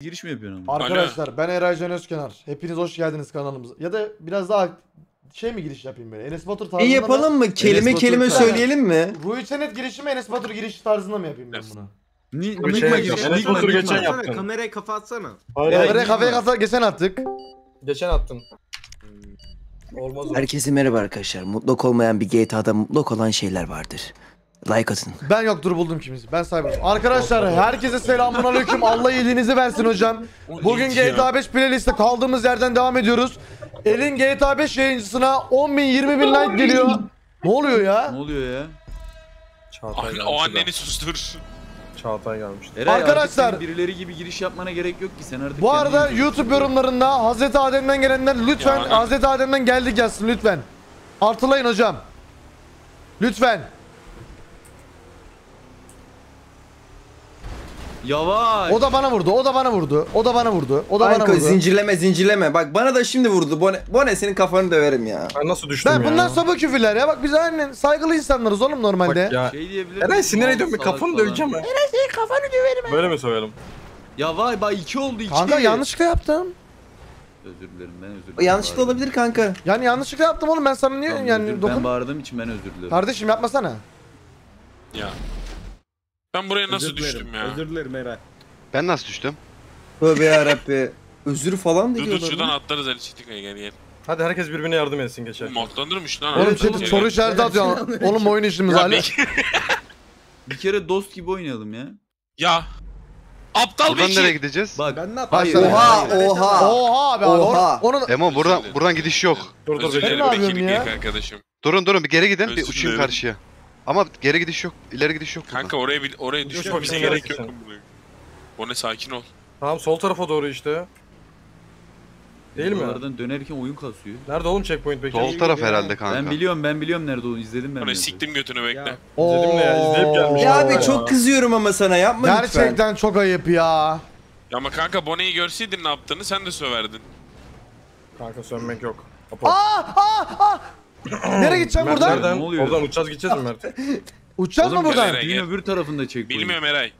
Giriş mi yapıyorsun ama? Arkadaşlar ben Eray Can Özkenar. Hepiniz hoş geldiniz kanalımıza. Ya da biraz daha şey mi giriş yapayım böyle? Enes Batur tarzında yapalım mı? Kelime kelime söyleyelim mi? Ruhi Çenet girişi mi, Enes Batur girişi tarzında mı yapayım ben bunu? Enes Batur geçen yaptım. Kamerayı kafa atsana. Kamerayı kafaya katsana. Geçen attık. Geçen attım. Herkese merhaba arkadaşlar. Mutlak olmayan bir GTA'da mutlak olan şeyler vardır. Like atın. Ben yok, dur buldum kimisi. Ben saymadım. Arkadaşlar herkese selamünaleyküm. Allah iyiliğinizi versin hocam. Bugün GTA 5 playlist'te kaldığımız yerden devam ediyoruz. Elin GTA 5 yayıncısına 10.000 20.000 like geliyor. Ne oluyor ya? Ne oluyor ya? Çağatay gelmiş. O anneni sustur. Çağatay gelmiş. Arkadaşlar birileri gibi giriş yapmana gerek yok ki sen artık. Bu arada YouTube yorumlarında Hazreti Adem'den gelenler lütfen ya, Hazreti Adem'den geldik yazsın lütfen. Artılayın hocam. Lütfen. Yavaş. O da bana vurdu. Kanka, zincirleme. Bak bana da şimdi vurdu. Boné senin kafanı döverim ya. Ben nasıl düştüm ben ya? Bunlar sabah küfürler ya. Bak biz annen saygılı insanlarız oğlum normalde. Bak şey diyebilir. Eren sinir ediyorum. Kafanı döveceğim ben. Eren senin kafanı döverim ben. Böyle mi söyleyelim? Ya vay bay 2 oldu 2. Kanka yanlışlıkla yaptım. Özür dilerim, ben özür dilerim. Yanlışlıkla bağırdım. Olabilir kanka. Yani yanlışlıkla yaptım oğlum, ben sana niye tamam, yani dokun. Ben bağırdığım için ben özür dilerim. Kardeşim yapmasana. Ya. Ben buraya nasıl düştüm ya? Özür dilerim Eray. Ben nasıl düştüm? Tövbe yarabbi. Özür falan diyorlar. Dur şuradan atlarız Ali Çetinkaya, gel gel. Hadi herkes birbirine yardım etsin geçer. Matlandırmış lan. Oğlum çocuk soru işareti atıyor. Oğlum oyun işimiz Ali. Bir kere dost gibi oynayalım ya. Ya. Aptal buradan nereye gideceğiz? Bak ben ne yapayım? Oha abi. Oha. Emo buradan gidiş yok. Dur Bekir'in ilk arkadaşım. Durun bir geri gidin, bir uçayım karşıya. Ama geri gidiş yok, ileri gidiş yok. Kanka burada. oraya düşmemize gerek yok. Boné sakin ol. Tamam sol tarafa doğru işte. Değil mi? Oradan dönerken oyun kasıyor. Nerede oğlum checkpoint peki? Sol taraf herhalde kanka. Ben biliyorum nerede olduğunu, izledim ben. Boné siktim götünü bekle. İzledim ne ya, izleyip gelmiş. Ya abi çok kızıyorum ama sana, yapma lütfen. Gerçekten çok ayıp ya. Ya ama kanka Boné'yi görseydin ne yaptığını sen de söverdin. Kanka sövmek yok. Aa! Nereye gideceğim buradan? Nereden? Ne oluyor? Oradan uçacağız, gideceğiz mi Mert? Uçacağız mı buradan? Düğün öbür tarafında çek. Bilmiyorum Eray.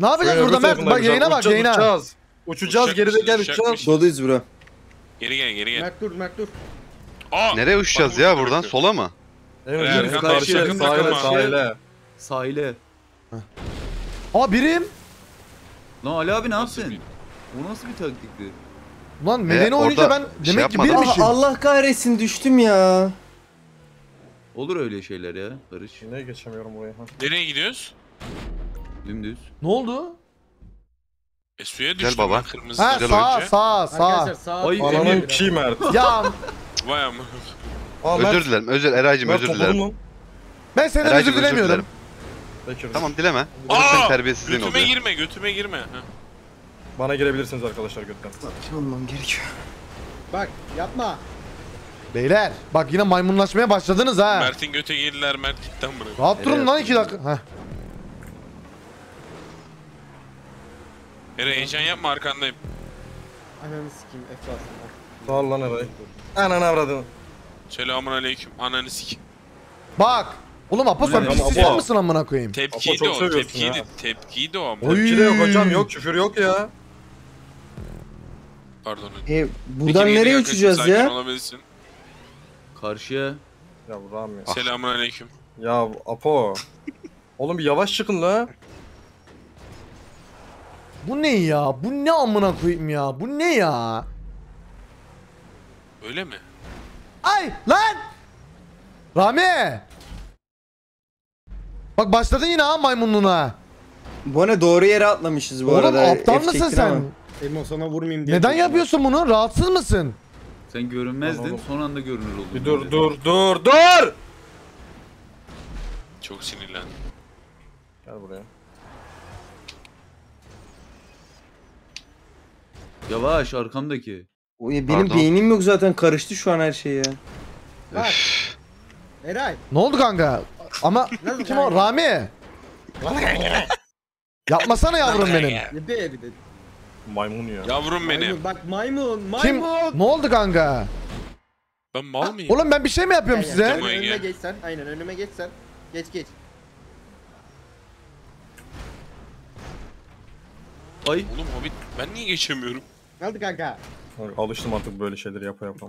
Ne yapacağız burada Mert? Bak yayına bak, yayına. Uçacağız, geride gel, uçacağız. Doluyuz bura. Geri gel. Mert dur. Aa! Nereye uçacağız ya buradan? Sola mı? Evet, sahile. Aa birim. Lan Ali abi ne yapsın? Bu nasıl bir taktikti? Lan medeni oynayınca ben demek ki birmişim. Allah kahretsin, düştüm ya. Olur öyle şeyler ya Barış. Nereye geçemiyorum buraya? Nereye gidiyoruz? Dümdüz. Ne oldu? Suya düştüm. Gel baba. Kırmızı ha, sağ. Arkadaşlar sağ. Ay Emir kim Mert? Ya. Vay amına. Özür dilerim. Eraycığım özür dilerim. Ben senden özür dilemiyorum. Tamam dileme. Senin terbiyesizliğin oluyor. Götüme girme. Ha. Bana girebilirsiniz arkadaşlar götten. Olmam gerekiyor. Bak yapma. Beyler bak yine maymunlaşmaya başladınız ha. Mert'in göte girdiler, Mert gitten buraya. Rahat durun lan 2 dakika. Heh. Eray heyecan yapma, arkandayım. Ananı sikeyim eflasın. Sağ ol lan Eray. Ananı avradın. Selamun aleyküm, ananı sikeyim. Bak. Oğlum Apo sen pislik mısın amına koyayım? Tepkiydi o, tepkiydi o ama. Tepkide yok hocam, yok küfür yok ya. Pardon. Buradan nereye uçacağız ya? Karşıya. Ya Rami. Selamünaleyküm. Ya Apo. Oğlum bir yavaş çıkın la. Bu ne ya? Bu ne amına koyayım ya? Bu ne ya? Öyle mi? Ay lan! Rami! Bak başladın yine ha maymunluğuna. Boné doğru yere atlamışız bu oğlum, arada. Oğlum aptal mısın sen? Emo sana vurmayayım diye. Neden yapıyorsun bunu? Rahatsız mısın? Sen görünmezdin, son anda görünür oldun. Bir dur! Çok sinirlendim. Gel buraya. Yavaş arkamdaki. O ya, benim beynim yok zaten, karıştı şu an her şey ya. Bak. Eray. Ne oldu kanka? Ama kim o? Rami. Yapmasana yavrum benim. Maymun ya. Yavrum benim. Bak maymun. Kim? Ne oldu kanka? Ben mal mıyım? Oğlum ben bir şey mi yapıyorum aynen size? Önüme geç sen. Aynen önüme geç sen. Geç. Ay. Oğlum Hobbit, ben niye geçemiyorum? Geldi kanka. Alıştım artık böyle şeyleri yapa yapa.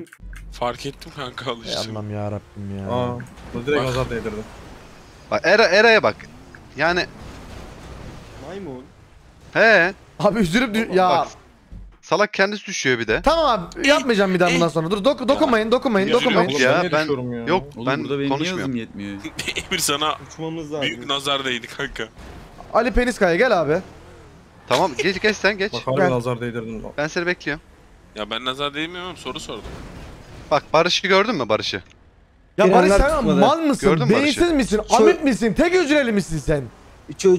Fark ettim kanka, alıştım. Yanmam yarabbim ya. Aa, bu direkt azat değdirdim. Bak Eray'a bak. Yani. Maymun. He. Abi üzülüp ya. Bak. Salak kendisi düşüyor bir de. Tamam abi, yapmayacağım bir daha bundan sonra. Dur dokunmayın. Yok ya, ben yok oğlum, ben burada konuşmuyorum. Yetmiyor. Emir sana büyük nazar değdi kanka. Ali Penis Kaya gel abi. Tamam geç sen geç. Bak abi, nazar değdirdin. Ben seni bekliyorum. Ya ben nazar değmiyorum, soru sordum. Bak Barış'ı gördün mü Barış'ı? Ya Barış sen mal mısın? Beyinsiz misin? Amip misin? Tek hücreli misin sen?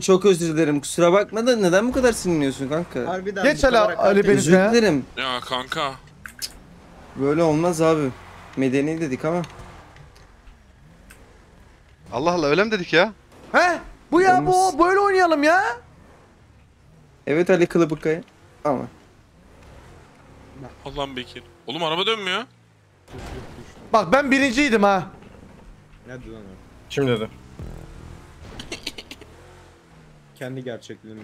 Çok özür dilerim, kusura bakma da neden bu kadar sinirleniyorsun kanka? Harbiden geç hala Ali Penis Kaya. Özür dilerim. Ya kanka. Böyle olmaz abi. Medeni dedik ama. Allah Allah, öyle mi dedik ya? He? Bu ya olmaz. Bu böyle oynayalım ya. Evet Ali Kılıbıkkaya ama. Allah'ım Bekir. Oğlum araba dönmüyor. Bak ben birinciydim ha. Nerede lan o? Kim dedi? Kendi gerçekliğimde.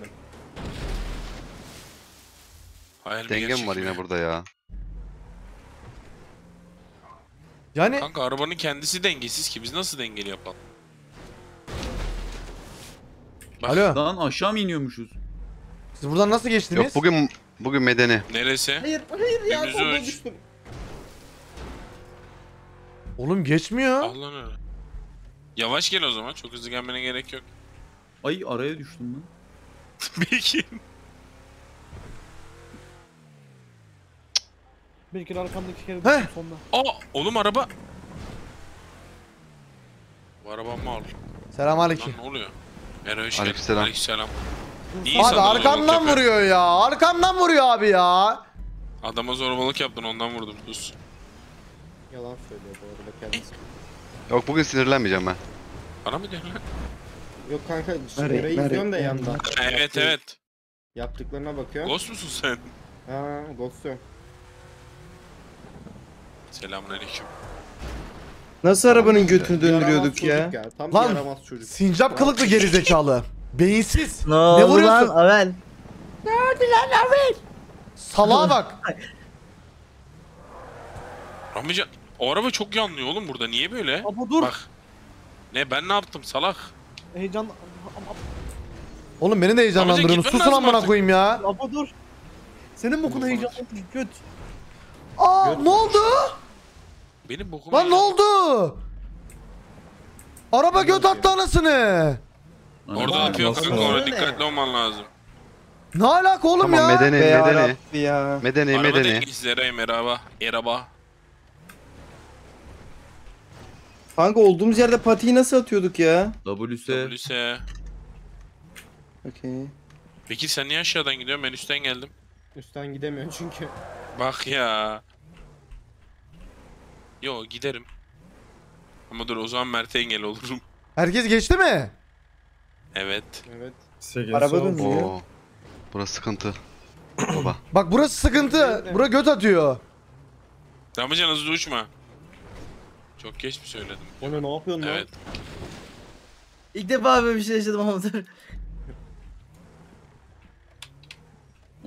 Dengem var yine burada ya. Yani kanka arabanın kendisi dengesiz ki biz nasıl dengeli yapalım? Buradan aşağı mı iniyormuşuz? Siz buradan nasıl geçtiniz? Yok bugün medeni. Neresi? Hayır ya, orada düştüm. Oğlum geçmiyor. Allah ne? Yavaş gel o zaman, çok hızlı gelmene gerek yok. Ay araya düştüm lan. Bekir arkamdaki kere düştüm sonunda. Aa oğlum araba. Bu arabam mal. Selamünaleyküm. Ne oluyor? Merhaba, hoş geldin. Aleykümselam. Abi arkamdan vuruyor ya. Arkamdan vuruyor abi ya. Adama zorbalık yaptın, ondan vurdum. Sus. Yalan söylüyor bu arada kendisi. Yok bugün sinirlenmeyeceğim ben. Bana mı diyorsun lan? Yok kanka, Meray'ı izliyorum da yandan. Evet. Yaptıklarına bakıyorum. Ghost musun sen? Ha, Ghost'um. Selamünaleyküm. Nasıl arabanın götünü döndürüyorduk ya? Tam lan, yaramaz çocuk. Sincap kılıklı gerizekalı. Beyinsiz. Ne vuruyorsun? Avel. Ne oldu lan Avel? Salağa bak. Rahmican, o araba çok yanlıyor oğlum burada. Niye böyle? Apo dur. Bak. Ben ne yaptım salak? Heyecan. Oğlum beni de heyecanlandırıyorsun. Susun amına koyayım ya. Apo dur. Senin bokuna heyecanlandırıyorsun göt. Aa ne oldu? Benim bokuma. Lan ne oldu? Araba göt attı anasını. Orada atıyor kanka, orada dikkatli olman lazım. Ne alaka oğlum ya? Tamam medeni. Araba dengesiz Eray merhaba. Eraba. Kanka olduğumuz yerde patiyi nasıl atıyorduk ya? WS. Okey. Peki sen niye aşağıdan gidiyorsun? Ben üstten geldim. Üstten gidemiyorum çünkü. Bak ya. Yo giderim. Ama dur o zaman Mert'e engel olurum. Herkes geçti mi? Evet. Araba dönüyor. Burası sıkıntı. Baba. Bak burası sıkıntı. Bura göt atıyor. Rahmican hızlı uçma. Çok geç mi söyledim? Boné ne yapıyorsun lan? Evet. İlk defa böyle bir şey yaşadım ama dur.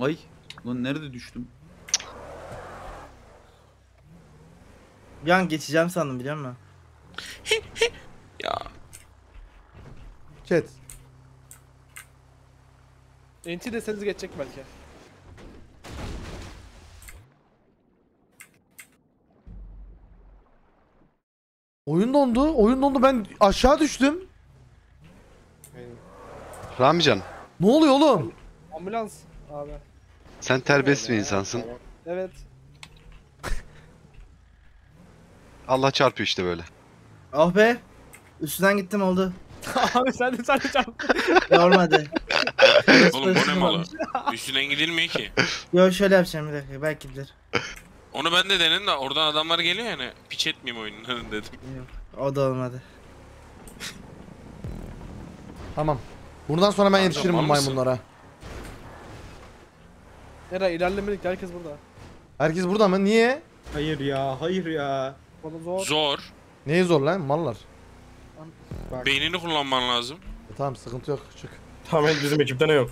Ay lan nerede düştüm? Bir an geçeceğim sandım biliyor musun? Ya. Chat. Enti deseniz geçecek belki. Oyun dondu, ben aşağı düştüm. Rahmican. Ne oluyor oğlum? Ambulans abi. Sen terbiyesiz bir insansın. Evet. Allah çarpıyor işte böyle. Ah be. Üstünden gittim oldu. Abi sen de çarptın. Normalde. Oğlum bu ne malı? Üstünden gidilmiyor ki. Yok şöyle yapacağım bir dakika, belki gider. Onu ben de denedim de oradan adamlar geliyor yani, piç etmeyeyim oyunlarını dedim. Yok, o da olmadı. Tamam. Buradan sonra ben yetişirim bu maymunlara. Eray ilerlemedik, herkes burada. Herkes burada mı? Niye? Hayır ya. Zor. Neyi zor lan? Mallar. Bak. Beynini kullanman lazım. Tamam sıkıntı yok küçük. Tamam bizim ekipte ne yok?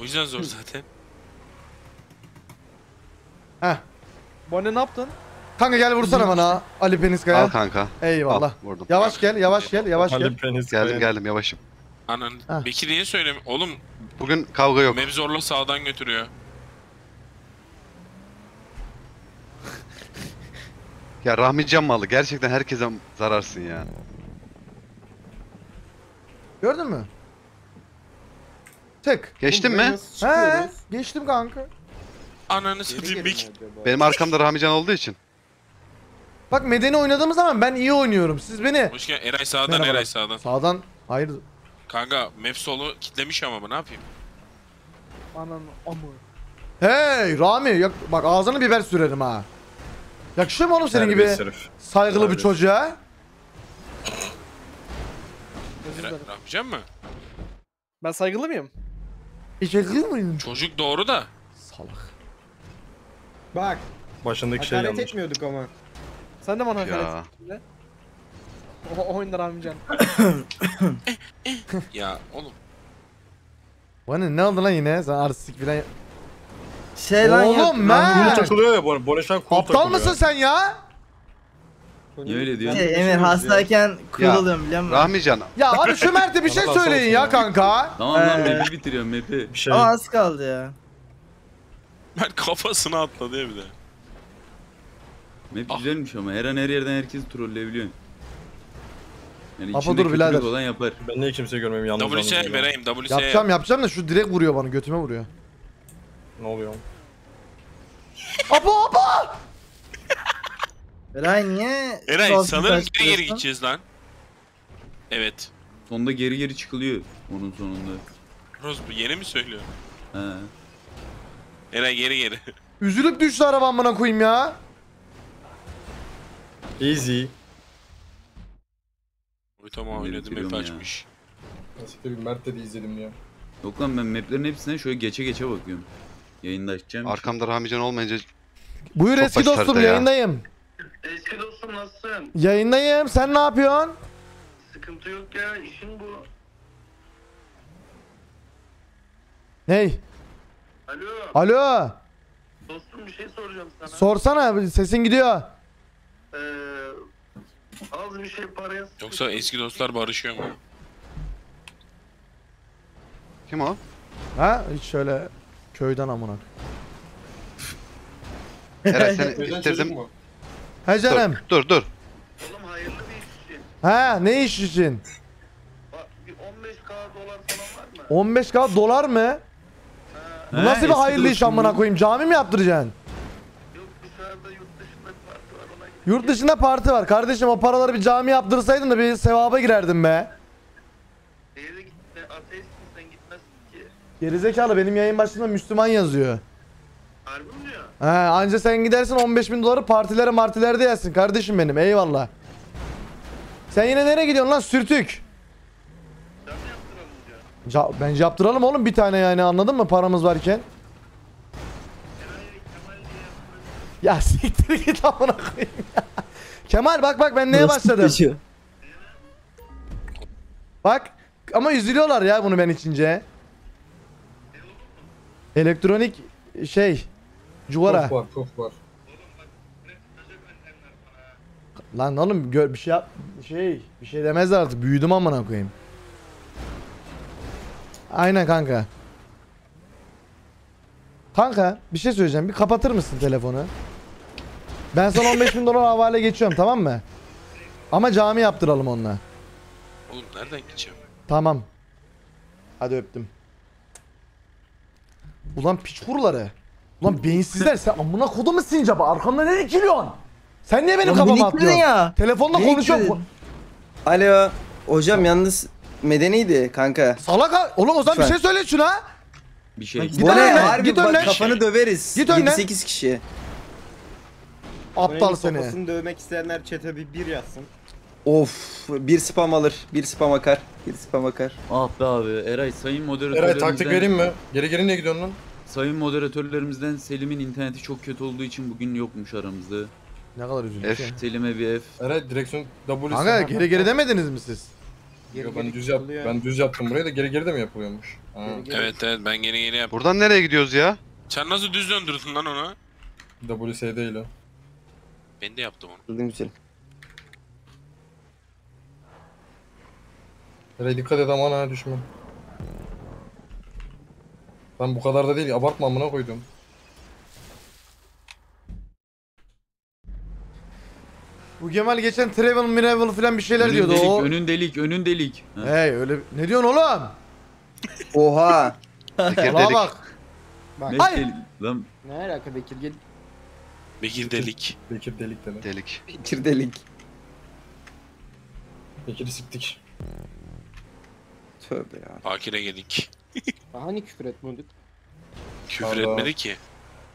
O yüzden zor zaten. Heh. Boné ne yaptın? Kanka gel vursana bana Ali Penis Kaya. Al kanka. Eyvallah. Al, yavaş gel, yavaş gel, yavaş gel. Ali Penis Kaya. Geldim yavaşım. Anan. Bekir niye söylemiyor? Oğlum bugün kavga yok. Mevzorla sağdan götürüyor. Ya Rahmican malı. Gerçekten herkese zararsın ya. Gördün mü? Tık. Geçtim mi? He, geçtim kanka. Ananı satayım Bekir. Benim arkamda Rahmican olduğu için. Bak medeni oynadığımız zaman ben iyi oynuyorum. Siz beni... Hoş geldin. Eray sağdan, merhaba. Eray sağdan. Sağdan. Hayır. Kanka map solu kitlemiş ama ben ne yapayım? Ananı amı. Hey Rami. Bak ağzına biber sürerim ha. Yakışıyor mu oğlum senin gibi saygılı bir çocuğa? Rahmican mı? Ben saygılı mıyım? Saygılı mıyım? Çocuk doğru da. Salak. Bak. Başındaki şey yanlış. Hakaret etmiyorduk ama. Sen de bana hakaret ettin. O oyunda Rahmican. Ya oğlum. Bana ne oldu lan yine? Sen artistik bilen... Şey lan oğlum ya, Mert! Takılıyor ya Boné şu an cool. Aptal mısın sen ya? Niye öyle diyorsun? Emir hastayken cool oluyorum biliyor musun? Rahmican. Ya abi şu Mert'e bir şey söyleyin ya kanka. Tamam lan map'i bitiriyorum map'i. Şey. Aa az kaldı ya. Mert kafasına atladı ya bir de. Map güzelmiş ama her an her yerden herkesi trolleyebiliyorsun. Yani Apo dur birader. Olan yapar. Ben niye kimseyi görmem yalnız. WC vereyim WC. Yapacağım da şu direkt vuruyor bana götüme vuruyor. Ne oluyor? Apo Apo! Eray niye? Eray sanırım geri gideceğiz lan. Evet. Sonunda geri çıkılıyor onun sonunda. Rose bu yeni mi söylüyor? He. Eray geri. Üzülüp düştü arabam bana koyayım ya. Easy. Oy tamam oynadım hep açmış. Nasıl bir Mert de izledim ya. Yok lan ben maplerin hepsine şöyle geçe bakıyorum. Yayında açacağım. Arkamda Rahmican olmayınca... Buyur eski dostum yayındayım. Eski dostum nasılsın? Yayındayım sen ne yapıyorsun? Sıkıntı yok ya işin bu. Ney? Alo. Alo. Dostum bir şey soracağım sana. Sorsana sesin gidiyor. Az bir şey paraya sıkıştı. Yoksa eski dostlar barışıyor mu? Kim o? Ha hiç şöyle... Köyden amına. Eray sen istedim. He canım. Dur. Oğlum hayırlı bir iş için. He ne iş için? Bak, $15K falan var mı? $15K mı? He. Bu nasıl bir hayırlı iş amına koyayım? Cami mi yaptıracaksın? Yok dışarıda yurt dışında parti var ona gidelim. Yurt dışında parti var kardeşim o paraları bir cami yaptırsaydın da bir sevaba girerdin be. Nereye gitti? Ateist. Gerizekalı benim yayın başında Müslüman yazıyor. Harbi mi diyor? He anca sen gidersin $15.000 partilere martilerde yersin kardeşim benim eyvallah. Sen yine nereye gidiyorsun lan sürtük? Cam yaptıralım diyor. Bence yaptıralım oğlum bir tane yani anladın mı paramız varken? Ya siktir git amına koyayım ya. Kemal bak ben neye başladım? Bak ama üzülüyorlar ya bunu ben içince. Elektronik şey cuvara. Çok var. Lan oğlum gör bir şey yap bir şey demez artık büyüdüm amına koyayım. Aynen kanka. Kanka bir şey söyleyeceğim bir kapatır mısın telefonu? Ben sana $15.000 havale geçiyorum tamam mı? Ama cami yaptıralım onunla. Oğlum nereden geçeceğim? Tamam. Hadi öptüm. Ulan piç kuruları. Ulan beyinsizler sen amına kodumu sincaba arkamda ne dikiliyorsun? Sen niye benim kafama atlıyorsun? Ya. Telefonla konuşuyorum. Alo hocam yalnız medeniydi kanka. Salak oğlum o zaman bir şey söyle şuna. Bir şey. Git önden. Git önden. Kafanı döveriz. Git önden. 8 kişi. Aptal seni. Kafasını dövmek isteyenler chat'e bir yazsın. Of bir spam alır, bir spam akar. Ah be abi, Eray sayın moderatörlerimizden... Eray taktik vereyim mi? Geri gelin ne gidiyorsun lan? Sayın moderatörlerimizden Selim'in interneti çok kötü olduğu için bugün yokmuş aramızda. Ne kadar üzüldük ya. Selim'e bir F. Eray direksiyon W'si... Kanka geri demediniz mi siz? Geri, ben düz yap, ben düz yaptım burayı da geri geri de mi yapılıyormuş? Geri. Evet evet, ben geri geri yaptım. Buradan nereye gidiyoruz ya? Sen nasıl düz döndürürsün lan onu? WSD ile. Ben de yaptım onu. Bildiğim için. Eray dikkat et aman ha, düşme. Ben bu kadar da değil, abartma amına koydum. Bu Kemal geçen travel miravel falan bir şeyler önün diyordu delik, o. Önün delik, önün delik. Hey öyle ne diyorsun oğlum? Oha. Bekir delik. Bak. Hayır. Lan. Ne alaka Bekir gel. Bekir delik. Bekir delik demek. Delik. Bekir delik. Bekir'i siktik. Tövbe ya. Bakire geldik. Hani küfür etmedik? Küfür etmedi ki.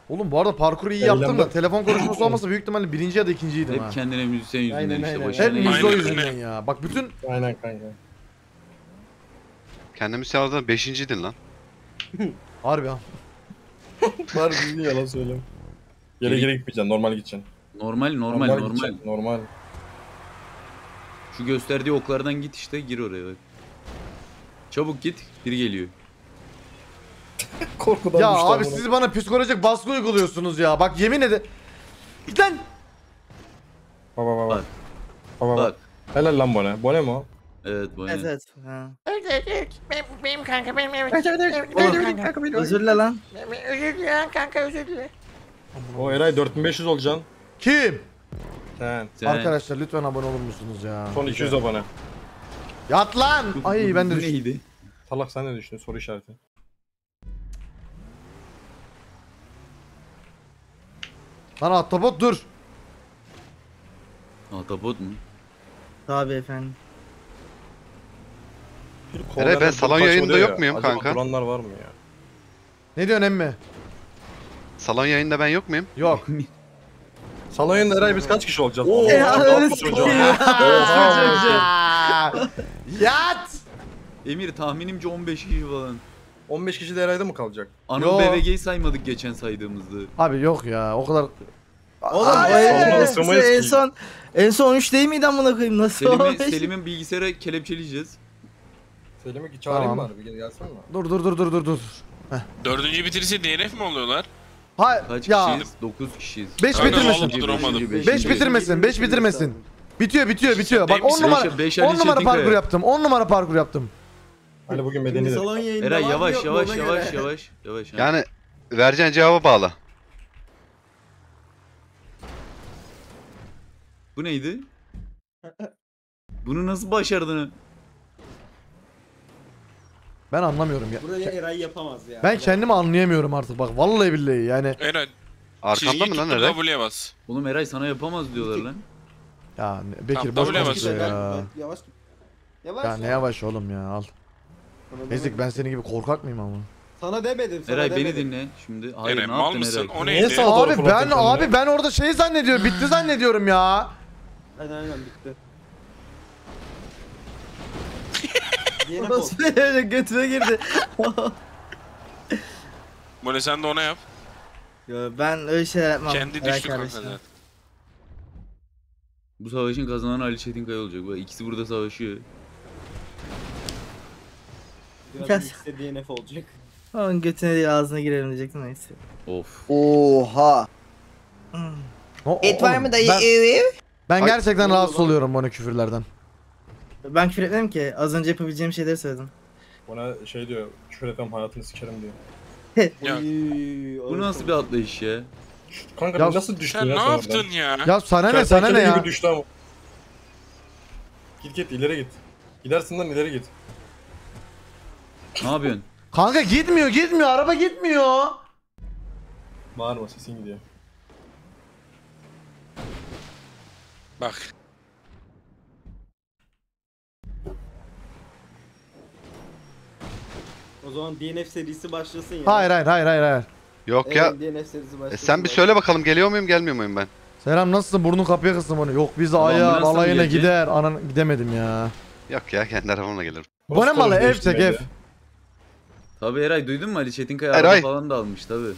Oğlum bu arada parkuru iyi yaptım da telefon konuşması olmasa büyük ihtimalle birinci ya da ikinciydim. Hep ha. Kendine müzisyen yüzünden aynen, işte başına. Hep müzisyen yüzünden ya. Bak bütün... Aynen kanka. Kendi müzisyen beşinciydin lan. Harbi ha. Harbi niye yalan söyleyeyim. Yere geri gitmeyeceksin, normal gideceksin. Normal. Şu gösterdiği oklardan git işte, gir oraya bak. Çabuk git, biri geliyor. Korkudan ya abi siz bana psikolojik baskı uyguluyorsunuz ya. Bak yemin ederim. Git lan. Bak. Helal lan Boné. Boné mi o? Evet Boné. Evet. Ha. Benim kanka benim evet. Oğlum, özür dile lan. Özür dile kanka, özür dile. O Eray 4500 olacaksın. Kim? Sen. Arkadaşlar lütfen abone olur musunuz ya? Son 200 abone. Yat lan. Ay ben de neydi? Salak sen ne düşünüyorsun? Soru işareti. Lan ahtapot dur. Ahtapot mu? Tabii efendim. Eray ben salon yayında yok muyum kanka? Duranlar var mı ya? Ne diyorsun emmi? Salon yayında ben yok muyum? Yok. Salon yayında Eray biz kaç kişi olacağız? Oo, öyle çocuğum. Yat! Emir tahminimce 15 kişi falan. 15 kişi de Eray'da mı kalacak? Anıl BVG'yi saymadık geçen saydığımızda. Abi yok ya o kadar. Oğlum en son 13 değil miydi amına koyayım, nasıl? Selim'in bilgisayara kelepçeleyeceğiz. Selim'i çağırayım mı abi, gelsen mi? Dur. Heh. Dördüncü bitirirse DNF mi oluyorlar? Hayır ya. Kişiyiz? 9 kişiyiz. 5 bitirmesin. 5 bitirmesin. Bitiyor. Bak 10 numara parkur yaptım. 10 numara parkur yaptım. Hani bugün medeni de. Eray yavaş. Yani vereceğin cevaba bağlı. Bu neydi? Bunu nasıl başardın? Ben anlamıyorum ya. Buraya Eray yapamaz ya. Ben kendimi anlayamıyorum artık bak vallahi billahi yani. Eray. Arkamda mı lan Eray? W'ye bas. Oğlum Eray sana yapamaz diyorlar lan. Ya Bekir boş konuşma ya. Yavaş ya ne yavaş oğlum ya al. Ezik ben senin gibi korkak mıyım ama? Sana demedim sana Eray demedim. Beni dinle şimdi. Hayır Eray, ne yaptın mısın? Eray? O neydi? Abi ben orada şey zannediyorum, bitti zannediyorum ya. Aynen bitti. Nasıl götüne girdi. Böyle sen de ona yap. Yo, ben öyle şeyler yapmam. Kendi düştü kanka. Bu savaşın kazananı Ali Çetinkaya olacak. İkisi burada savaşıyor. Biraz işte DNF olacak. Onun götüne değil ağzına girelim diyecektim neyse. Of. Oha. Et var mı dayı? Ben gerçekten rahatsız oluyorum bana küfürlerden. Ben küfür etmedim ki. Az önce yapabileceğim şeyleri söyledim. Bana şey diyor, küfür etmem hayatını sikerim diyor. Bu nasıl bir atlayış ya? Kanka ya, nasıl düştün sen ya? Sen ne yaptın ya? Ya sana ne ya? Düştü ama. Git ileri git. Gidersin lan ileri git. Ne yapıyorsun? Kanka gitmiyor. Araba gitmiyor. Bağırma sesin gidiyor. Bak. O zaman DNF serisi başlasın ya. Hayır. Yok evet, ya. DNF serisi başlasın. Sen bir söyle bakalım geliyor muyum gelmiyor muyum ben? Selam nasılsın? Burnun kapıya kıstım onu. Yok biz ayağa alayına gider. Anan gidemedim ya. Yok ya kendi arabamla gelirim. Boné malı ev çek ev. Tabii Eray duydun mu Ali Çetinkaya araba falan da almış tabii.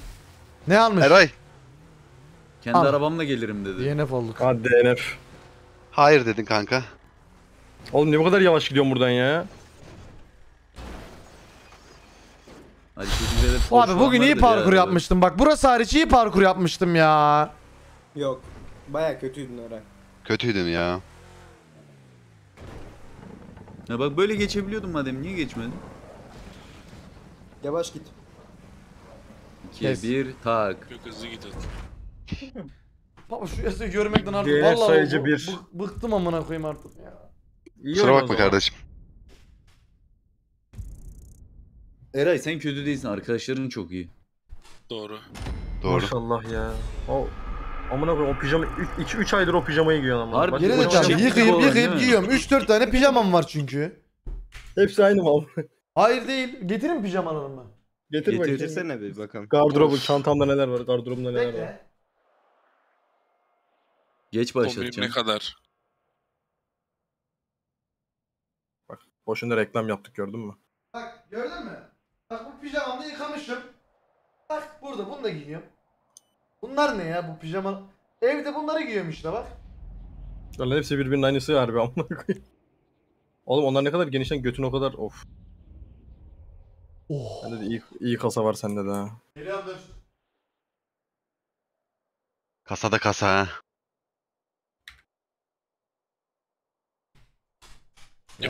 Ne almış? Eray. Kendi arabamla gelirim dedi. DNF olduk. Hadi DNF. Hayır dedin kanka. Oğlum ne bu kadar yavaş gidiyorum buradan ya. Abi bugün iyi parkur ya, yapmıştım bak. Burası hariç iyi parkur yapmıştım ya. Yok. Baya kötüydün Eray. Kötüydüm ya. Ya bak böyle geçebiliyordum madem, niye geçmedin? Yavaş git. 2-1 tak. Çok hızlı git. Baba şu yasayı görmekten artık vallahi bıktım amına koyayım artık ya. Kusura bakma kardeşim. Eray sen kötü değilsin, arkadaşların çok iyi. Doğru. Doğru. Maşallah ya. O amına koyayım o pijama 3 aydır o pijamayı giyiyorum amına. Harbi yine de canım yıkayıp giyiyorum. 3-4 tane pijamam var çünkü. Hepsi aynı mı abi? Hayır değil. Getirin pijamalarımı. Getir bakayım. Getirsene bir bakalım. Gardırobu, çantamda neler var? Gardırobumda neler var? Geç başlatacağım. Ne kadar? Bak boşuna reklam yaptık, gördün mü? Bak gördün mü? Bak bu pijamamı da yıkamışım. Bak burada bunu da giyiyorum. Bunlar ne ya bu pijama? Evde bunları giyiyorum işte bak. Vallahi hepsi birbirinin aynısı var be amına koyayım. Oğlum onlar ne kadar genişten götün o kadar of. Oh. Sende de iyi kasa var sende de ha. Geliyordur. Kasada kasa ha.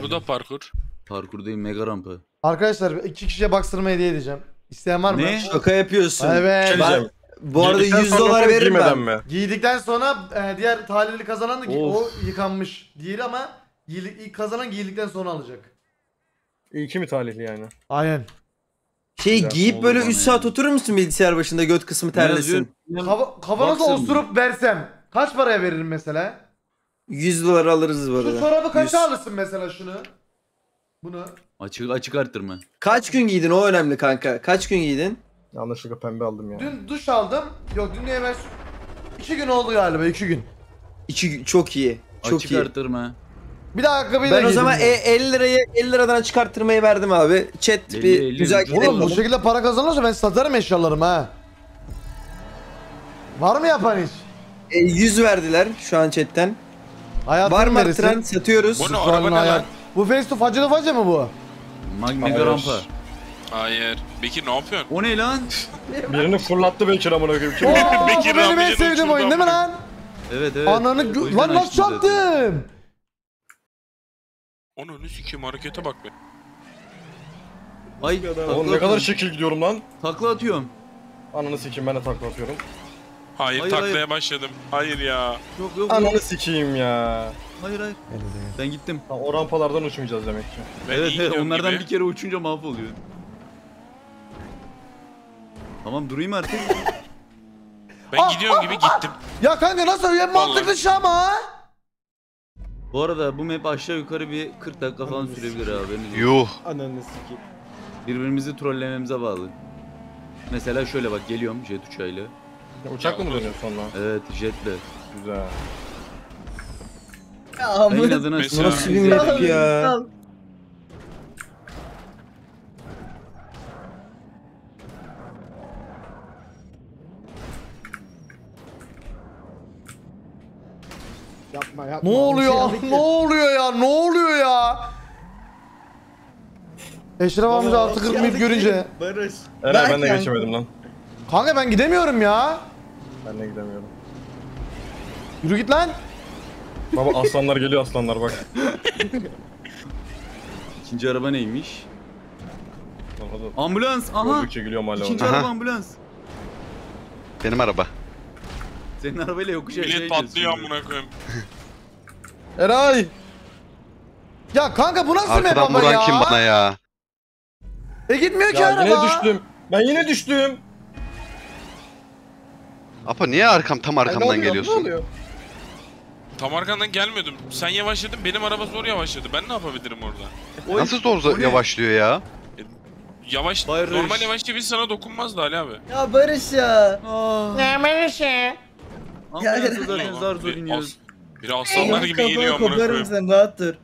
Bu da parkur. Parkur değil, mega rampı. Arkadaşlar 2 kişiye baksırma hediye edeceğim. İsteyen var mı? Ne? Şaka yapıyorsun. Evet. Ben, bu arada $100 veririm ben. Mi? Giydikten sonra diğer talihli kazanan da o yıkanmış değil ama ilk kazanan giydikten sonra alacak. İlki mi talihli yani? Aynen. Güzel, giyip böyle 3 saat yani oturur musun bilgisayar başında, göt kısmı terlesin? Kafanızı osurup versem kaç paraya veririm mesela? $100 alırız bu arada. Şu çorabı kaça alırsın mesela şunu? Bunu. Açık arttırma. Kaç gün giydin o önemli kanka. Kaç gün giydin? Yanlışlıkla pembe aldım ya. Dün duş aldım. Yok dün değil, ben 2 gün oldu galiba, 2 gün. 2 gün çok iyi. Çok açık iyi. Arttırma. Bir daha ayakkabıyı da giydim. Ben o zaman 50 lirayı 50 liradan çıkarttırmayı verdim abi. Chat 50, bir 50 güzel gidelim. Oğlum bu şekilde para kazanırsa ben satarım eşyalarımı ha. Var mı yapan hiç? 100 verdiler şu an chatten. Hayatım var mı tren satıyoruz? Bu ne araba ne lan? Bu face to face mı bu? Mega rampa. Hayır. Bekir ne yapıyorsun? O ne lan? Birini fırlattı Bekir amına koyayım. Bekir benim en sevdiğim oyun değil mi lan? Evet evet. Ananı lan nasıl çarptım? Onun üstü kim, harekete bak be. Ay oğlum ne kadar şekil gidiyorum lan. Takla atıyorum. Ananı sikeyim, ben de takla atıyorum. Hayır taklaya hayır. Başladım. Hayır ya. Yok. Ananı sikeyim ya. Hayır. Ben gittim. Ha, o rampalardan uçmayacağız demek ki. Evet onlardan gibi. Bir kere uçunca mahvoluyor. Tamam durayım artık. Ben gidiyorum gibi gittim. Ya kanka nasıl ya, mantıklı şey ama. Bu arada bu map aşağı yukarı bir 40 dakika falan sürebilir abi. Yuh. Ananı sikeyim. Birbirimizi trollememize bağlı. Mesela şöyle bak, geliyorum jet uçağıyla. Uçak mı dönüyor sonra? Evet jetle. Güzel. Ya bu nasıl bilmedik ya. Yapma. Ne oluyor? Ne oluyor ya? Eşref amca artık 40 mil görünce. Barış. Eray ben de geçemedim lan. Kanka ben gidemiyorum ya. Ben de gidemiyorum. Yürü git lan. Baba aslanlar geliyor, aslanlar bak. İkinci araba neymiş? Ambulans. Aha. İkinci araba ambulans. Benim araba. Senin arabayla yokuş aşağı. Millet patlıyor amına koyayım. Eray. Ya kanka bu nasıl map ama ya? Arkadan kim bana ya? Gitmiyor ki araba. Yine düştüm. Ben yine düştüm. Apo niye tam arkamdan geliyorsun? Tam arkandan gelmiyordum. Sen yavaşladın, benim araba zor yavaşladı. Ben ne yapabilirim orada? Nasıl zor yavaşlıyor ya? Yavaş, Barış. Normal yavaşça bir sana dokunmazdı Ali abi. Ya Barış ya. Ne Barış ya? Ambulansa zaten zor iniyoruz. Bir aslanlar gibi geliyor amına koyayım. Koparım sen, rahat dur.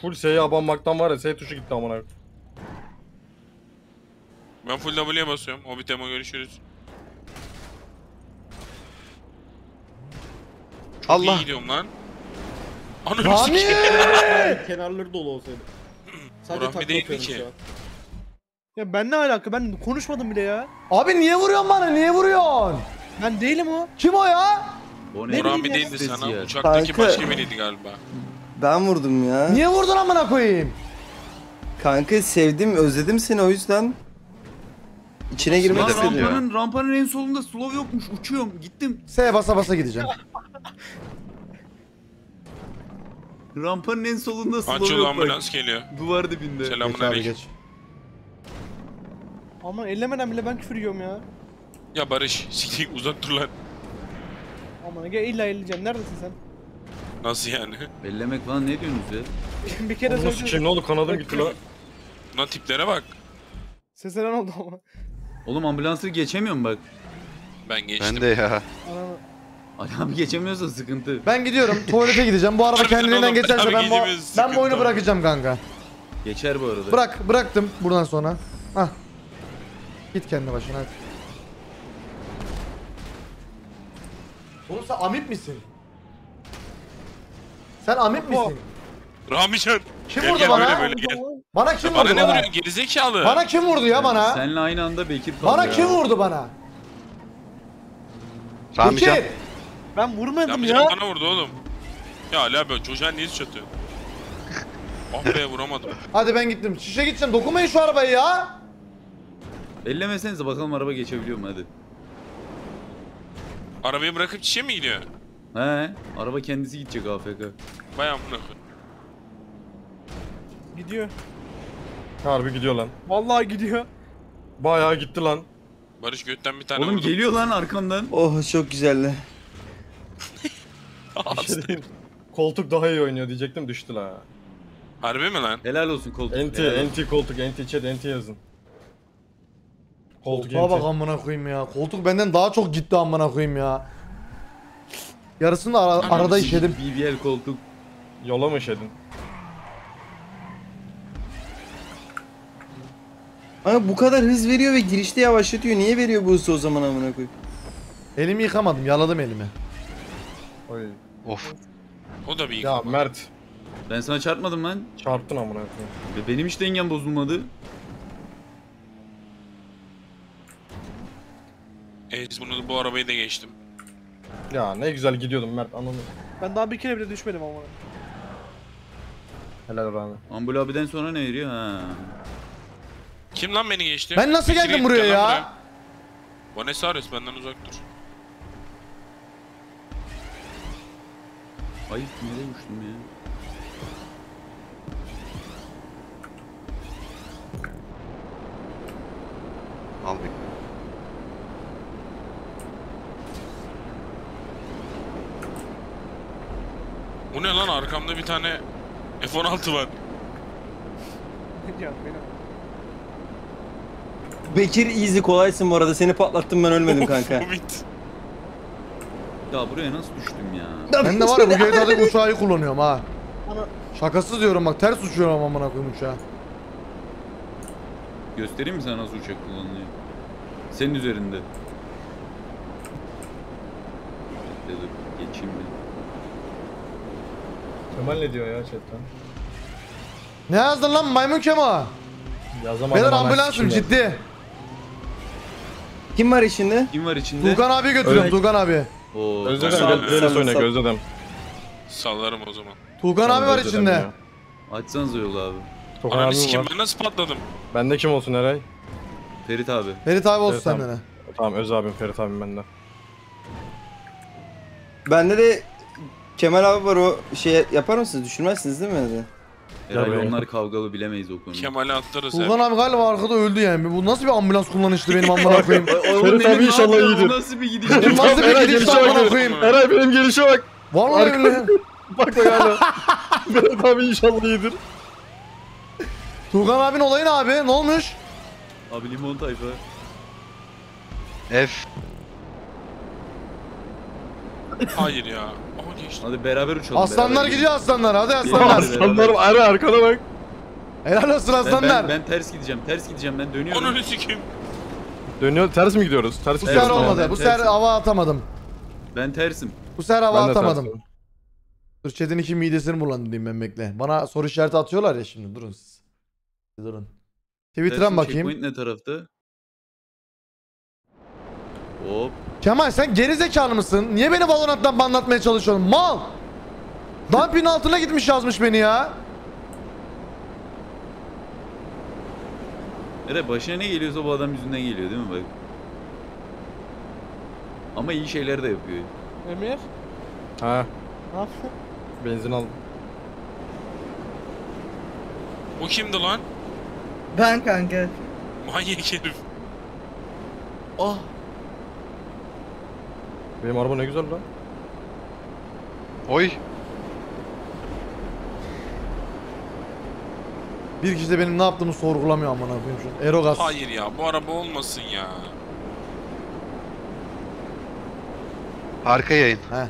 Full S'ye abanmaktan var ya, S tuşu gitti amına koyayım. Ben full W'ye basıyorum. Hobbit Emo görüşürüz. Allah. İyi gidiyorum lan. Rami! Kenarları dolu olsaydı. Sadece takla atıyorum ki. Şu an. Ya ben ne alaka? Ben konuşmadım bile ya. Abi niye vuruyorsun bana? Niye vuruyorsun? Ben değilim o. Kim o ya? Boné. Rami değildi sana. Ya. Uçaktaki kanka, başka biriydi galiba. Ben vurdum ya. Niye vurdun amına koyayım? Kanka sevdim, özledim seni o yüzden. İçine girmek istedim. Rampanın en solunda slow yokmuş. Uçuyorum. Gittim. S'ye basa basa gideceğim. Rampanın en solunda slow yok. Açıl ambulans geliyor. Duvar dibinde. Selamünaleyküm. Aman ellemeden bile ben küfür yiyorum ya. Ya Barış, sikeyim uzak dur lan. Aman gel illa elleyeceğim. Neredesin sen? Nasıl yani? Ellemek falan ne diyorsunuz ya? Bir kere söyleyeceğim. Nasıl ki ne oldu? Kanadım gitti lan. Lan tiplere bak. Seselen oldu ama. Oğlum ambulansı geçemiyorum bak. Ben geçtim. Ben de ya. Adam geçemiyorsa sıkıntı. Ben gidiyorum. Tuvalete gideceğim. Bu araba kendiliğinden geçerse ben bu oyunu bırakacağım kanka. Geçer bu arada. Bıraktım buradan sonra. Hah. Git kendi başına hadi. Oğlum sen amip misin? Sen amip misin? Rahmican. Kim vurdu bana? Bana kim vurdu? Bana ne vuruyor gerizekalı? Bana kim vurdu ya bana? Seninle aynı anda Bekir kaldı. Bana kim vurdu bana? Rahmican. Ben vurmadım ya. Rahmican bana vurdu oğlum. Ya hala böyle çocuğa niye çatıyor? Ah be vuramadım. Hadi ben gittim. Şişe gideceğim. Dokunmayın şu arabayı ya. Ellemesenize bakalım araba geçebiliyor mu hadi. Arabayı bırakıp çişe mi gidiyor? He, araba kendisi gidecek AFK. Bayağı bırakın. Gidiyor. Harbi gidiyor lan. Vallahi gidiyor. Bayağı gitti lan. Barış götten bir tane. Oğlum vurdum. Geliyor lan arkamdan. Oh çok güzeldi. Şey koltuk daha iyi oynuyor diyecektim düştü la. Harbi mi lan? Helal olsun koltuk. NT koltuk, NT chat, NT yazın. Koltuğa bak amına koyayım ya. Koltuk benden daha çok gitti amına koyayım ya. Yarısını arada işedim. BBL koltuk. Yola mı işedin? Abi bu kadar hız veriyor ve girişte yavaşlatıyor. Niye veriyor bu hızı o zaman amına koyayım? Elimi yıkamadım. Yaladım elimi. Oy. Of. O da bir yıkamadı. Ya Mert. Ben sana çarpmadım lan. Çarptın amına koyayım. Benim hiç dengem bozulmadı. Bunu bu arabayı da geçtim. Ya ne güzel gidiyordum Mert anladım. Ben daha bir kere bile düşmedim ama. Helal bana. Ambul abiden sonra ne eriyor ha? Kim lan beni geçti? Ben nasıl Bekir geldim buraya ya? Bonesaurus benden uzak dur. Ay nereye uçtum ya? Al bir. Bu ne lan arkamda bir tane F16 var. Bekir easy kolaysın bu arada seni patlattım ben ölmedim kanka. Hobbit. Ya buraya nasıl düştüm ya? Ben de var ya bu GTA'daki uçağı kullanıyorum ha. Şakasız diyorum bak ters uçuyorum amına koyayım uçağa. Göstereyim mi sana nasıl uçak kullanılıyor? Senin üzerinde. Dur geçeyim ben. Kemal ne diyor ya chatten? Ne yazdın lan maymun Kemal? Yazamadım. Ben ambulansım ciddi. Kim var içinde? Kim var içinde? Tugan abi götürüyorum Tugan abi. Oo. Özledim. Sallarım o zaman. Tugan abi var içinde. Ya. Açsanız yolu abi. Tugan abi kim ben nasıl patladım? Bende kim olsun Eray? Ferit abi. Ferit abi olsun sende ne? Tamam Öz abim Ferit abim bende. Bende de Kemal abi var o şey yapar mısınız? Düşürmezsiniz değil mi hadi? Herhalde onlar kavgalı bilemeyiz o konuyu. Kemal'i atlarız Tugan abi galiba arkada öldü yani. Bu nasıl bir ambulans kullanıştı benim amına koyayım. Ferit abi inşallah iyidir. Nasıl bir gidiş? Nasıl bir gidiş amına koyayım? Eray benim gelişe bak. Var mı öyle? Bak da galiba. Ferit abi inşallah iyidir. Tugan abinin olayı ne abi? Ne olmuş? Abi limon tayfa. F. Hayır ya. Hadi beraber uçalım. Aslanlar beraber gidiyor aslanlar. Hadi aslanlar. Aslanlar ara arkana bak. Helal olsun aslanlar. Ben ters gideceğim. Ben dönüyorum. Onun üstü kim? Dönüyor. Ters mi gidiyoruz? Ters gidiyoruz. Bu sefer olmadı. Bu sefer hava atamadım. Ben tersim. Bu sefer hava atamadım. Dur Çetin iki midesini bulandı diyeyim ben, bekle. Bana soru işareti atıyorlar ya şimdi, durun siz. Durun. Twitter'a bakayım. Checkpoint ne tarafta? Hop. Kemal sen gerizekalı mısın? Niye beni Valorant'tan banlatmaya çalışıyorsun? Mal! Dumping'in altına gitmiş yazmış beni ya. Eray başına ne geliyorsa bu adam yüzünden geliyor değil mi bak? Ama iyi şeyler de yapıyor. Emir? Ha. Ne yaptın? Benzin aldım. O kimdi lan? Ben kanka. Manyak herif. Ah. Benim araba ne güzel lan. Oy. Bir kişi de benim ne yaptığımı sorgulamıyor amına koyayım şu. Erogaz. Hayır ya, bu araba olmasın ya. Arka yayın. He.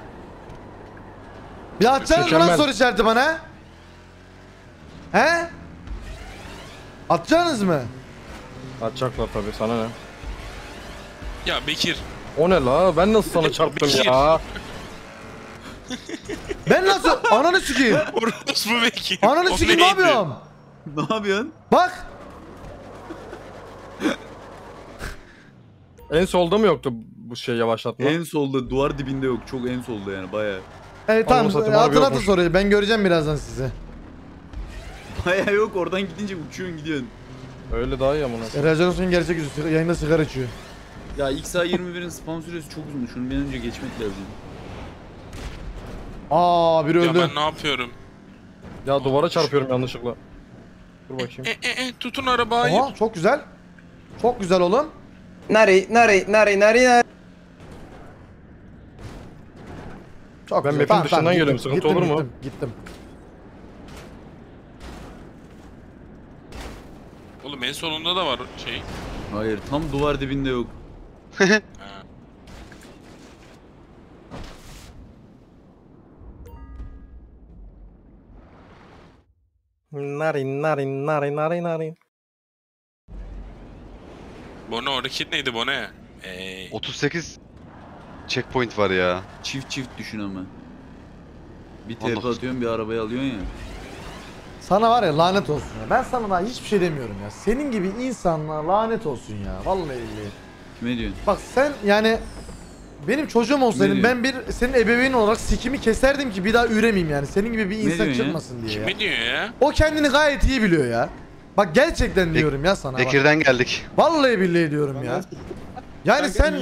Bir atacaksın lan soru işareti bana. He? Atacaksınız mı? Atacaklar tabii, sana ne? Ya Bekir. O ne la? Ben nasıl sana çarptım ya? Ben nasıl? Ananı sikeyim. Orospu Bekir. Ananı sikeyim, ne yapıyorum? Ne yapıyorsun? Bak. En solda mı yoktu bu şey yavaşlatma? En solda, duvar dibinde yok. Çok en solda yani bayağı. Evet tamam, hatırlatın soruyu. Ben göreceğim birazdan sizi. Bayağı yok, oradan gidince uçuyorsun gidiyorsun. Öyle daha iyi ama nasıl? Erajanosu'nun gerçek yüzü yayında sigara içiyor. Ya XA21'in spam süresi çok uzun. Şunu bir önce geçmek lazım. Aa biri öldü. Ya ben ne yapıyorum? Ya aa, duvara çarpıyorum yanlışlıkla. Dur bakayım. Tutun arabayı. Oha, çok güzel. Çok güzel oğlum. Nari. Çok ben map'in tamam, dışından tamam, geliyorum. Sıkıntı olur mu? Gittim. Oğlum en sonunda da var şey. Hayır, tam duvar dibinde yok. Nari. Boné hareket neydi Boné? 38 checkpoint var ya. Çift düşün ama. Bir TP atıyorsun, bir arabayı alıyorsun ya. Sana var ya lanet olsun ya. Ben sana daha hiçbir şey demiyorum ya. Senin gibi insanlara lanet olsun ya. Vallahi billahi. Kime diyorsun? Bak sen yani benim çocuğum olsaydın ben bir senin ebeveyn olarak sikimi keserdim ki bir daha üremeyeyim yani. Senin gibi bir insan çıkmasın diye. Kime diyor ya? O kendini gayet iyi biliyor ya. Bak gerçekten diyorum ya sana. Bekir'den geldik. Vallahi billahi diyorum ya. Yani sen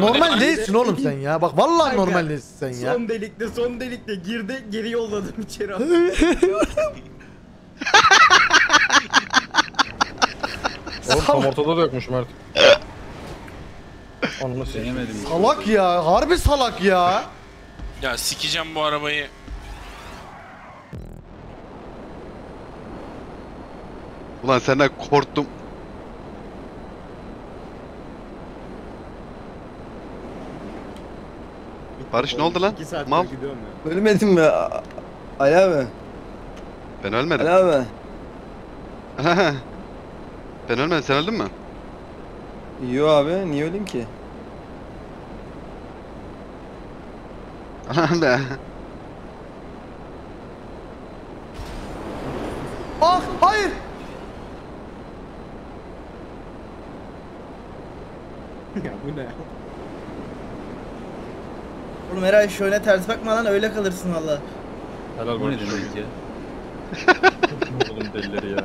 normal değilsin oğlum sen ya. Bak vallahi normal değilsin sen ya. Son delikte girdi, geri yolladım içeri. Oğlum tam ortada da yokmuş Mert. Onu sevemedim. Salak ya, harbi salak ya. Ya sikeceğim bu arabayı. Ulan senden korktum. Barış ne oldu lan? Mal. Ölmedin mi? Ali abi. Ben ölmedim. Ali abi. Ben ölmedim, sen öldün mü? Yo abi, niye öleyim ki? Anam. Ah, hayır! Ya bu ne? Oğlum Eray şöyle ters bakma lan, öyle kalırsın valla. Helal bu ne demek ya? Oğlum delileri ya.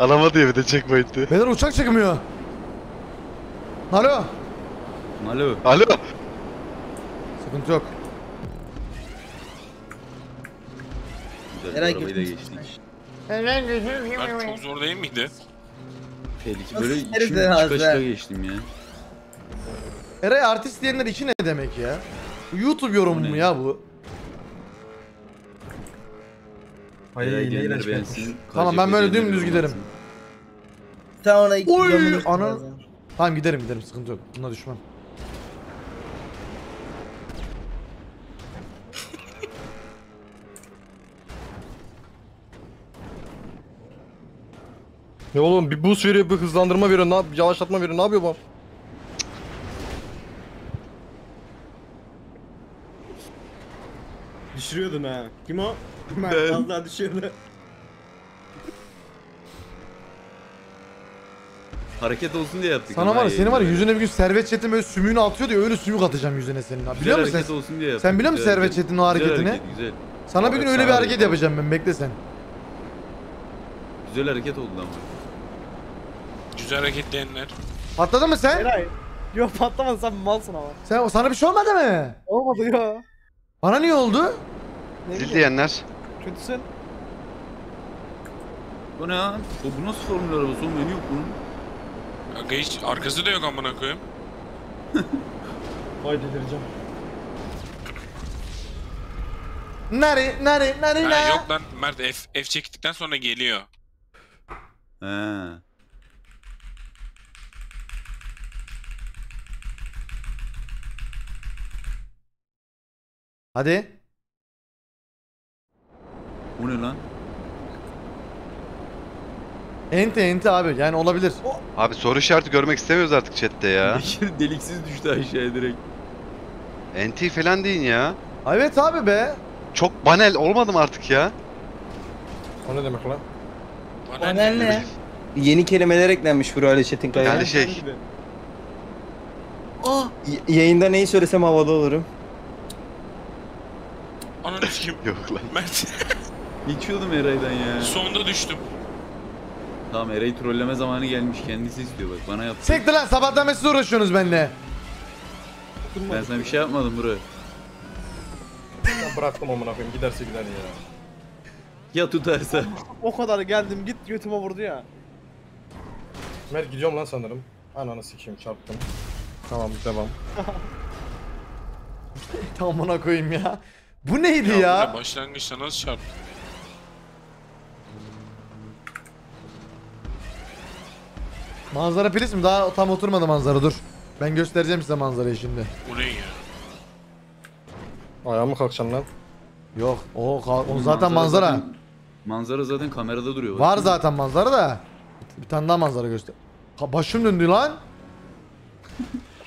Alamadı ya bir de checkpoint'i. Beyler uçak çıkmıyor. Alo. Sıkıntı yok. Eray geçti. Çok zor değil miydi? Tehlikeli böyle çıkaçta geçtim ya. Eray artist diyenler için ne demek ya? YouTube yorumu mu ya bu? Hayır bensin. Tamam ben böyle dümdüz giderim. Sen ona oy ana. Tamam giderim, sıkıntı yok. Buna düşmem. Ne oğlum, bir boost veriyor, bir hızlandırma veriyor, ne yap, yavaşlatma veriyor, ne yapıyor bu? Düşürüyordun ha. Kim o? Mert az daha düşüyordu. Hareket olsun diye yaptık. Sana var ya, seni var ya, yüzüne bir gün Servet Çetin böyle sümüğünü atıyor diye öyle sümük atacağım yüzüne senin abi. Biliyor musun sen? Olsun diye yaptık. Sen biliyor musun Servet Çetin'in o hareketini? Güzel hareket, güzel. Sana bir gün öyle bir hareket yapacağım ben, bekle sen. Güzel hareket oldu ama. Güzel hareket diyenler. Patladın mı sen? Eray. Yok patlamadın, sen malsın ama. Sen, sana bir şey olmadı mı? Olmadı ya. Bana niye oldu? Dil diyenler. Kötüsün. Bu ne ya? Bu nasıl formül arabası? Onun önü yok bunun. Aga hiç arkası da yok amına koyayım. Vay delireceğim. Nari la. Yok lan Mert, F çektikten sonra geliyor. He. Hadi. Bu ne lan? Ente abi, yani olabilir. Abi soru işareti görmek istemiyoruz artık chatte ya. Deliksiz düştü aşağıya direkt. Ente falan deyin ya. Evet abi be. Çok banal olmadım artık ya. O ne demek lan? Banal ne? Yeni kelimeler eklenmiş buraya Ali Çetinkaya. Yani şey. Yayında neyi söylesem havada olurum. Ananı sikeyim. Yok lan. Mert. Geçiyordum Eray'dan ya. Sonunda düştüm. Tamam, Eray'ı trolleme zamanı gelmiş, kendisi istiyor bak, bana yaptı. Siktir lan, sabahtan beri siz uğraşıyorsunuz benimle. Ben sana bir şey yapmadım bro. Ben bıraktım amına koyayım, giderse gider ya. Ya tutarsa. O kadar geldim, git götüme vurdu ya. Mert gidiyorum lan sanırım. Ananı sikeyim, çarptım. Tamam devam. Tamam amına koyayım ya. Bu neydi ya? Başlangıçta nasıl çarptın? Manzara pilis mi? Daha tam oturmadı manzara, dur. Ben göstereceğim size manzarayı şimdi. Bu ne ya? Ayağa mı kalkacaksın lan? Yok. O zaten manzara. Manzara zaten kamerada duruyor. Var zaten manzara da. Bir tane daha manzara göster. Başım döndü lan.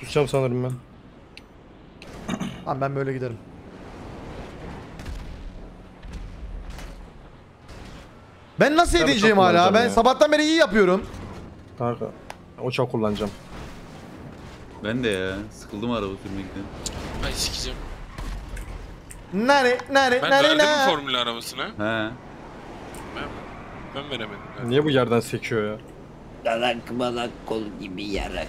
Kusacağım sanırım ben. Tamam, ben böyle giderim. Ben nasıl edeceğim hala? Ben sabahtan beri iyi yapıyorum. Kanka, uçak kullanacağım. Ben de ya, sıkıldım araba sürmekten. Ay sikeceğim. Ben verdim mi formül arabasına? He. Ben veremedim. Ben. Niye bu yerden sekiyor ya? Dalak malak kol gibi yarak.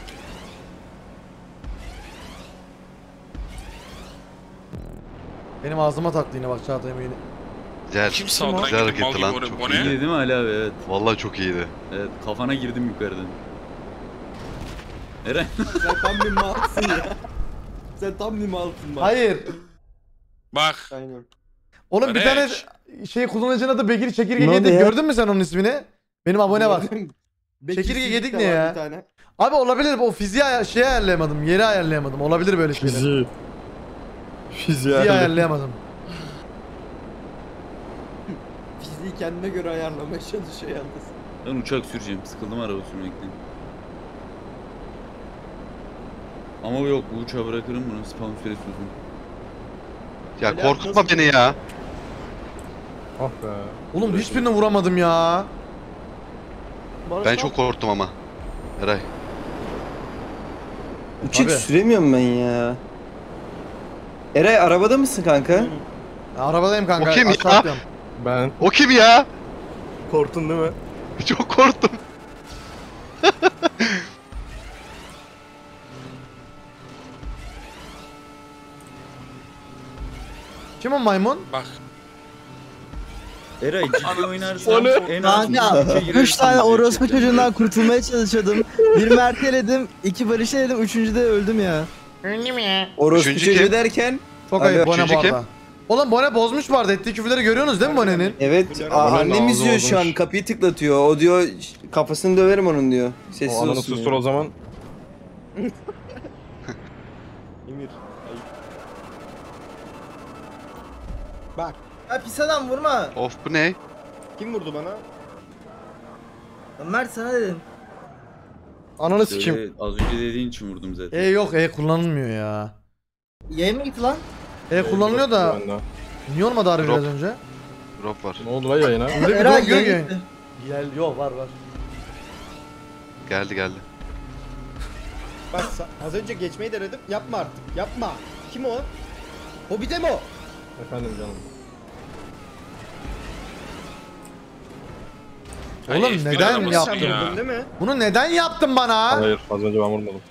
Benim ağzıma taktı yine bak Çağatay yine. Güzel. Kim sağdan gitti mal gibi oraya? Boné. İyiydi değil mi Ali abi? Evet. Vallahi çok iyiydi. Evet, kafana girdim yukarıdan. Eren. Sen tam bir malsın ya. Sen tam bir malsın bak. Hayır. Bak. Aynen. Oğlum Barış. Bir tane şey kullanıcının adı Bekir Çekirge Gedik. Gördün mü sen onun ismini? Benim abone bak. Çekirge Gedik ne ya? Abi olabilir, o fiziği şey ayarlayamadım. Yeri ayarlayamadım. Olabilir böyle şeyler. Fiziği ayarlayamadım. Kendine göre ayarlamaya çalışıyor yalnız. Ben uçak süreceğim, sıkıldım araba sürmekten. Ama yok, bu uçağı bırakırım bunu, spam süresi uzun. Ya öyle korkutma beni ya. Ah be. Oğlum hiçbirine vuramadım ya. Ben çok korktum ama. Eray. Uçak süremiyorum ben ya. Eray arabada mısın kanka? Ya, arabadayım kanka. Okey mi ya? Ben. O kim ya? Korktun değil mi? Çok korktum. Kim o maymun? Bak. Eray ciddi oynarsan en azından. 3 tane orospu çocuğundan kurtulmaya çalışıyordum. Bir Mert'i eledim, 2 Barış'ı eledim, 3. de öldüm ya. Öldü mü ya? Orospu çocuğu derken. Çok ayıp bana bağla. Oğlum Boné bozmuş vardı, ettiği küfürleri görüyorsunuz değil mi Boné'nin? Evet, annem izliyor şu an, kapıyı tıklatıyor, o diyor kafasını döverim onun diyor. Sessiz olsun. O ananı sustur o zaman. Emir, ayıp. Bak. Ya pis adam vurma. Of bu ne? Kim vurdu bana? Ömer sana dedim. Ananı sikeyim. Az önce dediğin için vurdum zaten. Yok kullanılmıyor ya. Yayın mı gitti lan? Kullanılıyor da Niye olmadı harbi biraz önce? Drop var. Ne oldu lan yayına? Eray gel. Gel yok var. Geldi. Bak az önce geçmeyi denedim. Yapma artık. Yapma. Kim o? Hobbit Emo. Efendim canım. Oğlum hayır, neden yaptın ya? Değil mi? Bunu neden yaptın bana? Hayır, az önce ben vurmadım.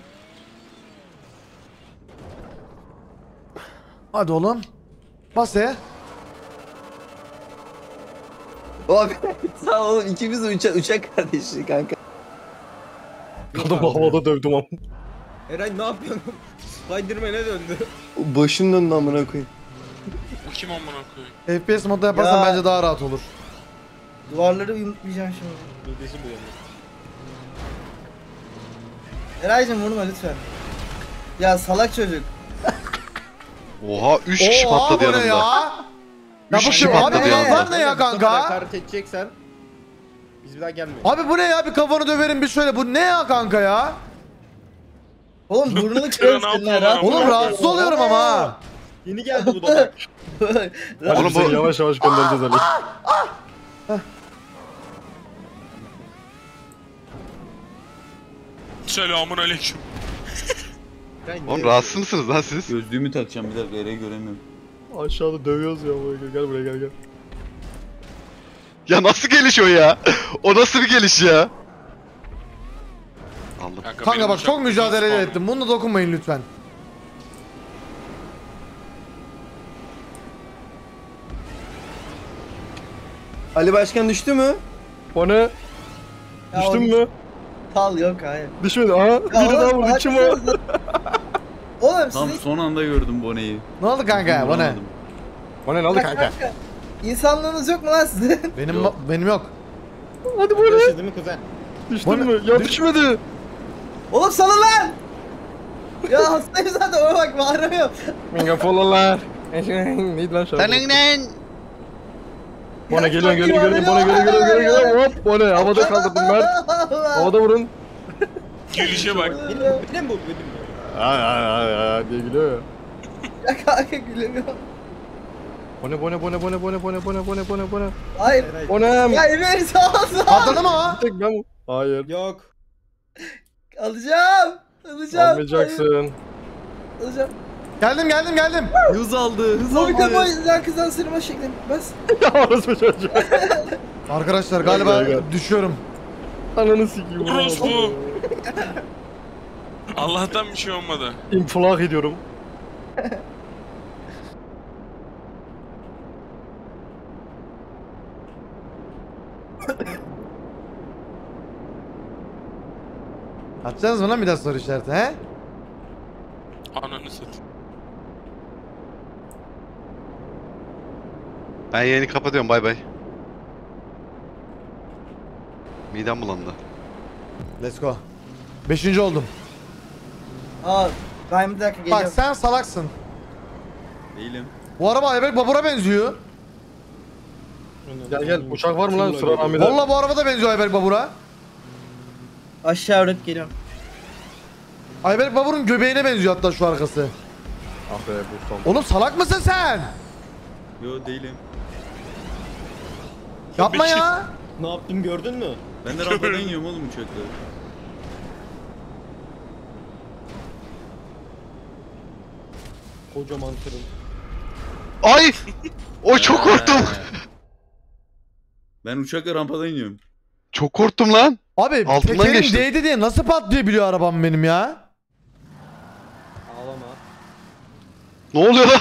Hadi oğlum. Bas ya. Abi sağ ol oğlum, ikimiz de uçak kardeşi kanka. Kadın havada dövdüm ama. Eray ne yapıyorsun? Spiderman'e döndü. Başım döndü amına koyayım. Bu kim amına koyayım? FPS modda yaparsan ya, bence daha rahat olur. Duvarları yumruklayacağım şimdi. Bilgisi bu yani. Eraycığım vurma lütfen. Ya salak çocuk. Oha 3 kişi patladı yanımda. Ya bu kim abi bunlar ne ya kanka? Hakaret edeceksen biz bir daha gelmeyelim. Abi bu ne ya, bir kafanı döverim bir şöyle, bu ne ya kanka ya? Oğlum burnunu kırıyorsunlar ha. Oğlum rahatsız oluyorum ama ha. Yeni geldi bu da. Oğlum bu yavaş yavaş göndereceğiz Ali. Selamun aleyküm. Oğlum rahatsız mısınız lan siz? Gözlüğümü takacağım bir dakika, Eray'ı göremiyorum. Aşağıda dövüyoruz ya, gel buraya gel. Ya nasıl geliş o ya? O nasıl bir geliş ya? Aldım. Kanka bak çok mücadele ettim, bununla dokunmayın lütfen. Ali Başkan düştü mü? Boné düştün mü? Tal yok hayır. Düşmedi. Aha biri daha vurdu, kim o? Oğlum tam sizi... son anda gördüm Boné'yi. Ne oldu kanka Boné? Boné ne oldu kanka? İnsanlığınız yok mu lan sizin? Benim yok. Hadi Boné. Düştün mü kuzen? Düştün mü? Ya düşmedi. Oğlum salın lan. Ya hastayım zaten, ona bak bağırıyor. Minga follolar. Neydi lan şarkı? Boné geliyor, geliyor. Hop Boné havada kaldırdın Mert. Havada vurun. Gülüşe bak. Yine mi bu? Aa diye gülüyor ya. Ya kanka gülüyor. Boné. Hayır. Boné. Ya Emir sağ. Atladı mı o? Tek ben. Hayır. Yok. Alacağım. Almayacaksın. Alacağım. Geldim. Hız aldı. Boykama izler kızdan sırma şeklinde. Bas. Orası mı çocuğum? Arkadaşlar galiba düşüyorum. Ananı sikiyim. Burası bu. Allah'tan bir şey olmadı. İnfilak ediyorum. Atacaksınız mı lan bir daha soru işareti he? Ananı satayım. Ben yayını kapatıyorum, bay bay. Midem bulandı. Let's go. 5. oldum. Aa, ben bir dakika geliyorum. Bak sen salaksın. Değilim. Bu araba ayberk babura benziyor. Gel uçak var mı lan sıra Rami'de? Valla bu araba da benziyor ayberk babura. Aşağı öğret geliyorum. Ayberk baburun göbeğine benziyor hatta şu arkası. Ah be bu. Oğlum salak mısın sen? Yo değilim. Yapma ya. Ne yaptım gördün mü? Ben de rampadan yiyorum oğlum uçakları. Kocaman tırın. Ay! O çok korktum. Ben uçakla rampadan yiyorum. Çok korktum lan. Abi tekerim değdi diye nasıl patlayabiliyor arabam benim ya? Ağlama. Ne oluyor lan?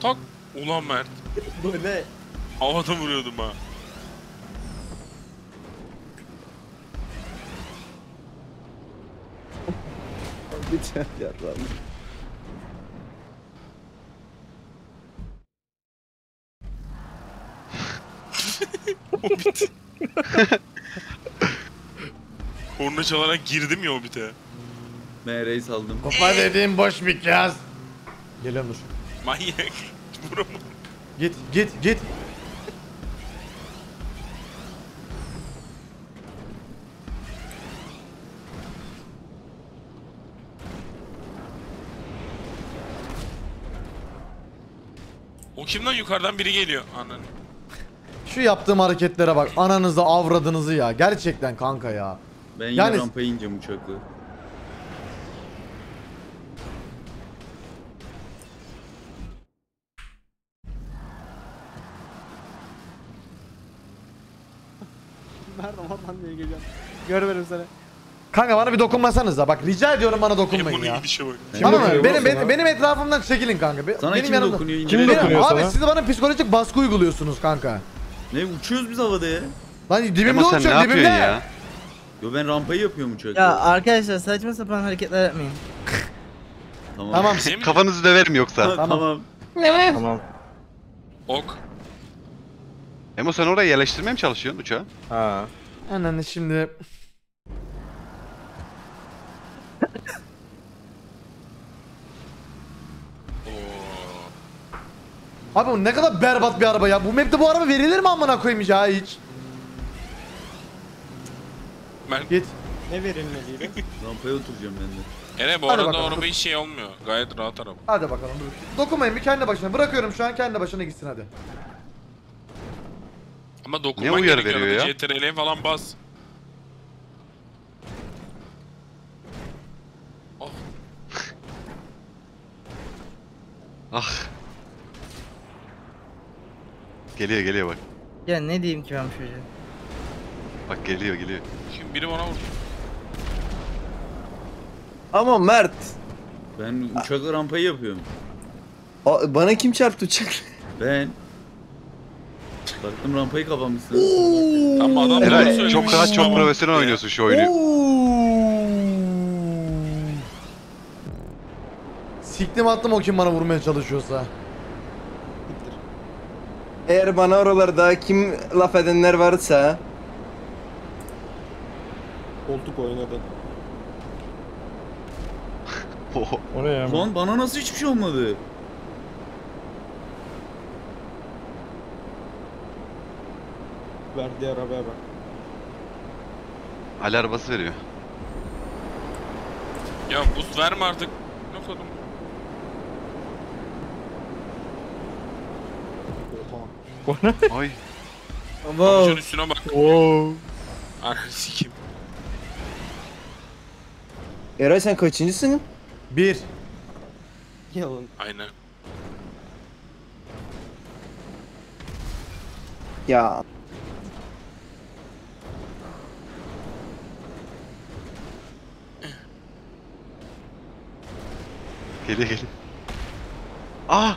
Tak! Ulan Mert. Bu ne? Havada vuruyordum ha. Bıçak yarlar. Hobbit. Korna çalarak girdim ya Hobbit'e. Meray'ı saldım. Kopar dediğim boş bir kaz. Geliyorum dur. Manyak. Buram. Git. Kimden yukarıdan biri geliyor? Ananı. Şu yaptığım hareketlere bak. Ananızı avradınızı ya. Gerçekten kanka ya. Ben yine yani... rampaya ineceğim uçakla. Nerede oradan niye geliyorsun? Görmedim seni. Kanka bana bir dokunmasanız da. Bak rica ediyorum bana dokunmayın ya. Benim etrafımdan çekilin kanka. Sana benim kim yanımda... dokunuyor? Kim dokunuyor sana? Abi siz bana psikolojik baskı uyguluyorsunuz kanka. Ne uçuyoruz biz havada ya? Lan dibimde uçuyor dibimde. Ya? Yo ben rampayı yapıyorum uçakta. Ya arkadaşlar saçma sapan hareketler yapmayın. Tamam. Tamam. Kafanızı döverim yoksa. Tamam. Ne? Tamam. Ok. Emo sen oraya yerleştirmeye mi çalışıyorsun uçağı? Ha. Ananı şimdi. Abi bu ne kadar berbat bir araba ya. Bu map'te bu araba verilir mi amına koyayım ya hiç? Ben... Git. Ne verilmeliydi? Rampaya oturacağım ben de. Eren bu hadi arada araba hiç şey olmuyor. Gayet rahat araba. Hadi bakalım. Dokunmayın bir kendi başına. Bırakıyorum şu an kendi başına gitsin hadi. Ama dokunmak gerekiyor. CTRL'ye falan bas. Oh. Ah. Geliyor bak. Ya ne diyeyim ki ben çocuğa? Bak geliyor. Şimdi biri bana vurdu. Ama Mert. Ben uçakla rampayı yapıyorum. Bana kim çarptı uçakla? Ben. Baktım rampayı kapamışsın. Tam adam Eray, çok rahat çok profesyonel oynuyorsun şu oyunu. Siktim attım o kim bana vurmaya çalışıyorsa. Eğer bana oralarda kim laf edenler varsa koltuk oynadı. O ne ya? Lan bana nasıl hiçbir şey olmadı? Verdiği arabaya bak. Ali arabası veriyor. Ya boost verme artık. Ne kodum? O ne? Ay. Amcanın üstüne bak. Ooo. Arkası kim? Eray sen kaçıncısın? 1. Yalan. Aynen. Ya. Geliyor. Ah!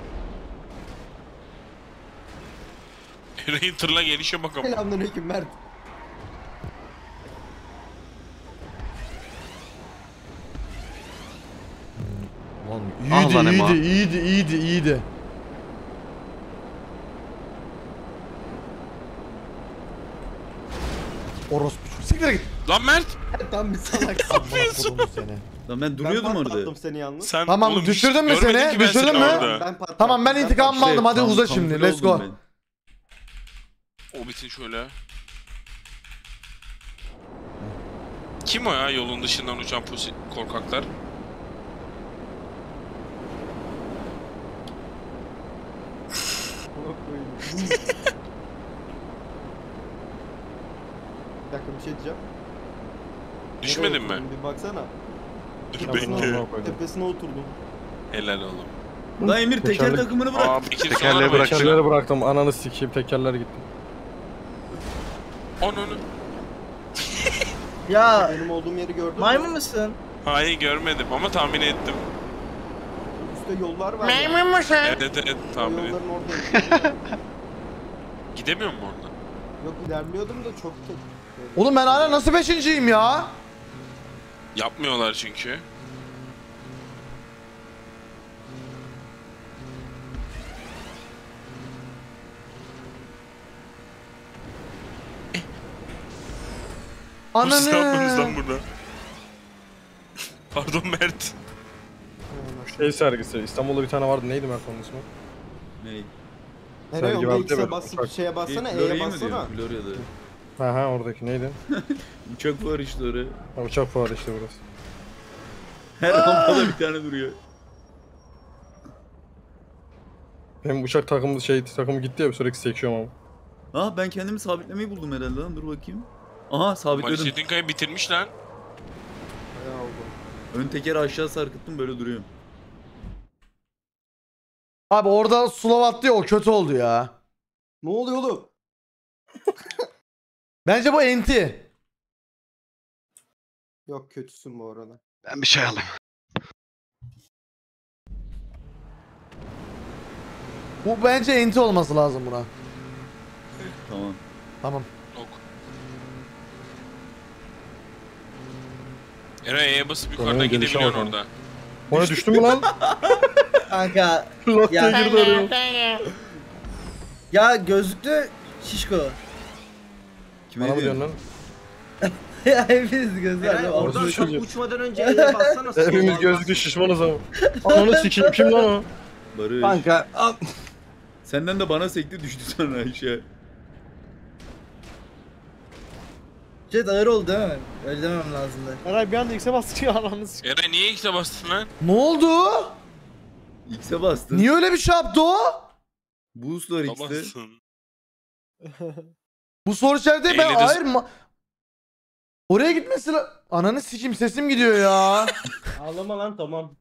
Yüreğin tırla gelişe bakalım. Selamünaleyküm Mert. Lan iyiydi. Orospu. Siktir git. Lan Mert. Tam bir salak. Lan ben duruyordum orada. Ben patlattım seni yalnız. Sen, tamam oğlum, düşürdün mü seni? Düşürdün mü? Tamam ben intikamımı aldım. Hadi uza şimdi. Let's go. O bitsin şöyle. Kim o ya yolun dışından uçan korkaklar? Bir dakika bir şey diyeceğim. Düşmedin mi? Bir baksana. Dur bekle. Tepesine oturdum. Helal oğlum. Lan Emir teker takımını bırak. Aa, tekerleri bıraktım. Ananı sikeyim tekerler gitti. Onu. Ya benim olduğum yeri gördün mü? Maymun musun? Hayır görmedim ama tahmin ettim. Üstte yollar var. Maymun musun? Evet tahmin ettim. Gidemiyor mu orada? Yok ilerliyordum da çok. Oğlum ben hala nasıl 5.'yim ya? Yapmıyorlar çünkü. Ananı. İstanbul'dan burada. Pardon Mert. Şey sergisi. İstanbul'da bir tane vardı. Neydi Mert onun ismi? Ney? Sergi vardı değil mi? Uçak. Şeye bassana, E'ye bassana. Blur ya da. Aha oradaki neydi? Uçak fuarı işte oraya. Ha, uçak fuarı işte burası. Her rampada bir tane duruyor. Benim uçak takımı gitti ya, sürekli sekiyorum ama. Aa, ben kendimi sabitlemeyi buldum herhalde lan, dur bakayım. Aha, sabitledim. Ali Çetinkaya bitirmiş lan. Bayağı oldu. Ön tekeri aşağı sarkıttım, böyle duruyorum. Abi orada sulav attı ya, o kötü oldu ya. Ne oluyor oğlum? Bence bu enti. Yok, kötüsün bu arada. Ben bir şey alayım. Bu bence enti olması lazım buna. Tamam. Tamam. Ok. Eray'e basıp yukarıdan gidebiliyorsun orada. Ona düştü mü lan? Kanka. Ya, girdi oraya. Ya gözlüklü şişko. Kime ne diyorsun lan? Ya hepiniz gözlüklü. Oradan çok uçmadan önce eline bassana. Hepimiz gözlüklü şişmanız ama. Ananı sikeyim, kim lan o? Barış. Kanka. Senden de bana sekti, düştü sonra Ayşe. Jet ağır oldu değil mi? Öyle demem lazımdı. Eray bir anda X'e bastı ya, ananı sikeyim. Eray niye X'e bastın lan? Ne oldu? X'e bastın. Niye öyle bir şey yaptı o? Boostlar X'te. Bu soru içeride ben hayır mı? Oraya gitmesi la... Ananı sikeyim, sesim gidiyor ya. Ağlama lan, tamam.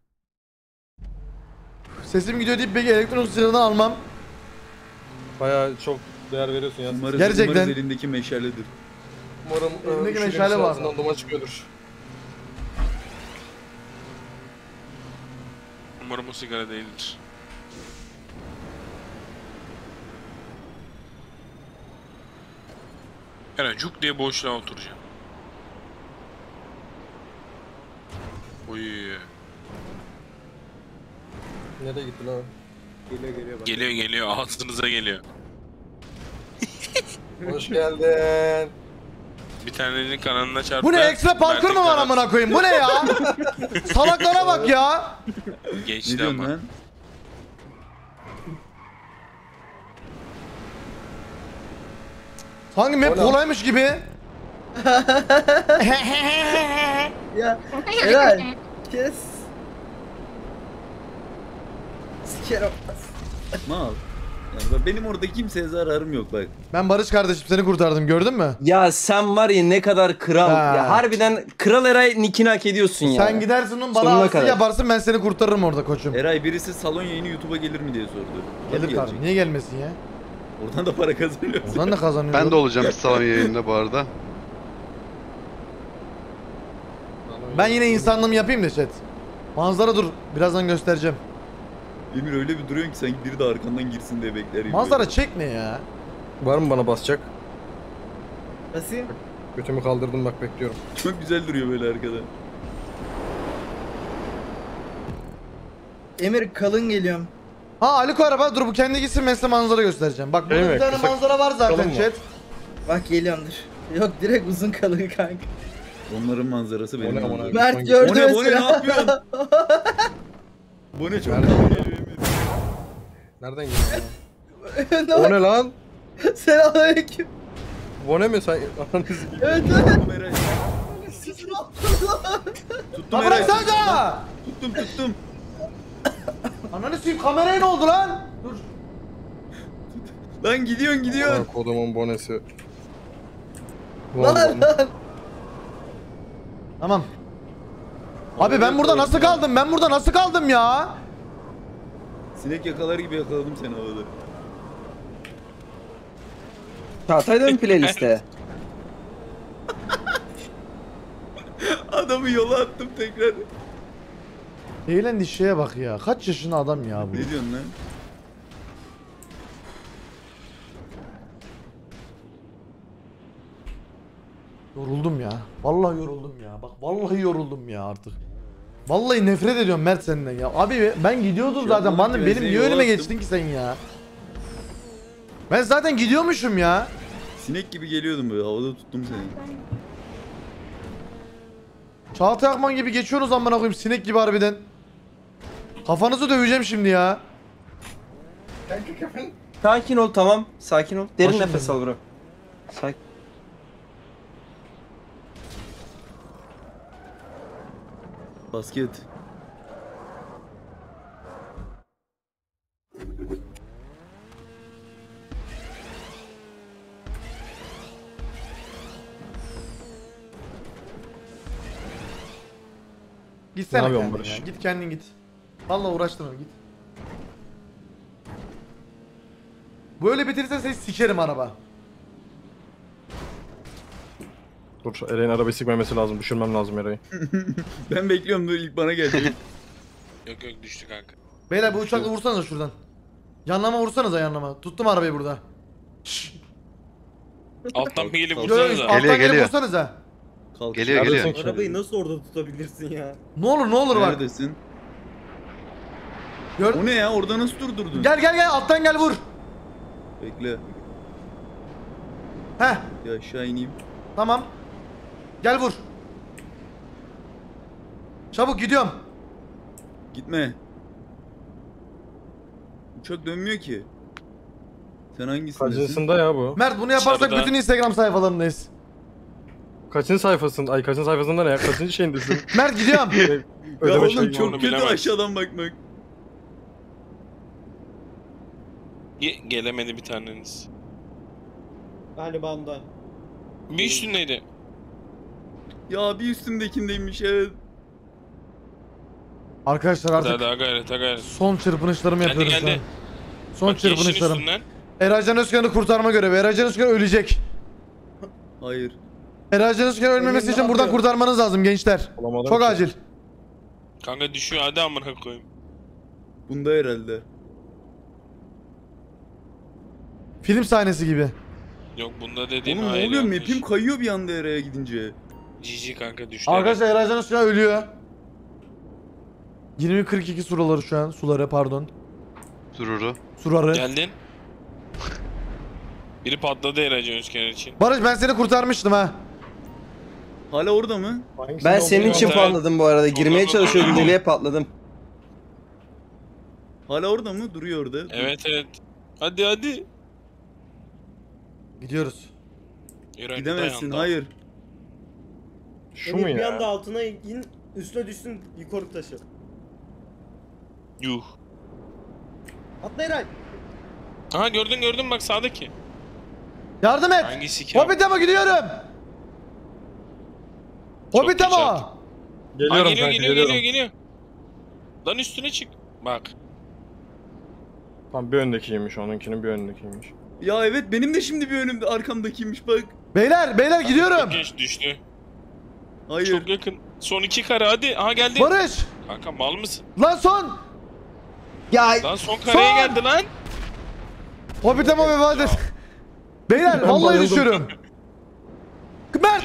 Sesim gidiyor deyip belki elektron silahını almam. Bayağı çok değer veriyorsun ya. Umarız, gerçekten. Umarız elindeki meşaledir. Umarım elindeki meşale var. Duma çıkıyordur. Umarım o sigara değildir. Yani cuk diye boşluğa oturacağım. Oy. Nereye gitti lan? Geliyor geliyor bak. Geliyor geliyor, ağzınıza geliyor. Hoş geldin. Bir tanenin kanalına çarptı. Bu ne, ekstra parkur mu var amına koyayım? Bu ne ya? Salaklara bak ya. Geçti ama. Lan? Hangi map kolaymış gibi? Ya helal. Kes. Sikerim. Mal. Yani benim orada kimseye zararım yok bak. Ben Barış kardeşim seni kurtardım, gördün mü? Ya sen var ya ne kadar kral. Ha. Ya harbiden kral Eray nickini hak ediyorsun ya. Sen yani gidersin onun bana arsını yaparsın, ben seni kurtarırım orada koçum. Eray birisi salon yayını YouTube'a gelir mi diye sordu. Gelir kardeşim, niye gelmesin ya? Oradan da para kazanıyorsun. Oradan da kazanıyorum. Ben de olacağım salon yayınında bu arada. Ben yine insanlığımı yapayım da chat. Manzara dur, birazdan göstereceğim. Emir öyle bir duruyorsun ki sanki biri de arkandan girsin diye bekler. Manzara çekme ya. Var mı bana basacak? Nasıl? Götümü kaldırdım bak, bekliyorum. Çok güzel duruyor böyle arkada. Emir kalın geliyorum. Ha Aliko araba dur, bu kendi gitsin, ben size manzara göstereceğim. Bak burada bir tane manzara var zaten chat. Bak geliyorumdur. Yok direkt uzun kalın kanka. Onların manzarası benim manzaram. Mert gördü ya. Boné ne yapıyorsun? Boné çok kalın geliyor Emir. Nereden geliyor lan? Boné lan. Selamünaleyküm. Boné mi sen? Evet evet. Tuttum Eray. Tuttum. Ananı sikeyim, kameraya ne oldu lan? Dur. Lan gidiyorsun. Lan kodumun bonesi. Lan. Tamam. Abi ben burada nasıl kaldım? Ben burada nasıl kaldım ya? Sinek yakalar gibi yakaladım seni havada. Çağatay'da mı playliste? Adamı yola attım tekrar. Eğlendiği şeye bak ya. Kaç yaşında adam ya bu? Ne diyorsun lan? Yoruldum ya. Vallahi yoruldum ya. Bak vallahi yoruldum ya artık. Vallahi nefret ediyorum Mert senden ya. Abi ben gidiyordum zaten. Benim niye önüme geçtin ki sen ya? Ben zaten gidiyormuşum ya. Sinek gibi geliyordum böyle. Havada tuttum seni. Çağatay Akman gibi geçiyoruz amına koyayım. Sinek gibi harbiden. Kafanızı döveceğim şimdi ya. Sakin ol, tamam. Sakin ol. Derin nefes al bro. Sakin. Basket. Gitsene kendin Barış? Ya. Git kendin git. Vallahi uğraştırma git. Böyle bitirirsen seni sikerim araba. Dur, Eray'ın arabayı sikmemesi lazım. Düşürmem lazım Eray'ı. Ben bekliyorum böyle ilk bana gelecek. Yok yok düştü kanka. Beyler bu uçakla vursanıza şuradan. Yanlama vursanıza yanlama. Tuttum arabayı burada. Alttan mı gelip vursanıza? Alttan gelip vursanıza. Geliyor geliyor. Arabayı nasıl orada tutabilirsin ya? Ne olur ne olur bak. Neredesin? Gör... O ne ya? Orada nasıl durdurdun? Gel gel gel alttan gel vur. Bekle. Heh. Ya aşağı ineyim. Tamam. Gel vur. Çabuk gidiyorum. Gitme. Uçak dönmüyor ki. Sen hangisindesin? Kaçıncısında ya bu? Mert bunu yaparsak şarada bütün Instagram sayfalarındayız. Kaçıncı sayfasın? Ay kaçıncı sayfasında ne ya? Kaçıncı şeyindesin? Mert gidiyorum. Ya oğlum şey çok kötü aşağıdan bakmak. Gelemedi bir taneniz. Galiba onda. Bir üstündeydi. Ya bir üstümdekindeymiş evet. Arkadaşlar artık daha gayret. Son çırpınışlarımı yapıyoruz geldi. Son bak, çırpınışlarım. Eray Can Özkenar'ı kurtarma görevi. Eray Can Özkenar ölecek. Hayır. Eray Can Özkenar ölmemesi için buradan kurtarmanız lazım gençler. Olamadım çok ki acil. Kanka düşüyor hadi amına koyayım. Bunda herhalde. Film sahnesi gibi. Yok bunda dediğin hayır. Ne oluyor? Map'im kayıyor bir anda Eray'a gidince. GG kanka düştü. Arkadaşlar Eray Can Özkenar ölüyor. 20.42 suraları şu an. Suları pardon. Surarı. Geldin. Biri patladı Eray Can Özkenar için. Barış ben seni kurtarmıştım ha. Hala orada mı? Hangisi ben senin için patladım bu arada. Girmeye çalışıyordum deliğe patladım. Hala orada mı? Duruyor orada. Evet. Hadi. Gidiyoruz. Gidemezsin hayır. Şu mu ya? Bir anda altına in. Üstüne düşsün yukarı taşı. Yuh. Atla Eray. Aha gördün bak sağdaki. Yardım et. Hangisi ki? Hobbit Emo gidiyorum. Hobbit Emo. Geliyor. Lan üstüne çık. Bak. Tam bir öndekiymiş onunkinin bir öndekiymiş. Ya evet benim de şimdi bir önümde arkamdakiymiş bak. Beyler gidiyorum. Geç düştü. Hayır. Çok yakın. Son iki kare hadi. Aha geldi. Barış. Kanka mal mısın? Lan son. Ya. Lan son kareye geldi lan. Hobbit Emo vefat et. Beyler vallahi düşüyorum. Mert.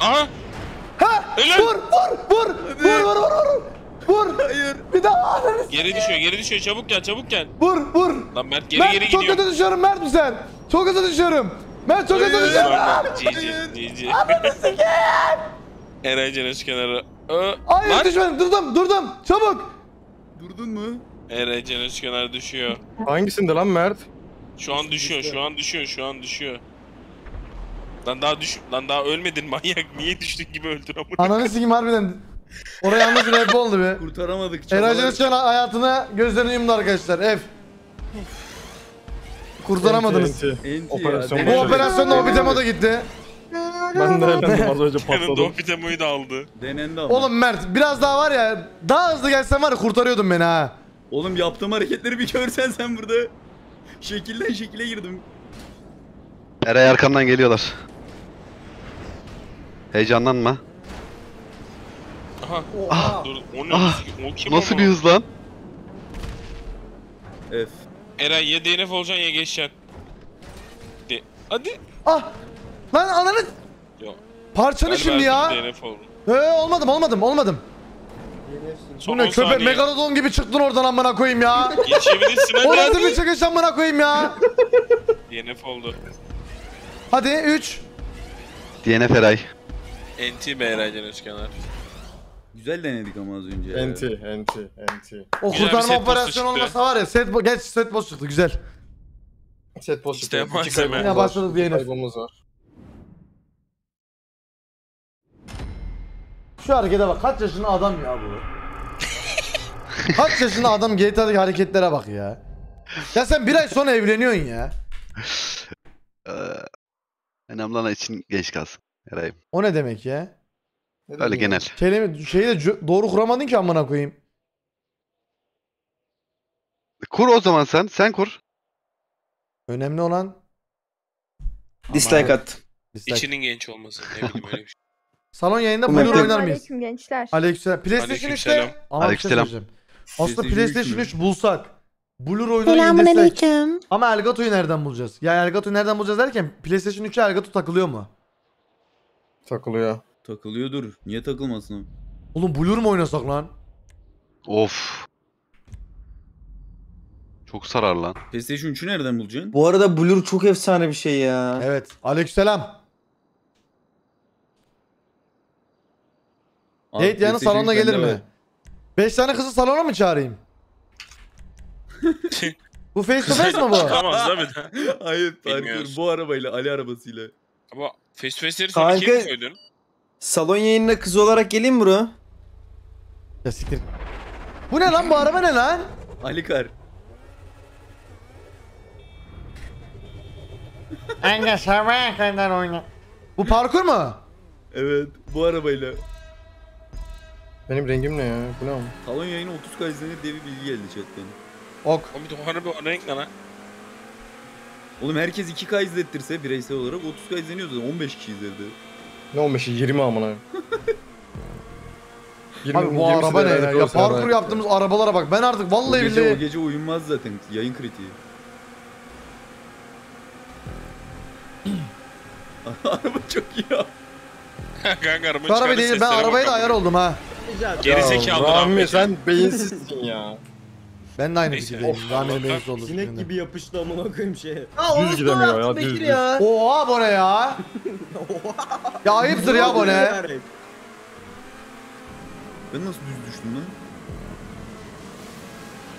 Aha. Ha. Vur. Vur. Hayır. Bir daha. Geri düşüyor. Çabuk gel. Vur. Lan Mert geri gidiyor. Çok hızlı düşüyorum Mert mi sen? Çok hızlı düşüyorum. Cici. Ananı sikeyim. Eray Can Özkenar'ı... Hayır lan düşmedim durdum çabuk. Durdun mu? Eray Can Özkenar düşüyor. Hangisinde lan Mert? Şu an düşüyor. Lan daha ölmedin manyak niye düştük gibi öldün amına. Ananı sikeyim harbiden. Oraya yalnız bir F oldu be. Kurtaramadık. Eray Can Özkenar hayatına gözlerini yumdu arkadaşlar F. Kurtaramadınız. Bu operasyonda Hobbit Emo da gitti. Ben de efendim az önce patladım. Hobbit Emo'yu da aldı. Denendi ama. Oğlum Mert biraz daha var ya daha hızlı gelsen var ya kurtarıyordun beni ha. Oğlum yaptığım hareketleri bir görsen sen burada. Şekilden şekile girdim. Eray arkamdan geliyorlar. Heyecanlanma. Aha. Ah. Dur, o nasıl bir hız lan? F. Eray ya DNF olacaksın ya geçeceksin. Hadi. Ah. Lan ananı. Yok. Parçanı şimdi ya. Olmadım. Bu ne köpek Megalodon gibi çıktın oradan amına koyayım ya. Geçebilirsin hadi. Orada bir çıkış amına koyayım ya. DNF oldu. Hadi 3. DNF Eray. NT be Eray Can Özkenar. Güzel denedik ama az önce. Enti. O güzel kurtarma operasyonu olmasa var ya set boss çıktı güzel. Set boss çıktı. Yine başladık diye kaybımız var. Şu harekete bak kaç yaşında adam ya bu. Kaç yaşında adam GTA'daki hareketlere bak ya. Ya sen bir ay sonra evleniyorsun ya. Önemli olan için geç kalsın Eray'ım. O ne demek ya? Öyle genel. Kelime şeyi de doğru kuramadın ki amına koyayım. Kur o zaman sen. Sen kur. Önemli olan. Dislike at. İçinin genç olması. Ne bileyim öyle bir şey. Salon yayında Blur oynar mıyız? Aleyküm gençler. Aleykümselam. PlayStation 3'te. Aleykümselam. Aslında PlayStation 3 bulsak. Blur oyunu indirsek. Ama Elgato'yu nereden bulacağız? Ya Elgato'yu nereden bulacağız derken PlayStation 3'e Elgato takılıyor mu? Takılıyor. Takılıyordur. Niye takılmasın? Oğlum Blur mu oynasak lan? Of. Çok sarar lan. PlayStation 3'ü nereden bulacaksın? Bu arada Blur çok efsane bir şey ya. Evet. Aleykümselam. Date yanı salona gelir mi? 5 tane kızı salona mı çağırayım? Bu face to face mi bu? Çıkamaz da bir de. Hayır, hayır. Bu arabayla, Ali arabasıyla. Ama face to face'leri sonra kim koydun? Salon yayınına kız olarak geleyim bro. Ya siktir. Bu ne lan, bu araba ne lan? Ali kar. Anne sabah kadar oyna. Bu parkur mu? Evet, bu arabayla. Benim rengim ne ya? Bu ne? Salon yayını 30K izlenir diye bir bilgi geldi chatten. Ok. Oğlum herkes 2K izlettirse bireysel olarak 30K izleniyordu. 15 kişi izledi. Ne 15'i? 20 amına. Abi bu araba ne ya? Ya parkur yaptığımız arabalara bak. Ben artık vallahi billahi. O gece uyunmaz zaten. Yayın kritiği. Araba çok iyi ya. Kanka araba değil. Ben arabaya da ayar oldum ha. Gerizekalı Rami, sen beyinsizsin ya. Ben de aynı fikirdeyim. Rami'nin beyinsiz olduğu fikirdeyim. Sinek gibi yapıştı amına koyayım şeye. Düz gidemiyor ya, düz. Oha Boné ya. Ya ayıptır ya Boné. Ben nasıl düz düştüm lan?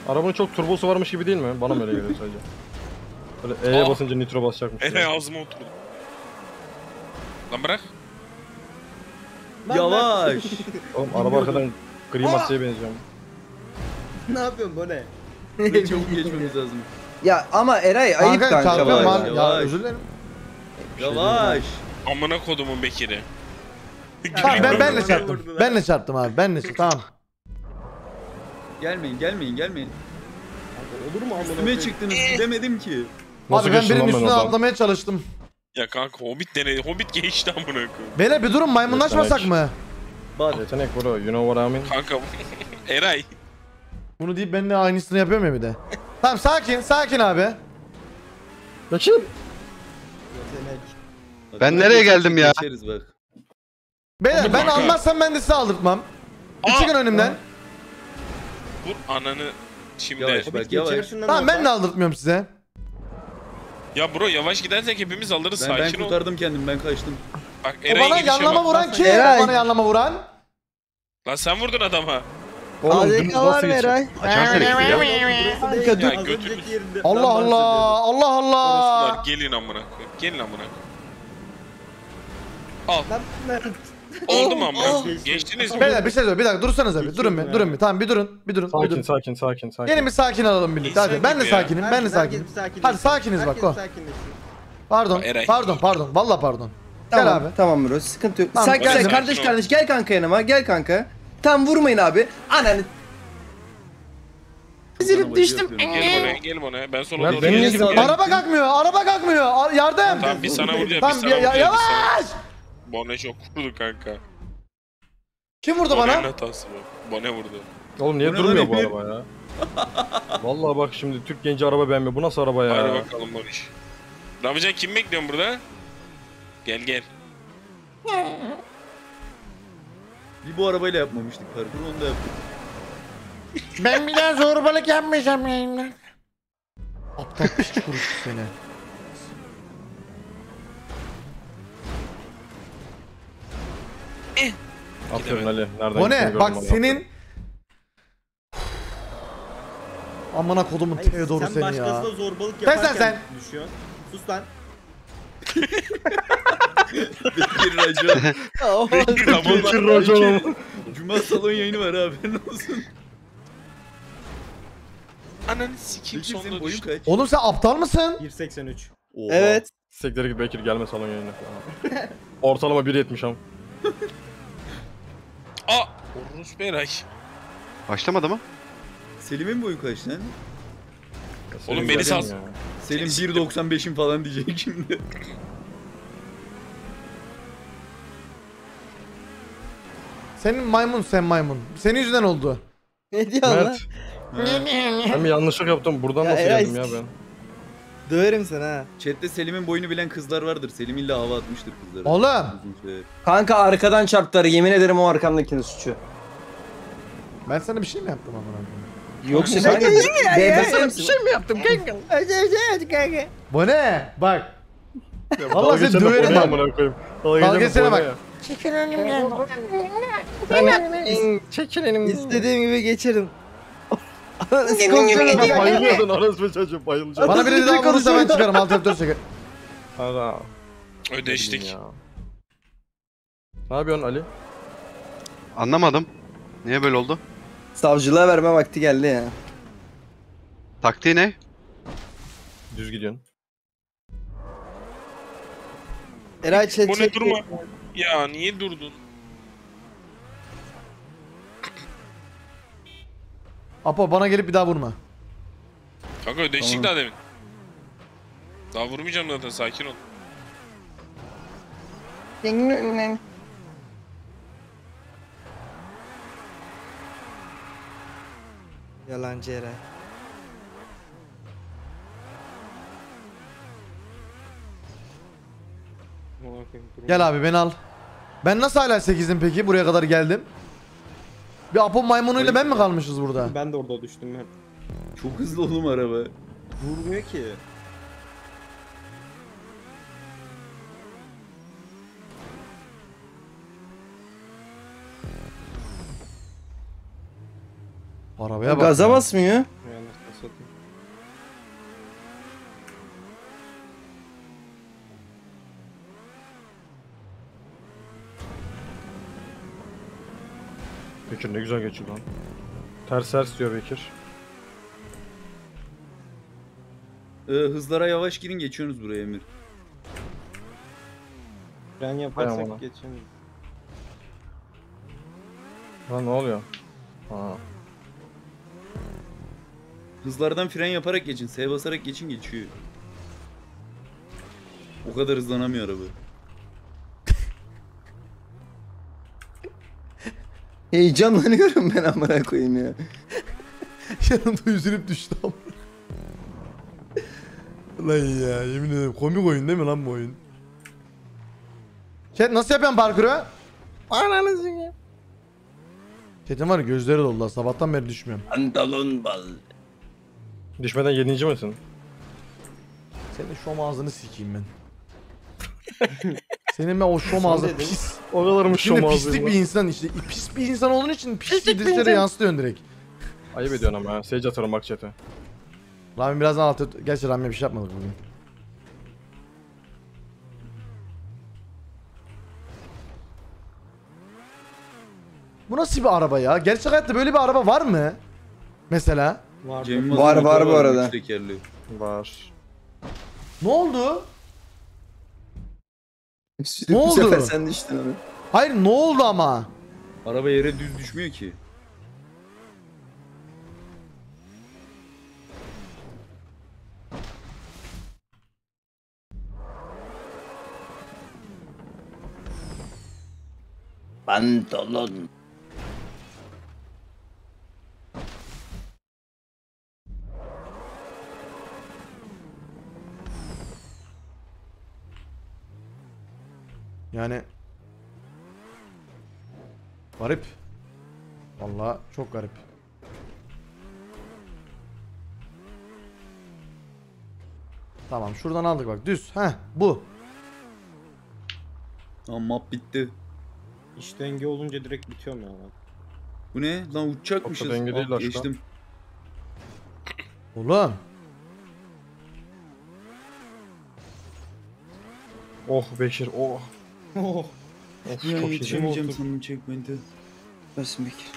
Arabanın çok turbosu varmış gibi değil mi? Bana böyle geliyor sadece. Böyle E'ye basınca nitro basacakmış. Eray ağzıma oturdu. Lan bırak. Yavaş. Oğlum araba arkadan gri masaya benziyor. Ne yapıyorsun Boné? Böyle çabuk geçmemiz lazım. Ya ama Eray ayıp kanka bana. Ya özür dilerim. Yavaş. Amına kodumun Bekir'i. Benle çarptım. Benle çarptım abi. Benle çarptım. Tamam. Gelmeyin, gelmeyin, gelmeyin. Abi, olur mu amına? Üstüme çıktınız, gidemedim ki. Abi ben birinin üstüne atlamaya çalıştım. Ya kanka Hobbit denedi. Hobbit geçti amına koyayım. Böyle bir durum, maymunlaşmasak mı? Bari yetenek bro. You know what I mean? Kanka Eray. Bunu deyip ben de aynısını yapıyorum ya bir de. Tamam sakin, sakin abi. Bakayım. Ben nereye geldim ya? Beyler ben almazsam ben de sizi aldırtmam. Çıkın önümden. Bu ananı şimdi. Yavaş bak, yavaş. Tamam ben de aldırtmıyorum size. Ya bro yavaş gidersek hepimiz alırız, sakin ol. Ben kurtardım kendimi, ben kaçtım. Bak Eray'e gidişe bak. O bana yanlama vuran kim? O bana yanlama vuran. Lan sen vurdun adama. ADK var mı Eray? Allah Allah, Allah Allah. Gelin amına koyayım, gelin amına koyayım. Al. Oldu mu amına koyayım? Geçtiniz mi? Beyler bir şey söyle, bir dakika dursanız abi, durun bir, durun bir. Tamam bir durun, bir durun. Sakin, sakin, sakin, sakin. Gelin bir sakin alalım birlikte. Hadi ben de sakinim, ben de sakinim. Hadi sakiniz bak o. Pardon, pardon, pardon, valla pardon. Gel abi. Tamam bro, sıkıntı yok. Sakin, kardeş kardeş, gel kanka yanıma, gel kanka. Tam vurmayın abi. Ananı. Ezilip düştüm. Gel Boné. Ben sola doğru geliyorum. Araba kalkmıyor. Araba kalkmıyor. Yardım. Tam bir sana vuracağım. Tam bir sana. Yavaş. Boné çok vurdu kanka. Kim vurdu bana? Boné'nin hatası bu. Boné vurdu. Oğlum niye durmuyor bu araba ya? Vallahi bak şimdi Türk genci araba beğenmiyor. Bu nasıl araba ya? Hadi bakalım Barış. Rahmican kim bekliyorsun burada? Gel gel. Bir bu arabayla yapmamıştık parkur, onu da yaptık. Ben bir daha zorbalık yapmayacağım yayınlar. Aptal piç kuruşu seni. Aferin Ali, nereden Boné, bak senin... Amına kodumun Teodor'u seni ya. Sen başkasına zorbalık yaparken sen. Düşüyorsun. Sus lan. Bekir Racan. Bekir Racan. Cuma salon yayını var abi, ne olsun. Ananı sikeyim sonunda düştü. Oğlum sen aptal mısın? 1.83. Evet. Seklere git Bekir, gelme salon yayını. Ortalama 1.70 am. Aa! Orunuz Meray. Başlamadı mı? Selim'in mi boyu kaç lan? Oğlum beni sal. Selim 1.95'im falan diyecek şimdi. Senin maymun, sen maymun. Senin yüzünden oldu. Ne diyorsun lan? Ben bir yanlışlık yaptım. Buradan ya nasıl geldim ya ben? Döverim seni ha. Chat'te Selim'in boyunu bilen kızlar vardır. Selim illa hava atmıştır kızlara. Oğlum! Kanka arkadan çarptılar. Yemin ederim o arkamdakinin suçu. Ben sana bir şey mi yaptım amına? Yoksa kanka bir şey mi yaptım kanka? Bu ne? Bak. Valla seni döverim bak. Dalga geçene bak. Çekil önümden. Çekil önümden. İstediğim gibi geçerim. Bayılıyordun orası çocuğum, bayılacağım. Bana biri daha vurursa ben çıkarım, alt F4 çeker. Aga. Ödeştik. Ne yapıyorsun Ali? Anlamadım. Niye böyle oldu? Savcılığa verme vakti geldi ya. Taktiği ne? Düz gidiyorsun. Eray Boné durma. Ya niye durdun? Apo bana gelip bir daha vurma. Kanka ödeştik tamam. Daha demin. Daha vurmayacağım zaten, sakin ol. Yalancı Eray. Gel abi beni al. Ben nasıl hala 8'im peki, buraya kadar geldim? Bir Apo maymunuyla ben mi kalmışız burada? Ben de orada düştüm Mert. Çok hızlı oğlum araba. Vurmuyor ki. Arabaya bak. Gaza basmıyor. Bekir ne güzel geçiyor lan. Ters ters diyor Bekir. Hızlara yavaş girin, geçiyorsunuz buraya Emir. Fren yaparsak geçemeyiz. Lan ne oluyor? Aa. Hızlardan fren yaparak geçin, S basarak geçin, geçiyor. O kadar hızlanamıyor araba. Heyecanlanıyorum ben amına koyayım ya. Yanımda üzülüp düştü amına. Lan ya yemin ederim komik oyun değil mi lan bu oyun? Chat nasıl yapıyorsun parkuru? Ananızı ya. Chat'in var ya gözleri doldu lan, sabahtan beri düşmüyorum. Antalon bal. Düşmeden 7. misin? Senin şom ağzını sikeyim ben. Senin ben o şom ağzı pis. Oralarım şom ağzı. Pislik bir insan işte. Pis bir insan olduğun için pislik dışarı yansıtıyorsun direkt. Ayıp ediyorsun ama ya. Seyirci atarım bak chat'e. Rami birazdan altı... Gerçi Rami'ye bir şey yapmadık bugün. Bu nasıl bir araba ya? Gerçek hayatta böyle bir araba var mı? Mesela? Var bu arada. Var. Ne oldu? Ne oldu? Sen düştün abi. Hayır ne oldu ama? Araba yere düz düşmüyor ki. Pantolon. Yani garip. Vallahi çok garip. Tamam şuradan aldık bak düz. Heh bu. Tamam map bitti. İş denge olunca direkt bitiyor mu ya lan? Bu ne? Lan uçacakmışız. Denge değil geçtim. Ulan. Oh Bekir oh. Oh. Geçemeyeceğim sanırım checkpoint'i. Basın Bekir.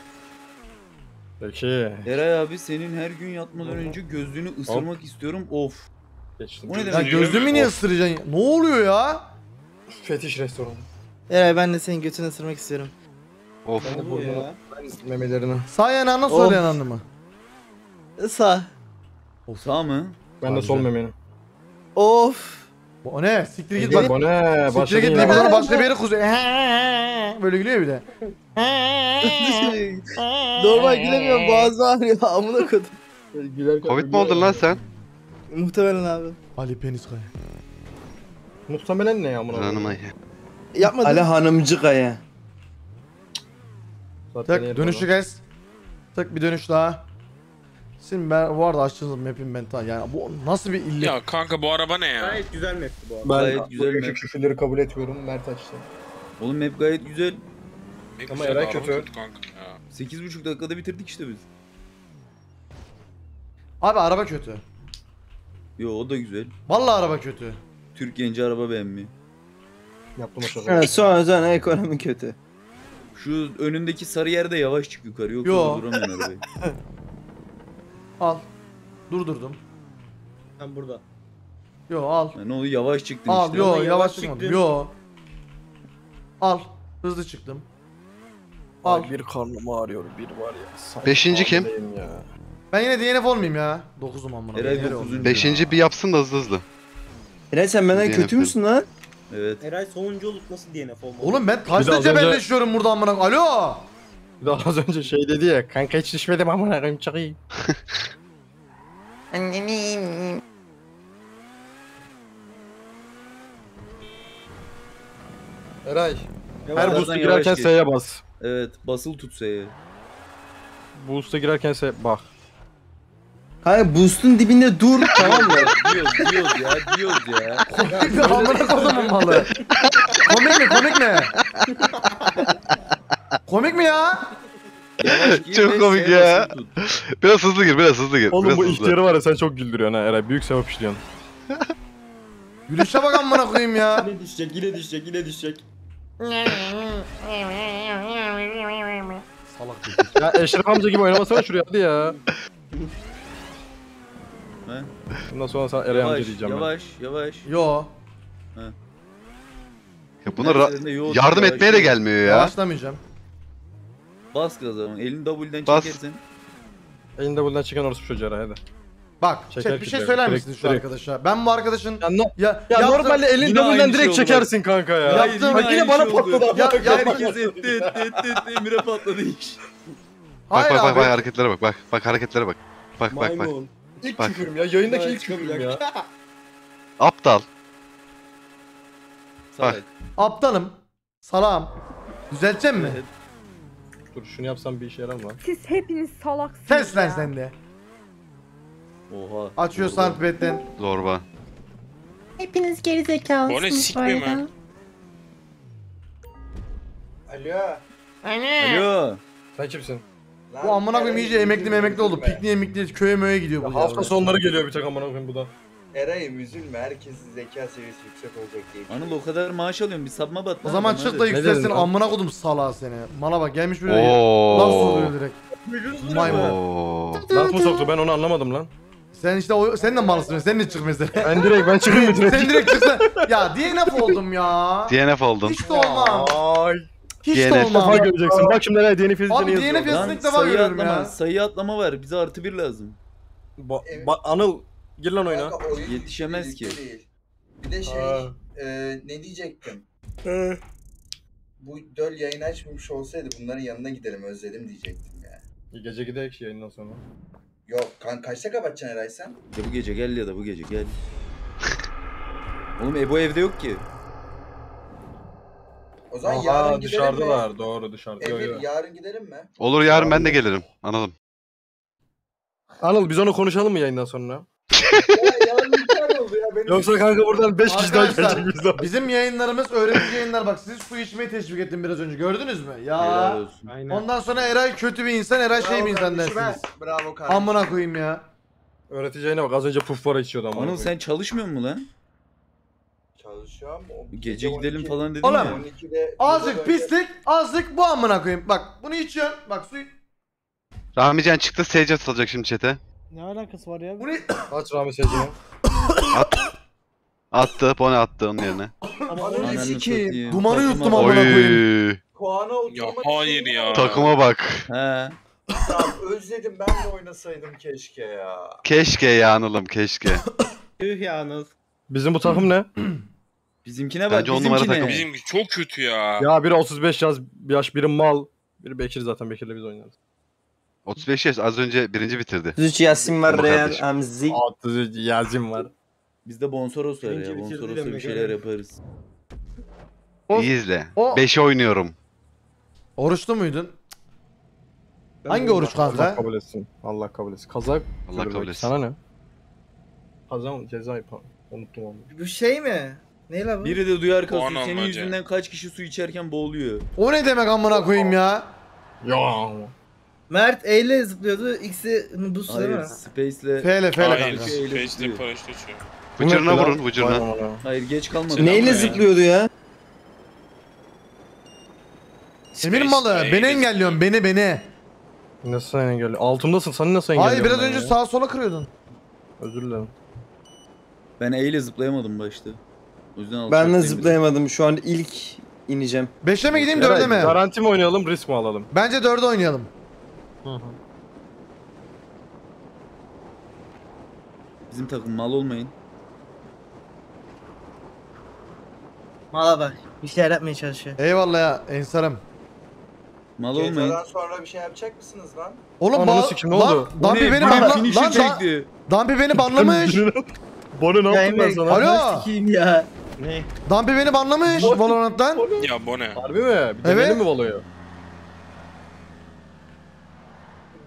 Peki. Eray abi senin her gün yatmadan önce gözlüğünü ısırmak istiyorum. Of. Geçtim. O ne demek? Gözlüğümü niye ısıracaksın? Ne oluyor ya? Fetiş restoranı. Eray ben de senin götünü ısırmak istiyorum. Of. Ben de burnuna memelerini. Sağ yanağını sol yanağını mı? Sağ. O sağ mı? Ben de sol memeni. Of. O ne? Siktir git bak. Boné. Siktir git bunları başka bir yere kuzey. Böyle gülüyor bir de. Normal gülemiyorum, boğazı ağrıyor. Amına koydum. Hobbit mi oldun lan sen? Muhtemelen abi. Ali Penis Kaya. Muhtemelen ne ya amına koydum? Yapmadım. Ali Hanımcık Kaya. Tak dönüşü guys. Tak bir dönüş daha. Şimdi ben bu arada açtığınız map'im ben yani bu nasıl bir illet? Ya kanka bu araba ne ya? Gayet güzel map'ti bu araba. Gayet ya, güzel map. Küfürleri kabul etmiyorum, Mert açtı. Oğlum map gayet güzel. Map ama Eray kötü. 8,5 dakikada bitirdik işte biz. Abi araba kötü. Yo o da güzel. Vallahi araba kötü. Türk genci araba beğenmiyor. Yaptım o kadar. Sonra ekonomi kötü. Şu önündeki sarı yerde yavaş çık yukarı, yoksa duramıyorum arabayı. Al. Durdurdum. Ben burada. Yo al. Ne yani oldu yavaş çıktın al, işte. Yo yavaş çıktım. Yo. Al. Hızlı çıktım. Al. Ay, bir karnım ağrıyor bir var ya. 5. kim? Ya. Ben yine DNF olmayayım ya. 9'um amına. Eray 9. 5. bir yapsın da hızlı. Eray sen benden DNF kötü müsün lan? Evet. Eray sonuncu olup nasıl DNF olmalı? Oğlum ben taşla cebelleşiyorum burada amına. Alo. Bir daha az önce şey dedi ya, kanka hiç düşmedim amına koyayım çok iyi. Annemim. Eray, her boost'a girerken S'ye bas. Evet, basılı tut S'ye. Boost'a girerken S'ye bak. Hayır, boost'un dibinde dur tamam mı? Diyoruz ya. Komik mi? Amına kodumun malı. Komik mi? Komik mi ya? Çok komik ya. Biraz hızlı gir, Oğlum biraz bu ihtiyarı var ya, sen çok güldürüyorsun ha Eray. Büyük sevap işliyorsun. Gülüşe bak amına koyayım ya. Yine düşecek. Salak bir şey. Ya Eşref amca gibi oynamasana şuraya hadi ya. He? Bundan sonra sana Eray amca diyeceğim ben. Yavaş. Yo. He. Ya buna yardım etmeye de gelmiyor ya. Yavaşlamayacağım. Bas kazanın. Elini W'den çekersin. Elini W'den çeken orası çocuğa hadi. Bak, bir şey söyler misiniz şu arkadaşa? Ben bu arkadaşın ya normalde elini W'den direkt çekersin kanka ya. Yaptım. Bak yine bana patladı. Herkes etti. Emir'e patladı iş. Bak hareketlere bak. Bak hareketlere bak. Bak. İlk küfürüm ya. Yayındaki ilk küfürüm ya. Aptal. Bak. Aptalım. Salam. Düzelteceğim mi? Dur şunu yapsam bir işe yaramaz. Siz hepiniz salaksınız. Seslen sen de. Oha. Açıyor santibetten. Zorba. Hepiniz gerizekalısınız. Boné sikmiyor mu? Alo. Sen kimsin? Bu amına koyayım iyice emekli oldu. Pikniğe köye möye gidiyor bu ya. Hafta sonları geliyor bir tek amına koyayım bu da. Eray'ım üzülme, herkesin zeka seviyesi yüksek olacak diye. Anıl o kadar maaş alıyorum, bir sapma batma. O zaman çık da yükselsin amına kodum salağa seni. Mala bak gelmiş böyle. Laf sokuyor direkt. Maymun. Laf mı soktu, ben onu anlamadım lan. Sen işte sen de malısın, sen de çık mesela. Ben çıkayım mı direkt? Sen direkt çıksana. Ya DNF oldum ya. DNF oldum. Hiç de olmam. Hiç de olmam. Defa göreceksin. Bak şimdi nereye DNF yazısını yazıyor. Abi DNF yazısını ilk defa görüyorum ya. Sayı atlama var, bize artı 1 lazım. Anıl. Gir lan oyuna. Yetişemez ki. Bir de şey, ne diyecektim? Bu döl yayın açmamış olsaydı bunların yanına gidelim özledim diyecektim ya. Gece gidelim yayından sonra. Yok kan kaçta kapatacaksın Eray sen? Ya bu gece gel ya da bu gece gel. Oğlum Ebo evde yok ki. O zaman yarın gidelim mi? Dışarıdalar doğru dışarıda. Emir yarın gidelim mi? Olur yarın ben de gelirim Anıl'ım. Anıl biz onu konuşalım mı yayından sonra? Yoksa kanka buradan 5 kişi daha gelecek bizden. Bizim yayınlarımız öğretici yayınlar, bak siz su içmeye teşvik ettim biraz önce gördünüz mü? Ya ondan sonra Eray kötü bir insan, Eray şey bir insan dersiniz. Bravo kardeşim. Amına koyayım ya. Öğreteceğine bak az önce puf para içiyordu amına. Anıl sen çalışmıyor musun lan? Çalışıyorum. Gece gidelim falan dedin ya. Oğlum azıcık pislik azıcık bu amına koyayım. Bak bunu içiyorum bak suyu. Rahmican çıktı seyirci atılacak şimdi chat'e. Ne alakası var ya? Aç Rami seyircinin. Attı, Boné attı onun yerine. Dumanı yuttum amına koyayım. puana oturmak. Ya hayır ya. Takıma bak. He. Ya özledim, ben de oynasaydım keşke ya. Keşke ya Anıl'ım, keşke. Tüh ya Anıl. Bizim bu takım ne? Bizimkine bak. Bence on numara takım. Bizim çok kötü ya. Ya biri 35 yaş, biri mal, biri Bekir, zaten Bekir'le biz oynarız. 35 yaş az önce birinci bitirdi. 33 yaşım var Real Amzi. 33 yaşım var. Bizde Bonsoros var ya. Bonsoros'la bir şeyler yaparız. İyi izle. 5'e oynuyorum. Oruçlu muydun? Ben hangi oruç kanka? Allah kabul etsin. Allah kabul etsin. Kaza. Allah kabul etsin. Sana ne? Kaza mı? Ceza yapalım. Unuttum onu. Bu şey mi? Ne la bu? Biri de duyar kasıyor. Senin yüzünden kaç kişi su içerken boğuluyor. O ne demek amına koyayım ya? Ya. Mert E ile zıplıyordu. X'i bu su değil mi? Space'le. F'le kanka. Space'le paraşüt açıyor. Vıcırına vurun, vıcırına. Hayır geç kalmadı. Neyle zıplıyordu ya? Emir malı. Beni engelliyorsun. Beni. Nasıl engelliyor? Altımdasın. Sana nasıl engelliyor? Hayır biraz önce sağa sola kırıyordun. Özür dilerim. Ben E ile zıplayamadım başta. O yüzden ben de zıplayamadım. Şu an ilk ineceğim. 5'e mi gideyim 4'e mi? Garanti mi oynayalım, risk mi alalım? Bence 4'e oynayalım. Hı. Bizim takım mal olmayın. Mala bak. Bir şeyler yapmaya çalışıyor. Eyvallah ya Ensar'ım. Mal olmayın. Geceden sonra bir şey yapacak mısınız lan? Oğlum lan Dampi beni banlamış. Dampi beni banlamış. Boné ne yaptın lan sana? Alo. Ya. Ne? Dampi beni banlamış Valorant'tan. Ya Boné. Harbi mi? Bir deneyelim mi Valo'yu?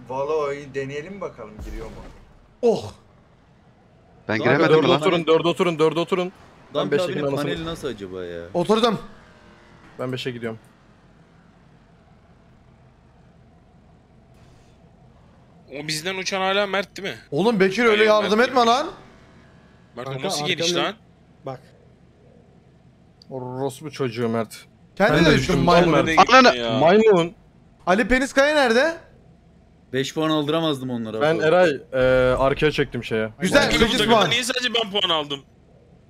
Valo'yu deneyelim bakalım giriyor mu? Oh. Ben giremedim lan. Dörde oturun. Ben 5'e gidiyorum. Paneli nasıl acaba ya? Oturdum. Ben 5'e gidiyorum. O bizden uçan hala Mert değil mi? Oğlum Bekir öyle yardım etme lan. Mert o nasıl geliş lan? Bak. Orospu çocuğu Mert. Kendi de düştüm maymun. Maymun. Ali Penis Kaya nerede? 5 puan aldıramazdım onlara. Ben Eray arkaya çektim şeye. Güzel 8 puan. Niye sadece ben puan aldım?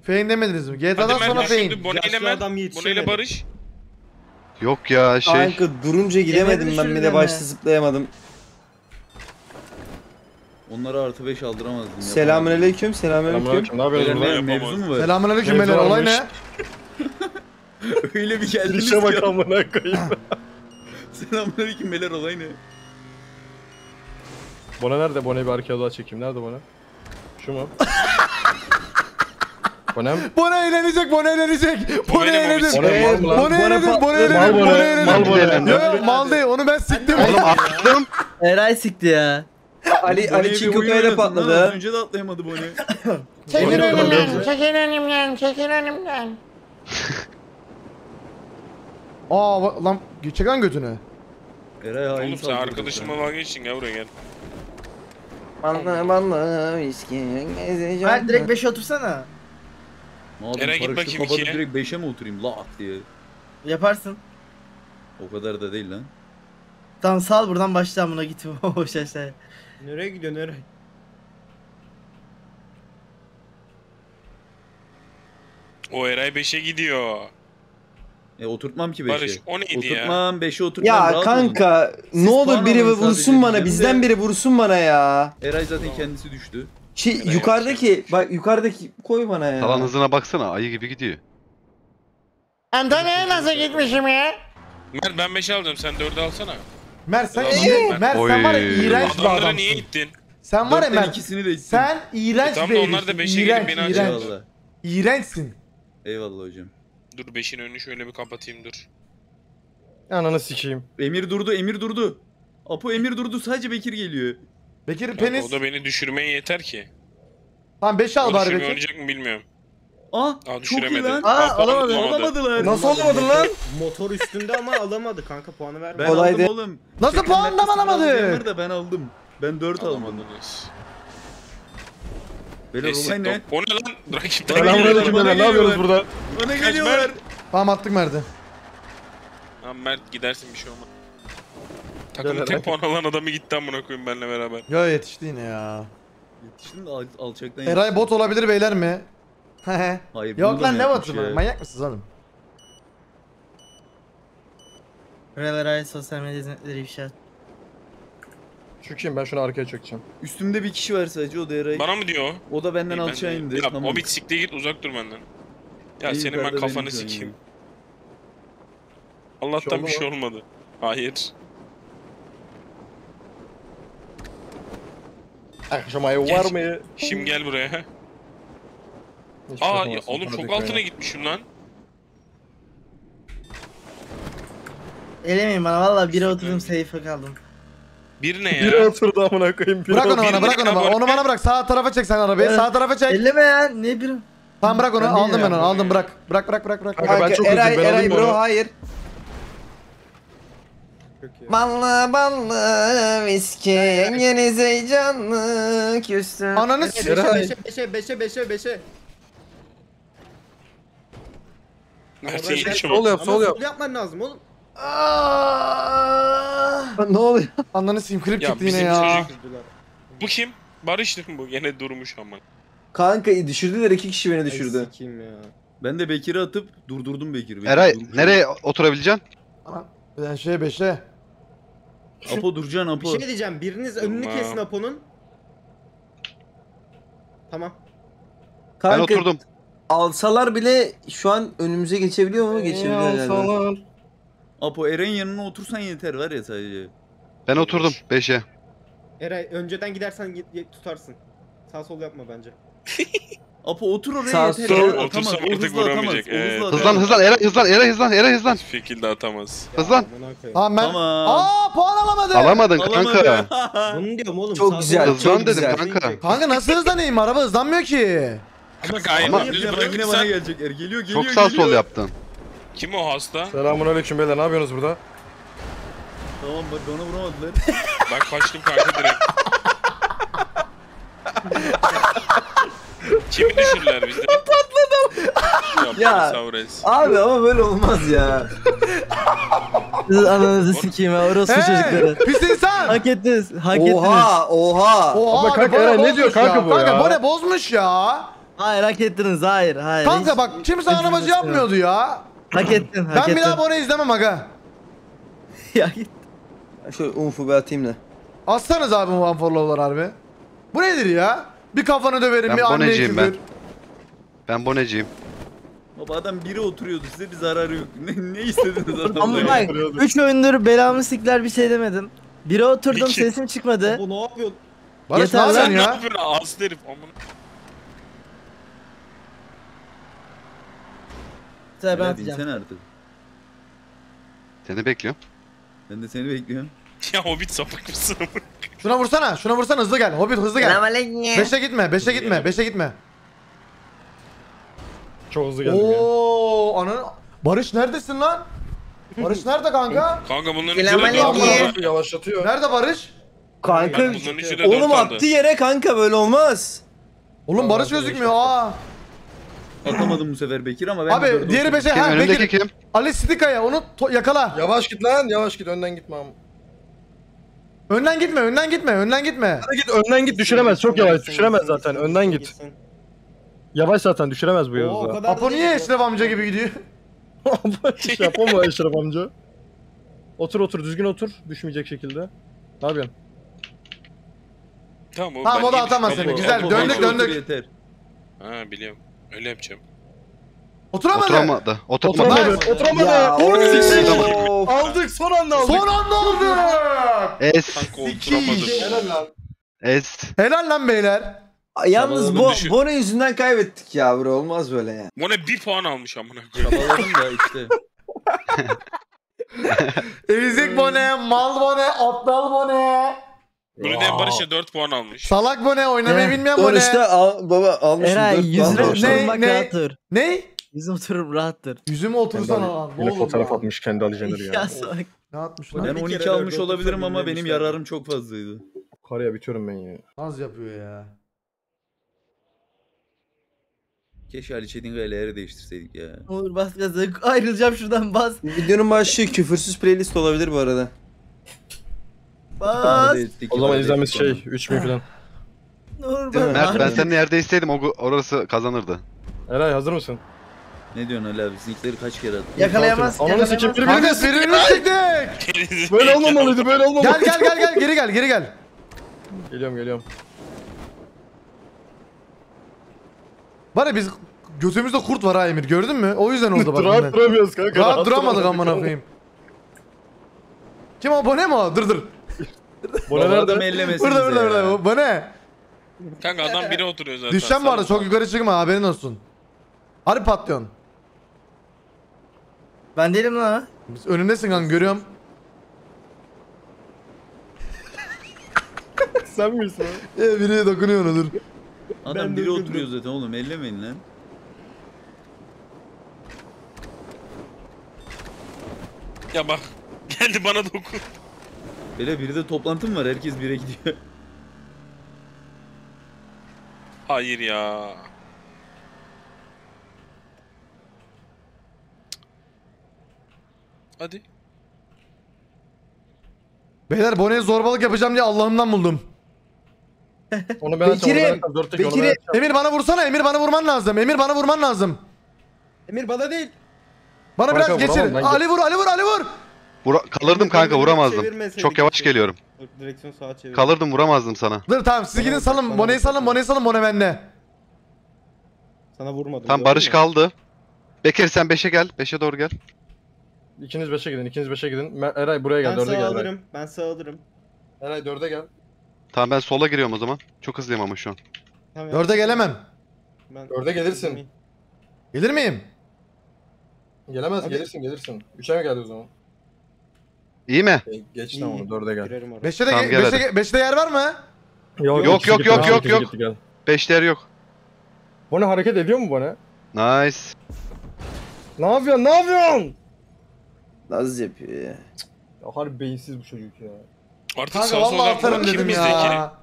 Fein demediniz mi? GTA'dan sonra fein. Boné ile Barış. Yok ya şey. Kanka durunca gidemedim ben, bir de başta zıplayamadım. Onlara artı 5 aldıramazdım ya. Selamünaleyküm, selamünaleyküm. Ne yapıyorsun? Ne mevzu mu var? Selamünaleyküm beyler, olay ne? Öyle bir geldiniz ki. Bak amına koyayım. Selamünaleyküm beyler, olay ne? Boné nerede? Boné bir arkaya daha çekeyim. Nerede Boné? Şu mu? Boné mi? Boné eğlenecek. Boné eğlenir. Mal değil, onu ben siktim. Oğlum attım. Eray sikti ya. Ali Çetinkaya patladı. Önce de atlayamadı Boné. Çekin önümden. Aa lan çeken götünü. Oğlum sen arkadaşıma vazgeçtin ya, buraya gel. Bana viski gezeceğim. Hayır direkt 5'e otursana. Eray git bakayım 2'ye. Direkt 5'e mi oturayım la at diye. Yaparsın. O kadar da değil lan. Tamam sal buradan başla buna git boş aşağıya. Nereye gidiyor nereye? O Eray 5'e gidiyor. Oturtmam ki 5'e. Barış o neydi ya? Oturtmam 5'e oturtmam. Ya kanka ne olur biri vursun bana, bizden biri vursun bana ya. Eray zaten kendisi düştü. Yukarıdaki bak yukarıdaki koy bana ya. Tavan hızına baksana, ayı gibi gidiyor. Antalya'ya nasıl gitmişim ya? Mert ben 5'e alacağım, sen 4'e alsana. Mert sen var ya iğrenç bir adamsın. Niye gittin? Sen var ya Mert, sen iğrenç bir herifsin. Onlar da 5'e gelip beni açacak. İğrençsin. Eyvallah hocam. Dur 5'in önünü şöyle bir kapatayım dur. Ananı sikeyim. Emir durdu. Apo Emir durdu, sadece Bekir geliyor. Bekir kanka, penis. O da beni düşürmeye yeter ki. Tamam 5 al bari Bekir. Oynayacak mı bilmiyorum. Aa düşüremedi. Alamadılar. Nasıl alamadın lan? Motor üstünde ama alamadı kanka, puanı vermedi. Olaydı oğlum. Nasıl puan da alamadı? Ben aldım. Ben 4 alamadım. Böyle olay ne? O ne lan? Rakipten geliyorlar. Ne yapıyoruz burada? Bana geliyorlar. Tamam attık Mert'e. Tamam Mert gidersin, bir şey olmaz. Takımın tek puan alan adamı gitti amına koyayım benimle beraber. Ya yetişti yine ya. Yetiştin de alçaktan. Eray bot olabilir beyler mi? Hayır, yok lan ne botu, manyak mısınız oğlum? Buralara ait sosyal medya hizmetleri ifşa. Çökeyim ben şunu arkaya çökeceğim. Üstümde bir kişi var sadece, o da Eray'ı. Bana mı diyor? O da benden alçağa indi. Ya tamam. Hobbit siktir git, uzak dur benden. Ya İyi, senin ben kafanı sikeyim. Allah'tan bir şey olmadı. Hayır. Akşam ayı var mı? Şimdi gel buraya. Hiç aa ya, oğlum çok altına ya gitmişim lan. Elemeyin bana valla, bire oturdum safe'e kaldım. Bir ne ya? Bire oturdu amına koyayım. Bırak onu bana, bırak onu bana. Onu bana bırak. Sağ tarafa çek sen arabayı. Sağ tarafa çek. Elleme ya. Ne bir? Tamam bırak onu. Ben aldım ben onu. Aldım bırak. Bırak. Kanka, ben çok üzüldüm. Eray bro hayır. Ballı ballı viskin yenize canlı küstüm. Ananı s***. Beşe. Sol yap. Sol yapman lazım oğlum. Ne oluyor? Ananı s***. Klip çıktı yine ya. Bu kim? Barış'tır mı bu? Gene durmuş ama. Kanka düşürdüler, iki kişi beni düşürdü. Ben de Bekir'i atıp durdurdum Bekir'i. Eray nereye oturabileceksin? Ben şeye beşe. Apo duracaksın Apo. Bir şey diyeceğim, biriniz önünü kesin Apo'nun. Tamam. Kanka, ben oturdum. Alsalar bile şu an önümüze geçebiliyor mu? Geçebiliyor herhalde. Apo Eren yanına otursan yeter var ya sadece. Ben oturdum 5'e. Eray önceden gidersen tutarsın. Sağ sol yapma bence. Apo otur oraya sağ yeter. Sağ sol otursa artık vuramayacak. Hızlan Eray. Hiçbir şekilde atamaz. Hızlan. Tamam ben. Aaa puan alamadım. Alamadın kanka. Bunu diyorum oğlum. Çok güzel. Hızlan dedim kanka. Kanka nasıl hızlanayım? Araba hızlanmıyor ki. Kanka aynen düz bırakırsan. Geliyor. Çok sağ sol yaptın. Kim o hasta? Selamünaleyküm beyler, ne yapıyorsunuz burada? Tamam bak onu vuramadılar. Ben kaçtım kanka direkt. Kimi düşürürler bizden? Patladım. Ya abi ama böyle olmaz ya. Siz ananızı sikeyim ya, orası çocukları. Pis insan. Hak ettiniz. Oha. Ama kanka Eray ne diyor kanka bu ya? Kanka Boné bozmuş ya. Hayır hak ettiniz, hayır. Kanka hiç, bak kimse anlamacı yapmıyordu ya. Hak ettin. Ben bir daha Boné izlemem aga. Ya git. Şöyle unfu bir atayım da. Aslanız abi bu unfollow'lar harbi. Bu nedir ya? Bir kafanı döverim, ben bir anneye küfür. Ben Boné'ciyim. Baba adam biri oturuyordu, size bir zararı yok. Ne istediniz adamdan? Ama bak 3 oyundur belamı sikler, bir şey demedim. Biri oturdum sesim çıkmadı. Bu ne yapıyor? Barış ne yapıyorsun ya? Aslı herif amına. Ben atacağım. Artık. Seni bekliyorum. Ben de seni bekliyorum. Ya Hobbit sapık mısın? Şuna vursana hızlı gel. Hobbit hızlı gel. 5'e gitme. Çok hızlı geldim ya. Ooo ananı... Barış neredesin lan? Barış nerede kanka? Kanka bunların içine de yavaşlatıyor. Nerede Barış? Kanka oğlum attı yere kanka, böyle olmaz. Oğlum Barış gözükmüyor ha. Atamadım bu sefer Bekir ama ben... Abi diğeri 5'e her Bekir. Kim? Ali Çetinkaya onu yakala. Yavaş git lan, önden gitme ama. Önden gitme. Önden git düşüremez, çok yavaş düşüremez zaten, önden git. Yavaş zaten düşüremez bu Yavuz'a. Apo niye Eşref amca gibi gidiyor? Apo mu Eşref amca? Otur düzgün otur, düşmeyecek şekilde. Ne yapıyorsun? Tamam o da atamaz seni, güzel döndük. Ha biliyorum, öyle yapacağım. Oturamadı. Aldık, son anda aldık. Helal lan beyler. Yalnız Boné yüzünden kaybettik ya bro, olmaz böyle ya. Boné bir puan almış amına koyayım. Çabaladım da işte. Ezik Boné, mal Boné, aptal Boné. Buradan Barış'a 4 puan almış. Salak Boné, oynamayı bilmeyen Boné. Barış'ta baba almış 4 puan. Ne? Yüzüm oturup rahattır. Yüzüme otursan al. Yine fotoğraf atmış kendi Ali Jenner ya. Ne atmış lan? Ben 12 almış olabilirim ama benim yararım çok fazlaydı. Karaya bitiyorum ben ya. Az yapıyor ya. Keşke Ali Çetinkaya ile yeri değiştirseydik ya. Olur bas gaza, ayrılacağım şuradan bas. Videonun başı küfürsüz playlist olabilir bu arada. Bas. O zaman izlemesi 3000 falan. Mert ben senin yerde isteydim, orası kazanırdı. Eray hazır mısın? Ne diyorsun Ali abi? Zinkleri kaç kere attın? Yakalayamaz. Ananı sikeyim. Birbirine siktik. Böyle olmamalıydı. Böyle olmamalıydı. Gel. Geri gel. Geliyorum. Var ya biz götümüzde kurt var ha Emir. Gördün mü? O yüzden oldu bak. Rahat duramıyoruz kanka. Rahat duramadık amına koyayım. Kim o? Boné mi o? Dur. Boné nerede? Burada. Boné. Kanka adam biri oturuyor zaten. Düşsen bu arada çok yukarı çıkma, haberin olsun. Harbi patlıyorsun. Ben değilim lan. Önümdesin kanka, görüyorum. Sen misin lan? Birine dokunuyor ona, dur. Adam biri oturuyor zaten oğlum, ellemeyin lan. Ya bak, geldi bana dokun. Böyle biri de toplantım var, herkes bire gidiyor. Hayır ya. Hadi. Beyler Bone'ye zorbalık yapacağım diye Allah'ımdan buldum. Onu ben açacağım. Bekir'im. Emir bana vursana. Emir bana vurman lazım. Emir bana değil. Bana kanka, biraz geçir. Ali vur. Kalırdım kanka, vuramazdım. Çok yavaş geliyorum. Direksiyon sağa çevir. Kalırdım, vuramazdım sana. Dur tamam, siz gidin salın. Bone'yi salın. Boné bende. Sana vurmadım. Tam Barış kaldı. Bekir sen 5'e gel. 5'e doğru gel. İkiniz 5'e gidin. Eray buraya gel. 4'e gel. Ben sağa alırım. Eray 4'e gel. Tamam ben sola giriyorum o zaman. Çok hızlıyım ama şu an. Tamam, 4'e gelemem. 4'e gelirsin. Gelir miyim? Gelemez. Hadi. Gelirsin. 3'e mi geldi o zaman? İyi mi? Geç tamam, 4'e gel. 5'te yer var mı? Yok. 5'te yer yok. Boné hareket ediyor mu Boné? Nice. Ne yapıyorsun? Naz yapıyor ya. Ya harbi beyinsiz bu çocuk ya. Artık kanka vallahi atarım dedim ya.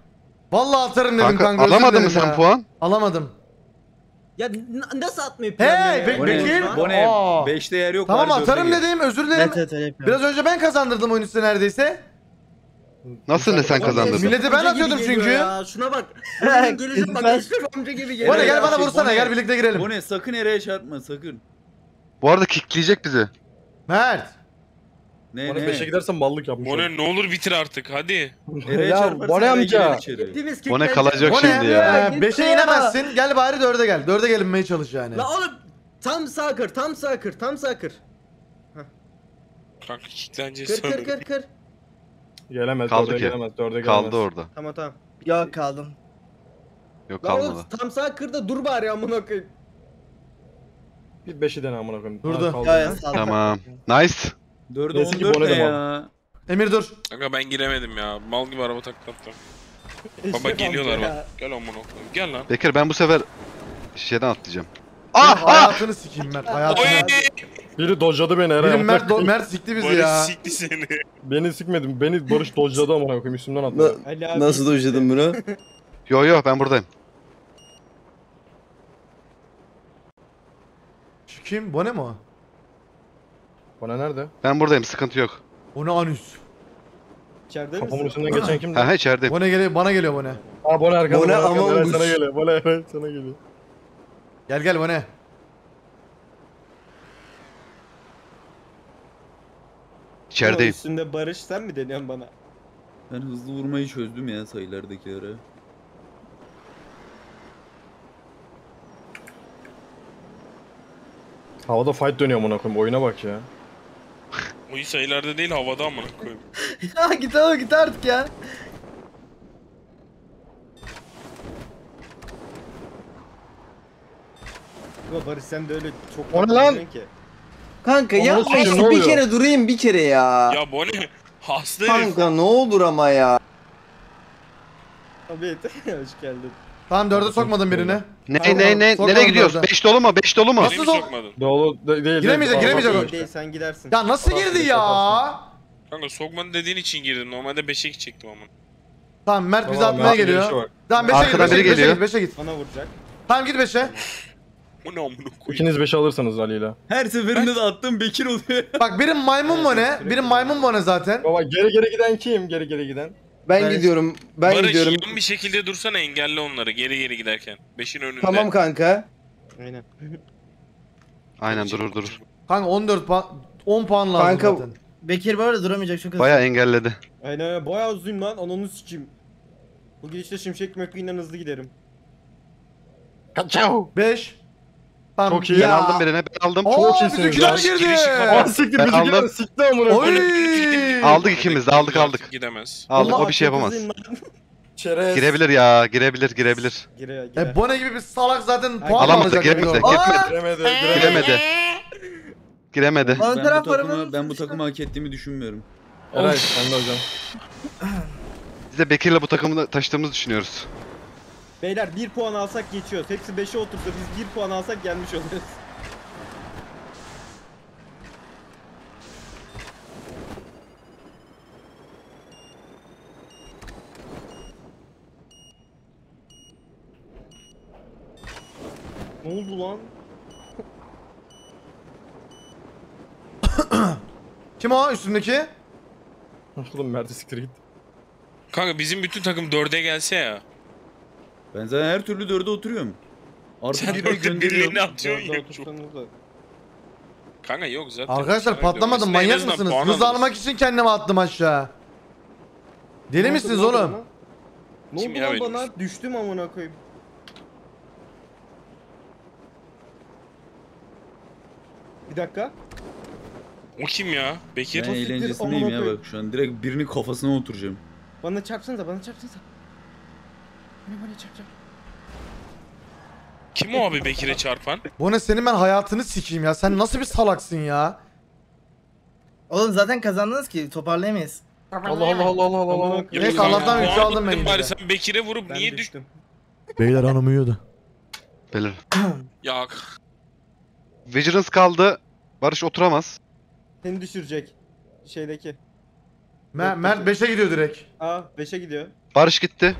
Kanka alamadın mı sen puan? Alamadım. Ya nasıl atmayıp Bekir. Boné 5'te yer yok. Tamam atarım dedim, özür dilerim. Biraz önce ben kazandırdım oyunu size neredeyse. Nasıl ne sen kazandırdın? Milleti ben atıyordum çünkü. Ya. Şuna bak. Gelecek bak Eşref amca gibi geliyor. Boné gel bana vursana, gel birlikte girelim. Boné sakın Eray'a çarpma sakın. Bu arada kickleyecek bizi. Mert. Boné 5'e gidersen mallık yapmış. Boné ne olur bitir artık hadi. Boné amca. Boné kalacak şimdi ya. 5'e inemezsin. Gel bari 4'e gel. 4'e gelinmeye çalış yani. La oğlum tam sağ kır. Kanka kilitleneceğiz sanırım. Kır. Gelemez. Kaldı 4'e gelemez. Kaldı orada. Tamam. Ya kaldım. Yok kalmadı. La tam sağ kır da dur bari amına koyayım. Bir 5'i dene amına koyayım. Durdu. Tamam. Nice. 4'e 14 ne ya? Emir dur. Kanka ben giremedim ya. Mal gibi araba taklattım. Baba geliyorlar bak. Gel amına koyayım. Gel lan. Bekir ben bu sefer şeyden atlayacağım. Ah! Hayatını sikeyim Mert. Hayatını. Biri dojladı beni herhalde. Mert sikti bizi ya. Barış sikti seni. Beni sikmedim. Beni Barış dojladı amına koyayım. Üstümden atladı. Nasıl dojladın bunu? Yo ben buradayım. Kim? Boné mi o? Boné nerede? Ben buradayım, sıkıntı yok. Boné anüs. İçeride mi? Kafamın üstünden geçen kimdi? Ha içerideyim. Boné geliyor, bana geliyor Boné. Aa Boné arkadaşım. Boné ama angus. Sana geliyor. Boné sana geliyor. Gel Boné. İçerideyim. Üstünde Barış sen mi deniyorsun bana? Ben hızlı vurmayı çözdüm ya sayılardaki ara. Havada fight dönüyor amına koyayım, oyuna bak ya. Oyun sayılarda değil havada amına koyayım. Ya git artık ya. Yo Barış sen de öyle çok oynuyorsun ki. Kanka ya bir kere durayım bir kere ya. Ya Boné hasta herif. Kanka ne olur ama ya. Abi hoş geldin. Tamam 4'e sokmadın birini. Nereye gidiyoruz? 5 dolu mu? 5 dolu mu? Nasıl sokmadın? Dolu değil. Giremeyecek. Değil, sen gidersin. Ya nasıl girdi ya? Kanka sokmadın dediğin için girdim. Normalde 5'e gidecektim ama. Tamam Mert bizi atmaya geliyor. Tamam 5'e git. 5'e git. Bana vuracak. Tamam git 5'e. Bu ne amına koyayım? İkiniz 5'e alırsanız Ali'yle. Her seferinde de attım Bekir oluyor. Bak benim maymun Boné. Zaten. Baba geri giden kim? Geri giden. Ben gidiyorum. Barış, gidiyorum. Barış bir şekilde dursana, engelli onları geri giderken. 5'in önünde. Tamam kanka. Aynen. Aynen durur. Kanka 10 puan lazım kanka, zaten. Bekir böyle duramayacak çok hızlı. Bayağı engelledi. Aynen bayağı uzayım lan ananı sikeyim. Bu girişte şimşek mekliğinden hızlı giderim. Kaçao. 5. Tamam. Çok iyi. Ben aldım birine, ben aldım. Çok iyi. Bizimkiler girdi. Lan siktir bizimkiler sikti amına koyayım. Aldık ikimiz de aldık. Gidemez. Aldık o bir şey yapamaz. Çerez. Girebilir ya, girebilir. Gire. Boné gibi bir salak zaten puan alacak. Giremedi. Ben bu takımı hak ettiğimi düşünmüyorum. Evet, sen de hocam. Biz de Bekir'le bu takımı taşıdığımızı düşünüyoruz. Beyler 1 puan alsak geçiyoruz. Hepsi 5'e oturdu. Biz 1 puan alsak gelmiş oluruz. Ne oldu lan? Kim o üstündeki? Oğlum Mert'e siktir git. Kanka bizim bütün takım 4'e gelse ya. Ben zaten her türlü 4'e oturuyorum. Artık sen 4'e birini atıyorsun ya. Kanka yok zaten. Arkadaşlar patlamadım, manyak mısınız? Hız almak için kendimi attım aşağı. Deli misiniz oğlum? Ne oldu lan bana? Düştüm amına koyayım. Bir dakika. O kim ya? Bekir. Ben eğlencesindeyim ya bak şu an. Direkt birinin kafasına oturacağım. Bana çarpsanıza. Bana çarpacağım. Kim o abi Bekir'e çarpan? Boné senin ben hayatını sikeyim ya. Sen nasıl bir salaksın ya? Oğlum zaten kazandınız ki toparlayamayız. Allah. Neyse Allah'tan bir şey aldım ben. Bari sen Bekir'e vurup ben niye düştüm? Beyler hanım uyuyordu. Beyler. Ya. Vigilance kaldı. Barış oturamaz. Seni düşürecek. Şeydeki. Mert 5'e gidiyor direkt. Aa 5'e gidiyor. Barış gitti.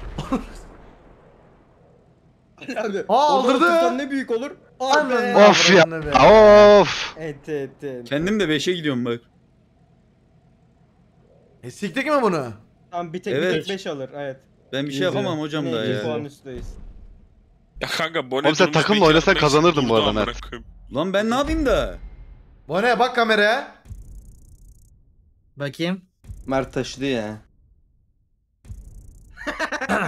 Abi, aa aldırdı. Ne büyük olur. Of ya. Of. Evet. Kendim de 5'e gidiyorum bak. Siktik mi bunu? Tam bir tek 5 alır evet. Ben bir şey yapamam hocam da ya. Puan üstteyiz. Ya kanka Boné. Oğlum sen takımla oynasan kazanırdın bu arada Mert. Lan ben ne yapayım da? Boné bak kameraya. Bakayım. Mert taşıdı ya.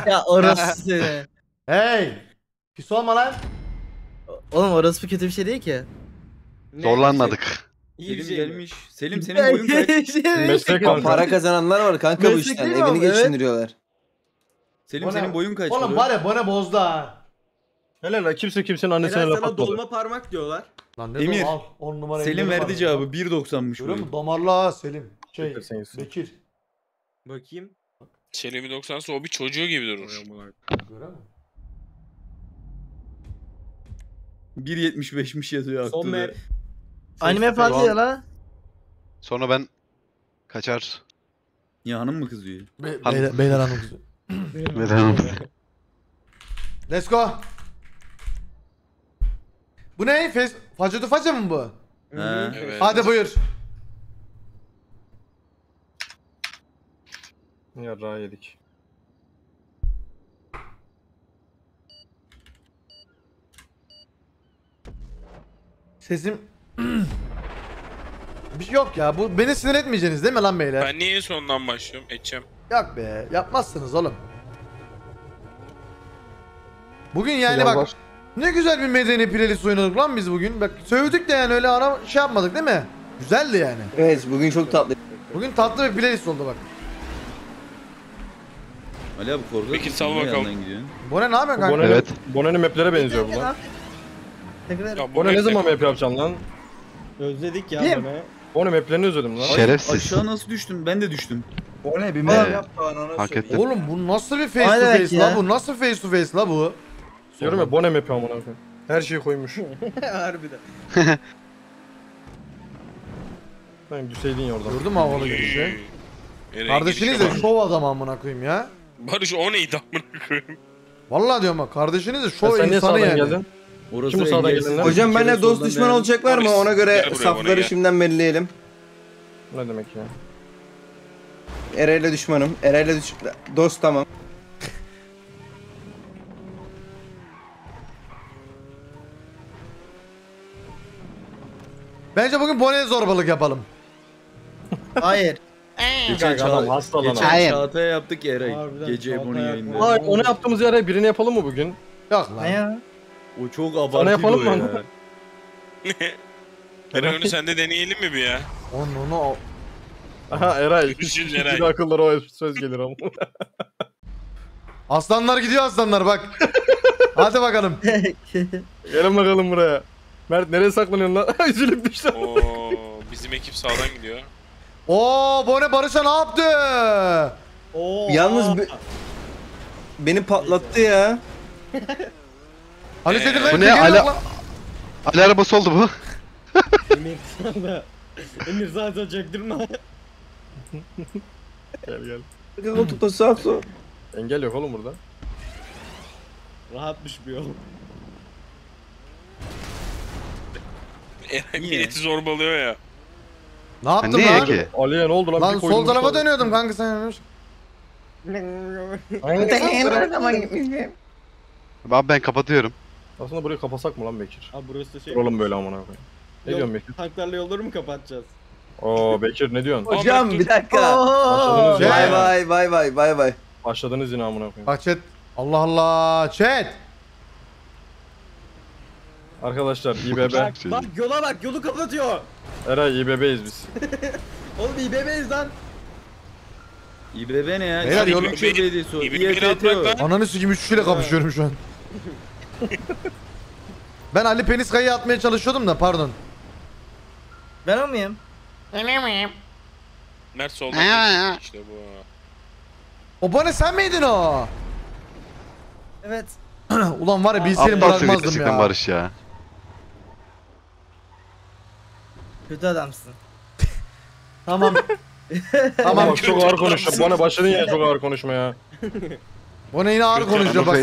Ya orası. Hey! Küs olma lan. Oğlum orası kötü bir şey değil ki. Zorlanmadık. İyi Selim gelmiş. Selim senin boyun kaç? Meslek para kazananlar var kanka bu işten. Evini geçindiriyorlar. Selim senin boyun kaç? Oğlum var ya bana bozdu ha. Helal la kimse kimsenin annesine laf atmadı. Dolma parmak diyorlar. Lan ne Emir, al, 10 numara Selim verdi cevabı 1.90'mış. Görüyor musun? Damarlı ha Selim. Şey, Bekir. Bakayım. Selim'i 90'sa o bir çocuğu gibi durur. Görüyor musun? 1.75'miş yazıyor aklımda. Anime patlı ya la. Sonra ben kaçar. Ya hanım mı kızıyor? Beyler hanım kızıyor. Beyler hanım kızıyor. Let's go. Bu ne? Faca faca mı bu? Evet. Hadi buyur. Yarrağı yedik. Sesim... Bir şey yok ya, bu beni sinir etmeyeceksiniz değil mi lan beyler? Ben niye sondan başlıyorum? Edeceğim. Yok be, yapmazsınız oğlum. Bugün yani bak... Var. Ne güzel bir medeni playlist oynadık lan biz bugün. Bak sövdük de yani öyle ara şey yapmadık değil mi? Güzeldi yani. Evet bugün çok tatlı. Bugün tatlı bir playlist oldu bak. Ali abi korkuyor. Peki sal bakalım. Boné ne yapıyorsun kanka? Evet. Bone'nin maplere benziyor bu lan. Boné ne zaman map yapacaksın lan? Özledik ya Boné. Boné maplerini özledim lan. Şerefsiz. Aşağı nasıl düştüm? Ben de düştüm. Boné bir map yap bana söyle. Oğlum bu nasıl bir face to face la bu? Nasıl face to face la bu? Diyorum ya Boné map'i amına koyayım. Her şeyi koymuş. Harbiden. Lan düşseydin ya oradan. Gördün mü havalı girişi? Kardeşiniz de şov adam amına koyayım ya. Barış o neydi amına koyayım? Vallahi diyorum bak kardeşiniz de şov insanı yani. Orası kim sağdan geldin? Hocam benimle dost düşman olacaklar mı? Ona göre safları şimdiden belirleyelim. Ne demek ya? Eray'la düşmanım. Eray'la dost tamam. Bence bugün Boné zorbalık yapalım. Hayır. Geçen Çağatay hastalandı. Çağatay'a yaptık ya Eray. Gece bunu yayınladık. Hayır, onu yaptığımız yere birini yapalım mı bugün? Yok lan. Ya. O çok abartıyor ya. Eray onu sende deneyelim mi bir ya? Onu. Aha Eray. Üçüncü Eray. Akıllara o söz gelir ama. Aslanlar gidiyor aslanlar bak. Hadi bakalım. Gelin bakalım buraya. Mert nereye saklanıyorsun lan? Üzülüp düştü. Oo, bizim ekip sağdan gidiyor. Oo, Boné Barış'a ne yaptı? Oo. Yalnız beni patlattı ya. Ali Çetinkaya. Bu ne? Ali arabası oldu bu. Emir sana. Emir zaten çektirme. Gel. Gel koltukta sağ sol. Engel yok oğlum burada. Rahatmış bir oğlum. Eren bileti zorbalıyor ya. Ne yaptın lan? Niye ki? Ali'ye ne oldu lan? Lan sol tarafa dönüyordum kanka sen yanıyorsun. Abi ben kapatıyorum. Aslında burayı kapasak mı lan Bekir? Abi burası da şey. Duralım böyle amına koyayım. Ne diyorsun Bekir? Tanklarla yolları mı kapatacağız? Oo Bekir ne diyorsun? Hocam bir dakika. Vay vay. Başladınız yine amına koyayım. Bak chat. Allah Allah chat. Arkadaşlar İBB. Bak yola bak, yolu kapatıyor. Eray İBB'yiz biz. Oğlum İBB'yiz lan. İBB ne ya? Eray yolu belediyesi. İBB. Ananı sikeyim 3 kişiyle kapışıyorum şu an. Ben Ali Penis Kaya'yı atmaya çalışıyordum da pardon. Ben o muyum? Ben miyim? Mert solda. İşte bu. O Boné sen miydin o? Evet. Ulan var ya bilseydim bırakmazdım ya. Barış ya. Kötü adamsın. Tamam. Tamam çok ağır konuşma. Boné başladın ya çok ağır konuşma ya. Boné yine ağır konuşuyor bak.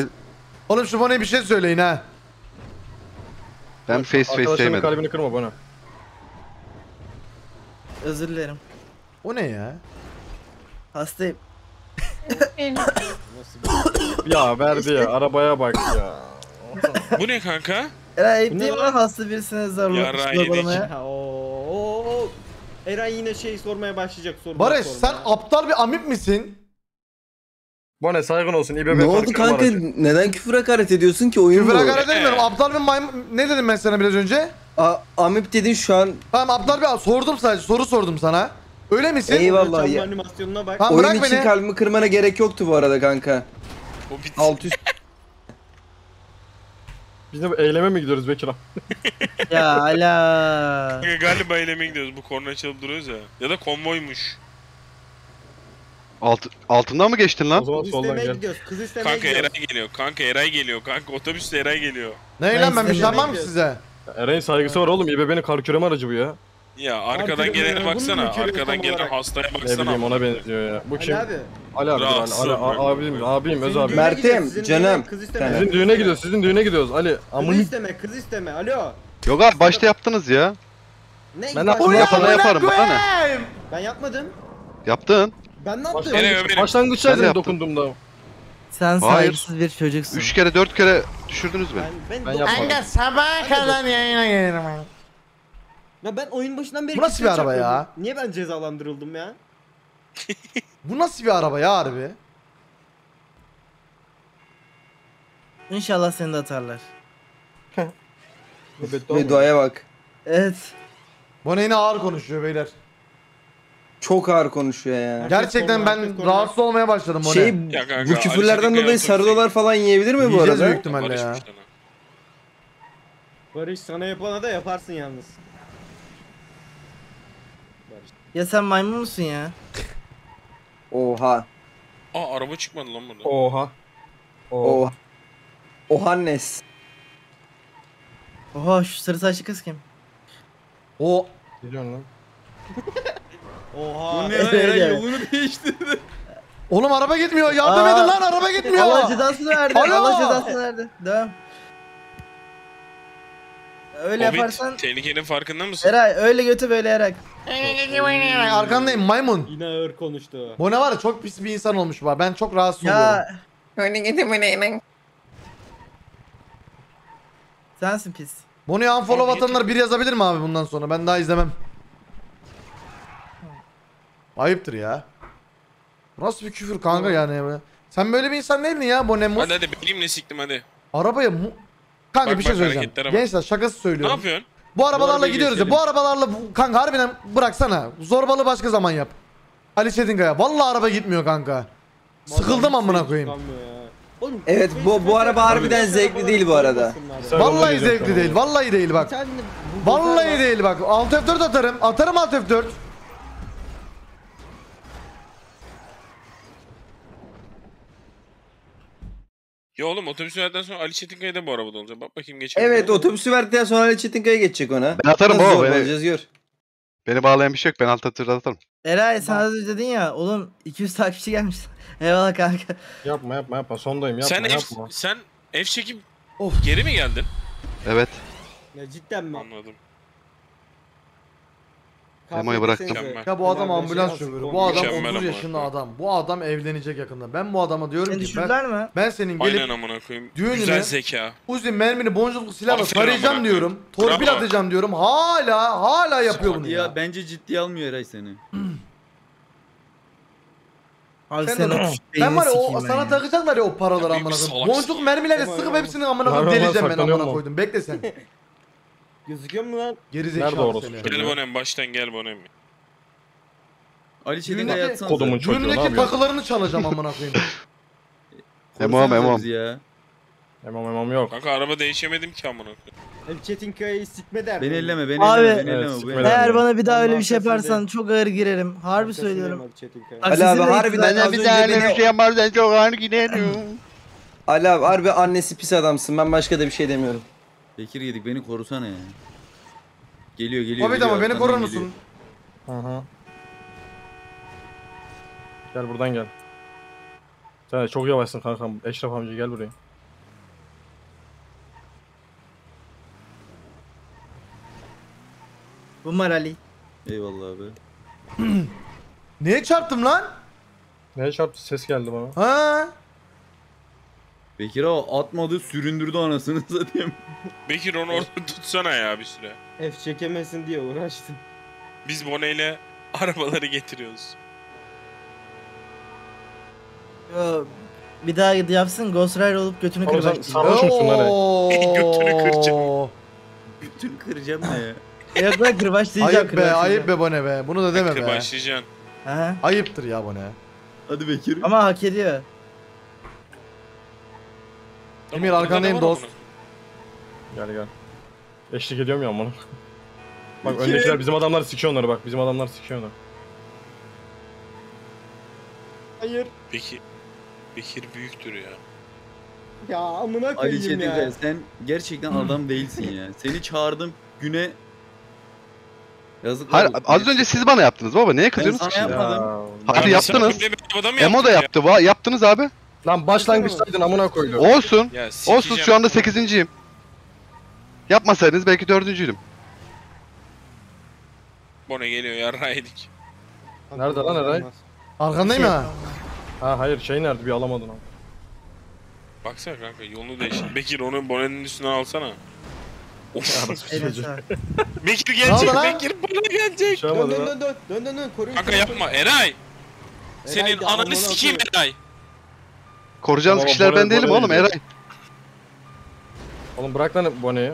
Oğlum şu Boné'ye bir şey söyleyin ha. Ben face sevmedim. Kalbini kırma Boné. Özür dilerim. O ne ya? Hastayım. Ya verdi ya arabaya bak ya. Bu ne kanka? Eray hep değil mi hasta birisine zarurmuş zorbalamaya? Ooo. Eray yine şey sormaya başlayacak sorular. Barış sen aptal bir amip misin? Boné saygın olsun. İBB ne oldu kanka neden küfür hakaret ediyorsun ki oyun mu? Küfür hakaret etmiyorum aptal bir maymun. Ne dedim ben sana biraz önce? Amip dedin şu an. Tamam aptal bir sordum sadece soru sordum sana. Öyle misin? Eyvallah ya. Bak. Tamam, oyun için beni. Kalbimi kırmana gerek yoktu bu arada kanka. Hobbit. 600. Biz de eyleme mi gidiyoruz Bekir abi? Ya ala. Galiba eyleme gidiyoruz. Bu korna çalıp duruyoruz ya. Ya da konvoymuş. Altından mı geçtin lan? O zaman soldan gel. Kız istemeye kanka gidiyoruz. Eray geliyor. Kanka Eray geliyor. Kanka otobüsle Eray geliyor. Ne eğlenmemiş tamam mı size? Eray'in saygısı var oğlum. İBB'nin karküreme aracı bu ya. Ya arkadan gelene baksana, arkadan gelene hastaya baksana. Ne bileyim ona benziyor ya. Bu kim? Ali abim öz abim. Mert'im, canım. Sizin düğüne gidiyoruz, Ali. Kız isteme, alo. Yok abi başta yaptınız ya. Ben yaparım bana. Ben yapmadım. Yaptın. Ben ne yaptım? Başlangıçta dokundum da. Sen saygısız bir çocuksun. 3 kere 4 kere düşürdünüz beni. Ben yapmadım. Anca sabaha kadar yayına gelirim. Ya ben oyun başından beri... Bu nasıl bir araba ya? Niye ben cezalandırıldım ya? Bu nasıl bir araba ya harbi? İnşallah seni de atarlar. Bedduaya bak. Evet. Boné yine ağır konuşuyor beyler. Çok ağır konuşuyor ya. Gerçekten ben rahatsız olmaya başladım Boné. Bu küfürlerden dolayı sarıdolar falan yiyebilir mi bu arada? Yiyeceğiz büyük ihtimalle ya. Barış sana yapana da yaparsın yalnız. Ya sen maymun musun ya? Oha. Aa araba çıkmadı lan burada. Oha. Oha. Ohannes. Oha şu sarı saçlı kız kim? O. Geliyorsun lan. Oha. Bu ne ya yolunu değiştirdi. Oğlum araba gitmiyor yardım edin lan araba gitmiyor. Allah cezasını verdi. Allah cezasını verdi. Devam. Öyle Hobbit, yaparsan... Tehlikenin farkında mısın? Eray öyle götü böyle yarak. Arkandayım maymun. Yine ağır konuştu. Boné var ya çok pis bir insan olmuş var. Ben çok rahatsız oluyorum. Sensin pis. Bone'yi unfollow atanlar bir yazabilir mi abi bundan sonra? Ben daha izlemem. Ayıptır ya. Nasıl bir küfür kanka yani. Sen böyle bir insan değildin ya Boné Muz. Hadi benimle siktim hadi. Arabaya mu... Kanka bak, bir şey söyleyeceğim. Gençler şakası söylüyorum. Ne yapıyorsun? Bu arabalarla gidiyoruz ya. Bu arabalarla kanka harbiden bıraksana. Zorbalı başka zaman yap. Ali Çetinkaya. Vallahi araba gitmiyor kanka. Sıkıldım amına koyayım. Evet bu araba harbiden zevkli değil bu arada. Vallahi zevkli değil. Vallahi değil bak. Vallahi değil bak. Alt F4 atarım. Atarım alt F4. Ya oğlum otobüsü verdikten sonra Ali Çetinkaya da bu arabada olacak. Bak bakayım geçecek. Evet otobüsü verdikten sonra Ali Çetinkaya geçecek ona. Ben atarım baba beni. Beni bağlayan bir şey yok. Ben alt hatırda atarım. Eray sana dedin ya oğlum 200 takipçi gelmiş. Eyvallah kanka. Yapma sondayım yapma. Sen F çekip of geri mi geldin? Evet. Ya cidden mi? Anladım. Emo'yu bıraktım. Ya bu adam ambulans şoförü. Bu adam 30 yaşında adam. Bu adam evlenecek yakında. Ben bu adama diyorum ki ben senin gelip düğününe Uzi mermini boncuklu silahla sarayacağım diyorum. Torpil atacağım diyorum. Hala yapıyor bunu ya. Bence ciddiye almıyor Eray seni. Ben var ya o sana takacaklar ya o paraları amına koydum. Boncuk mermilerle sıkıp hepsini amına koydum. Deleceğim ben amına koydum. Bekle sen. Gözüküyor mu lan? Gerizekalı seni. Gel Bonem baştan gel Bonem. Ali Çetin'e yatsan sen. Düğünündeki takılarını çalacağım amına koyayım. Emam yok. Kanka araba değişemedim ki amına koyayım. Ali Çetinkaya'yı sikme der. Beni elleme beni elleme. Eğer bana bir daha öyle bir şey yaparsan çok ağır girerim. Harbi söylüyorum. Ali abi harbiden bir daha öyle bir şey yaparsan çok ağır girerim. Ali abi harbi annesi pis adamsın. Ben başka da bir şey demiyorum. Bekir yedik beni korusana ya. Geliyor. Hobbit ama beni korur musun? Aha. Gel buradan gel. Sen çok yavaşsın kankam. Eşref amca gel buraya. Bunlar Ali. Eyvallah abi. Neye çarptım lan? Neye çarptı? Ses geldi bana. Ha? Bekir o atmadı süründürdü anasını satayım. Bekir onu orada tutsana ya bir süre. F çekemesin diye uğraştım. Biz Bone'yle arabaları getiriyoruz. Yo, bir daha yapsın Ghost Rider olup götünü kıracak. Sarhoş musun lan? Götünü kıracağım. Götünü kıracağım ne ya? Ya bırak kırbaç diyeceğim. Ayıp be Bone be. Bunu da deme be. Kırbaçlayacaksın. Ayıptır ya Bone. Hadi Bekir. Ama hak ediyor. Emir arkandayım dost. Gel. Eşlik ediyorum ya bana. Bak öndekiler bizim adamlar sikiyor onları bak. Bizim adamlar sikiyor onları. Hayır. Bekir büyüktür ya. Ya amına koyayım ya. Ali Çetinkaya sen gerçekten adam değilsin ya. Seni çağırdım güne. Yazık. Hayır az önce siz bana yaptınız baba. Neye kızıyorsunuz ki? Hadi yaptınız. Emo da yaptı. Yaptınız abi. Lan başlangıçtaydın amına koydum. Olsun. Olsun şu anda 8.'yim. Yapmasaydınız belki 4.'üydüm. Boné geliyor yarra yedik. Nerede lan Eray? Arkandayım ha. Ha hayır şey nerede bir alamadın abi. Baksana kanka yolunu değiştir. Bekir onu Boné'nin üstünden alsana. Bekir gelecek. Bekir bana gelecek. Dön. Koruyun. Kanka yapma Eray. Senin ananı sikeyim Eray. Koruyacağınız kişiler ben değilim oğlum Eray. Oğlum bırak lan Boné'yi.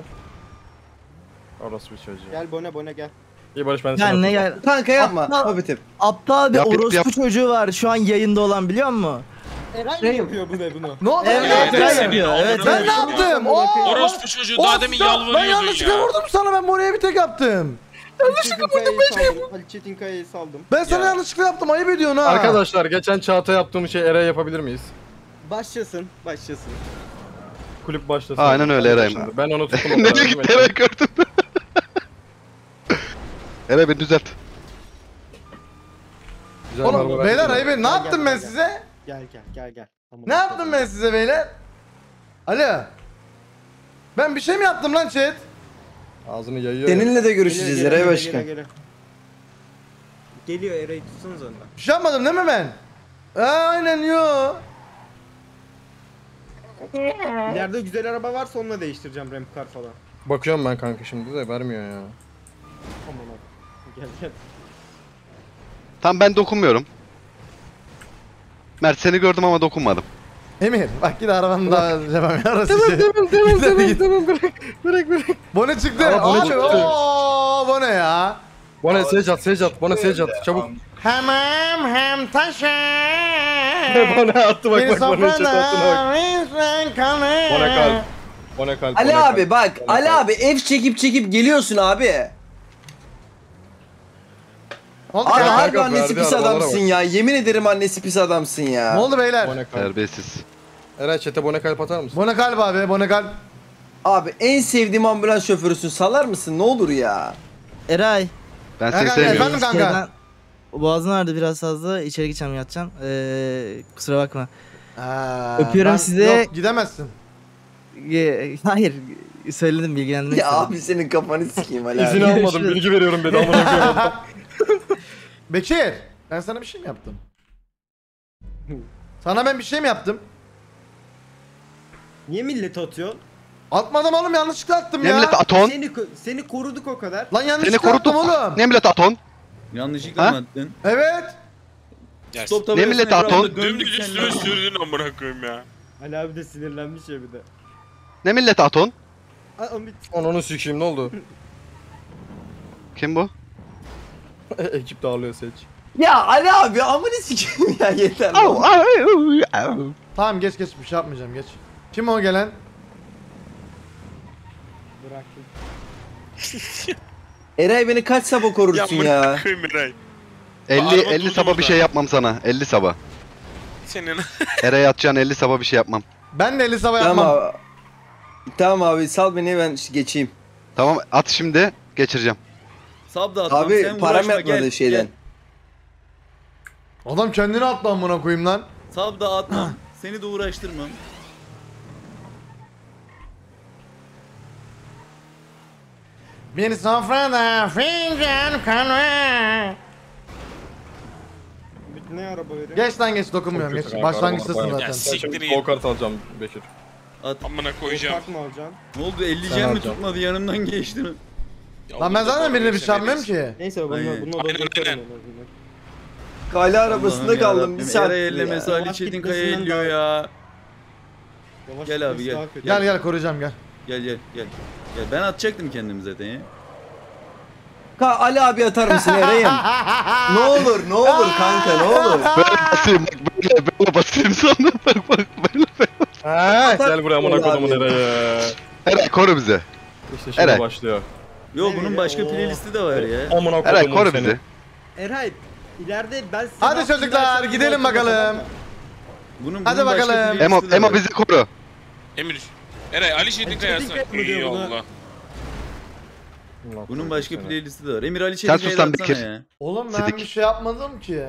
Orası bir çocuğu. Gel Boné gel. İyi Barış ben de sana atayım. Gel. Kanka yapma. Aptal bir orospu çocuğu var şu an yayında olan biliyor musun? Eray mı yapıyor bunu? Ne oldu? Eray yapıyor. Evet ben ne yaptım? Orospu çocuğu daha demin yalvarıyordu ya. Ben yanlışlıkla vurdum sana ben Boné'ye bir tek yaptım. Ali Çetinkaya'yı saldım. Ben sana yanlışlıkla yaptım ayıp ediyorsun ha. Arkadaşlar geçen Çağatay yaptığım şey Eray yapabilir miyiz? Başlasın. Kulüp başlasın. Aynen öyle Eray'ım. Ben onu tuttum. Nereye gitti Eray gördüm. Eray beni düzelt. Oğlum beyler ayıp ne yaptım ben size? Gel. Ne yaptım ben size beyler? Alo. Ben bir şey mi yaptım lan chat? Ağzını yayıyor. Seninle de görüşeceğiz Eray başkan. Geliyor Eray'ı tutsanız ondan. Bir şey yapmadım değil mi ben? Aynen yo. İleride güzel araba varsa onunla değiştireceğim ramp car falan. Bakıyorum ben kanka şimdi de vermiyor ya. Aman abi. Gel gel. Tam ben dokunmuyorum. Mert seni gördüm ama dokunmadım. Emir bak yine arabanın daha devam ya. Tamam bırak. Boné çıktı. Ooo Boné ya. Boné sej at. Boné sej at çabuk. Hem taşa. Boné attı bak Boné çatı attı. Boné kalp. Boné kalp. Ali abi bak Ali abi F çekip geliyorsun abi. Abi harbi annesi pis adamsın ya. Yemin ederim annesi pis adamsın ya. Ne oldu beyler? Terbiyesiz. Eray chat'e Boné kalp atar mısın? Boné kalp abi, Boné kalp. Abi en sevdiğim ambulans şoförüsün. Salar mısın? Ne olur ya. Eray. Ben seni sevmiyorum. Efendim kanka. Boğazın ağrıdı biraz fazla. İçeri geçeceğim, yatacağım. Kusura bakma. Öpüyorum size. Yok gidemezsin. Hayır. Söyledim bilgilendirmek. Ya abi senin kafanı sikeyim Ali abi. İzin almadım. Bilgi veriyorum beni. Bekir, ben sana bir şey mi yaptım? Sana ben bir şey mi yaptım? Niye millete atıyorsun? Atmadım oğlum, yanlışlıkla attım ya. Ne millete aton? Seni koruduk o kadar. Lan yanlışlıkla attım oğlum. Ne millete aton? Yanlışlıkla mı attın? Evet. Ne millete aton? Dümdüz üstüme sürdün amına koyayım ya. Ali abi de sinirlenmiş ya bir de. Ne millete aton? Onu sikeyim, ne oldu? Kim bu? Ekip dağılıyor seç. Ya Ali abi amını sikeyim ya yeter. Tamam geç bir şey yapmayacağım geç. Kim o gelen? Bırakın. Eray beni kaç sabah korursun ya? 50 sabah bir şey yapmam sana. 50 sabah. Senin. Eray atacaksın 50 sabah bir şey yapmam. Ben de 50 sabah tamam yapmam. Abi. Tamam abi sal beni ben geçeyim. Tamam at şimdi geçireceğim. Abi param yapmadı şeyden. Adam kendini at lan buna koyayım lan. Sab da atmam. Seni de uğraştırmam. Bir sofrada fincan kahve. Ne araba veriyor? Geç lan geç dokunmuyorum. Geç. Başlangıçtasın zaten. O kart alacağım Bekir. At amına koyacağım. Ne oldu 50'cen mi tutmadı yanımdan geçti. Ya lan ben zaten birine bir şey yapmıyorum ki. Neyse bununla doğru. Kale arabasında kaldım bir saat. Eray ellemesi Ali Çetinkaya elliyor ya. Gel abi gel. Gel koruyacağım gel. Gel ben atacaktım kendimi zaten ya. Ali abi atar mısın Eray'ım? Ne olur kanka ne olur. Böyle basayım böyle basayım sana bak. Gel buraya amına kodumun Eray'a. Eray koru bize. İşte şimdi başlıyor. Yo bunun başka playlisti de var ya. Amına koyayım koru bizi. Eray ileride ben size. Hadi çocuklar gidelim bakalım. Hadi bakalım. Emo bizi koru. Emir. Eray Ali Çetinkaya yazsın. İyi Allah. Bunun başka playlisti de var. Emir Ali Çetinkaya yazsana ya. Oğlum ben bir şey yapmadım ki.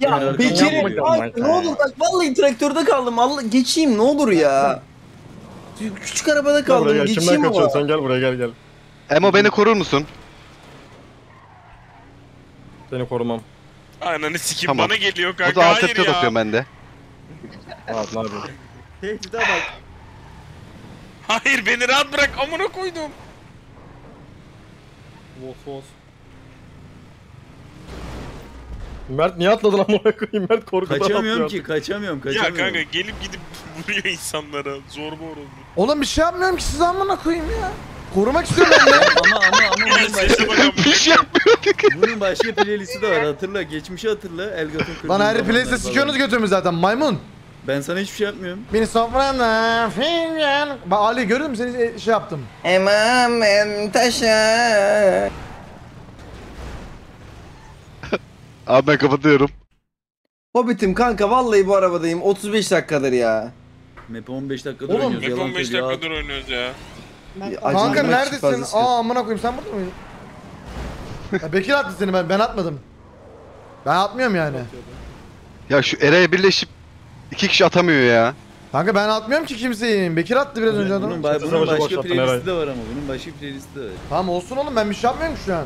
Ya Bekir'im ne olur bak vallahi traktörde kaldım. Allah geçeyim ne olur ya. Küçük arabada kaldım geçeyim ama. Sen gel buraya gel. Emo beni korur musun? Seni korumam. Ananı sikim tamam. Bana geliyor kanka. O da alt etki atıyorum ben de. Abi ne yapıyorsun? Tehdide bak. Hayır beni rahat bırak amına koydum. Vos. Mert niye atladın amına koyayım? Mert korkudan kaçamıyorum ki kaçamıyorum. Ya kanka gelip gidip vuruyor insanlara zorba orada. Oğlum bir şey yapmıyorum ki siz amına koyayım ya. Korumak istiyorum ben ya. Ama bunun başka playlist'i de var hatırla geçmişi hatırla Elgato. Lan ayrı playlist'e sikiyorsunuz götümü zaten maymun. Ben sana hiçbir şey yapmıyorum. Beni sofrana fincan. Bak Ali gördün mü seni şey yaptım. Emamem taşa. Abi ben kapatıyorum. Hobbit'im kanka vallahi bu arabadayım 35 dakikadır ya. Map 15 dakikadır oğlum, oynuyoruz. Oğlum map 15 dakikadır oynuyoruz ya. Kanka neredesin? Aa amına koyayım sen burada mıydın? Bekir attı seni ben atmadım. Ben atmıyorum yani. Ya şu Eray'a birleşip iki kişi atamıyor ya. Kanka ben atmıyorum ki kimseyi. Bekir attı biraz önce adamı. Bunun başka playlisti de var ama Tamam olsun oğlum ben bir şey yapmıyorum şu an.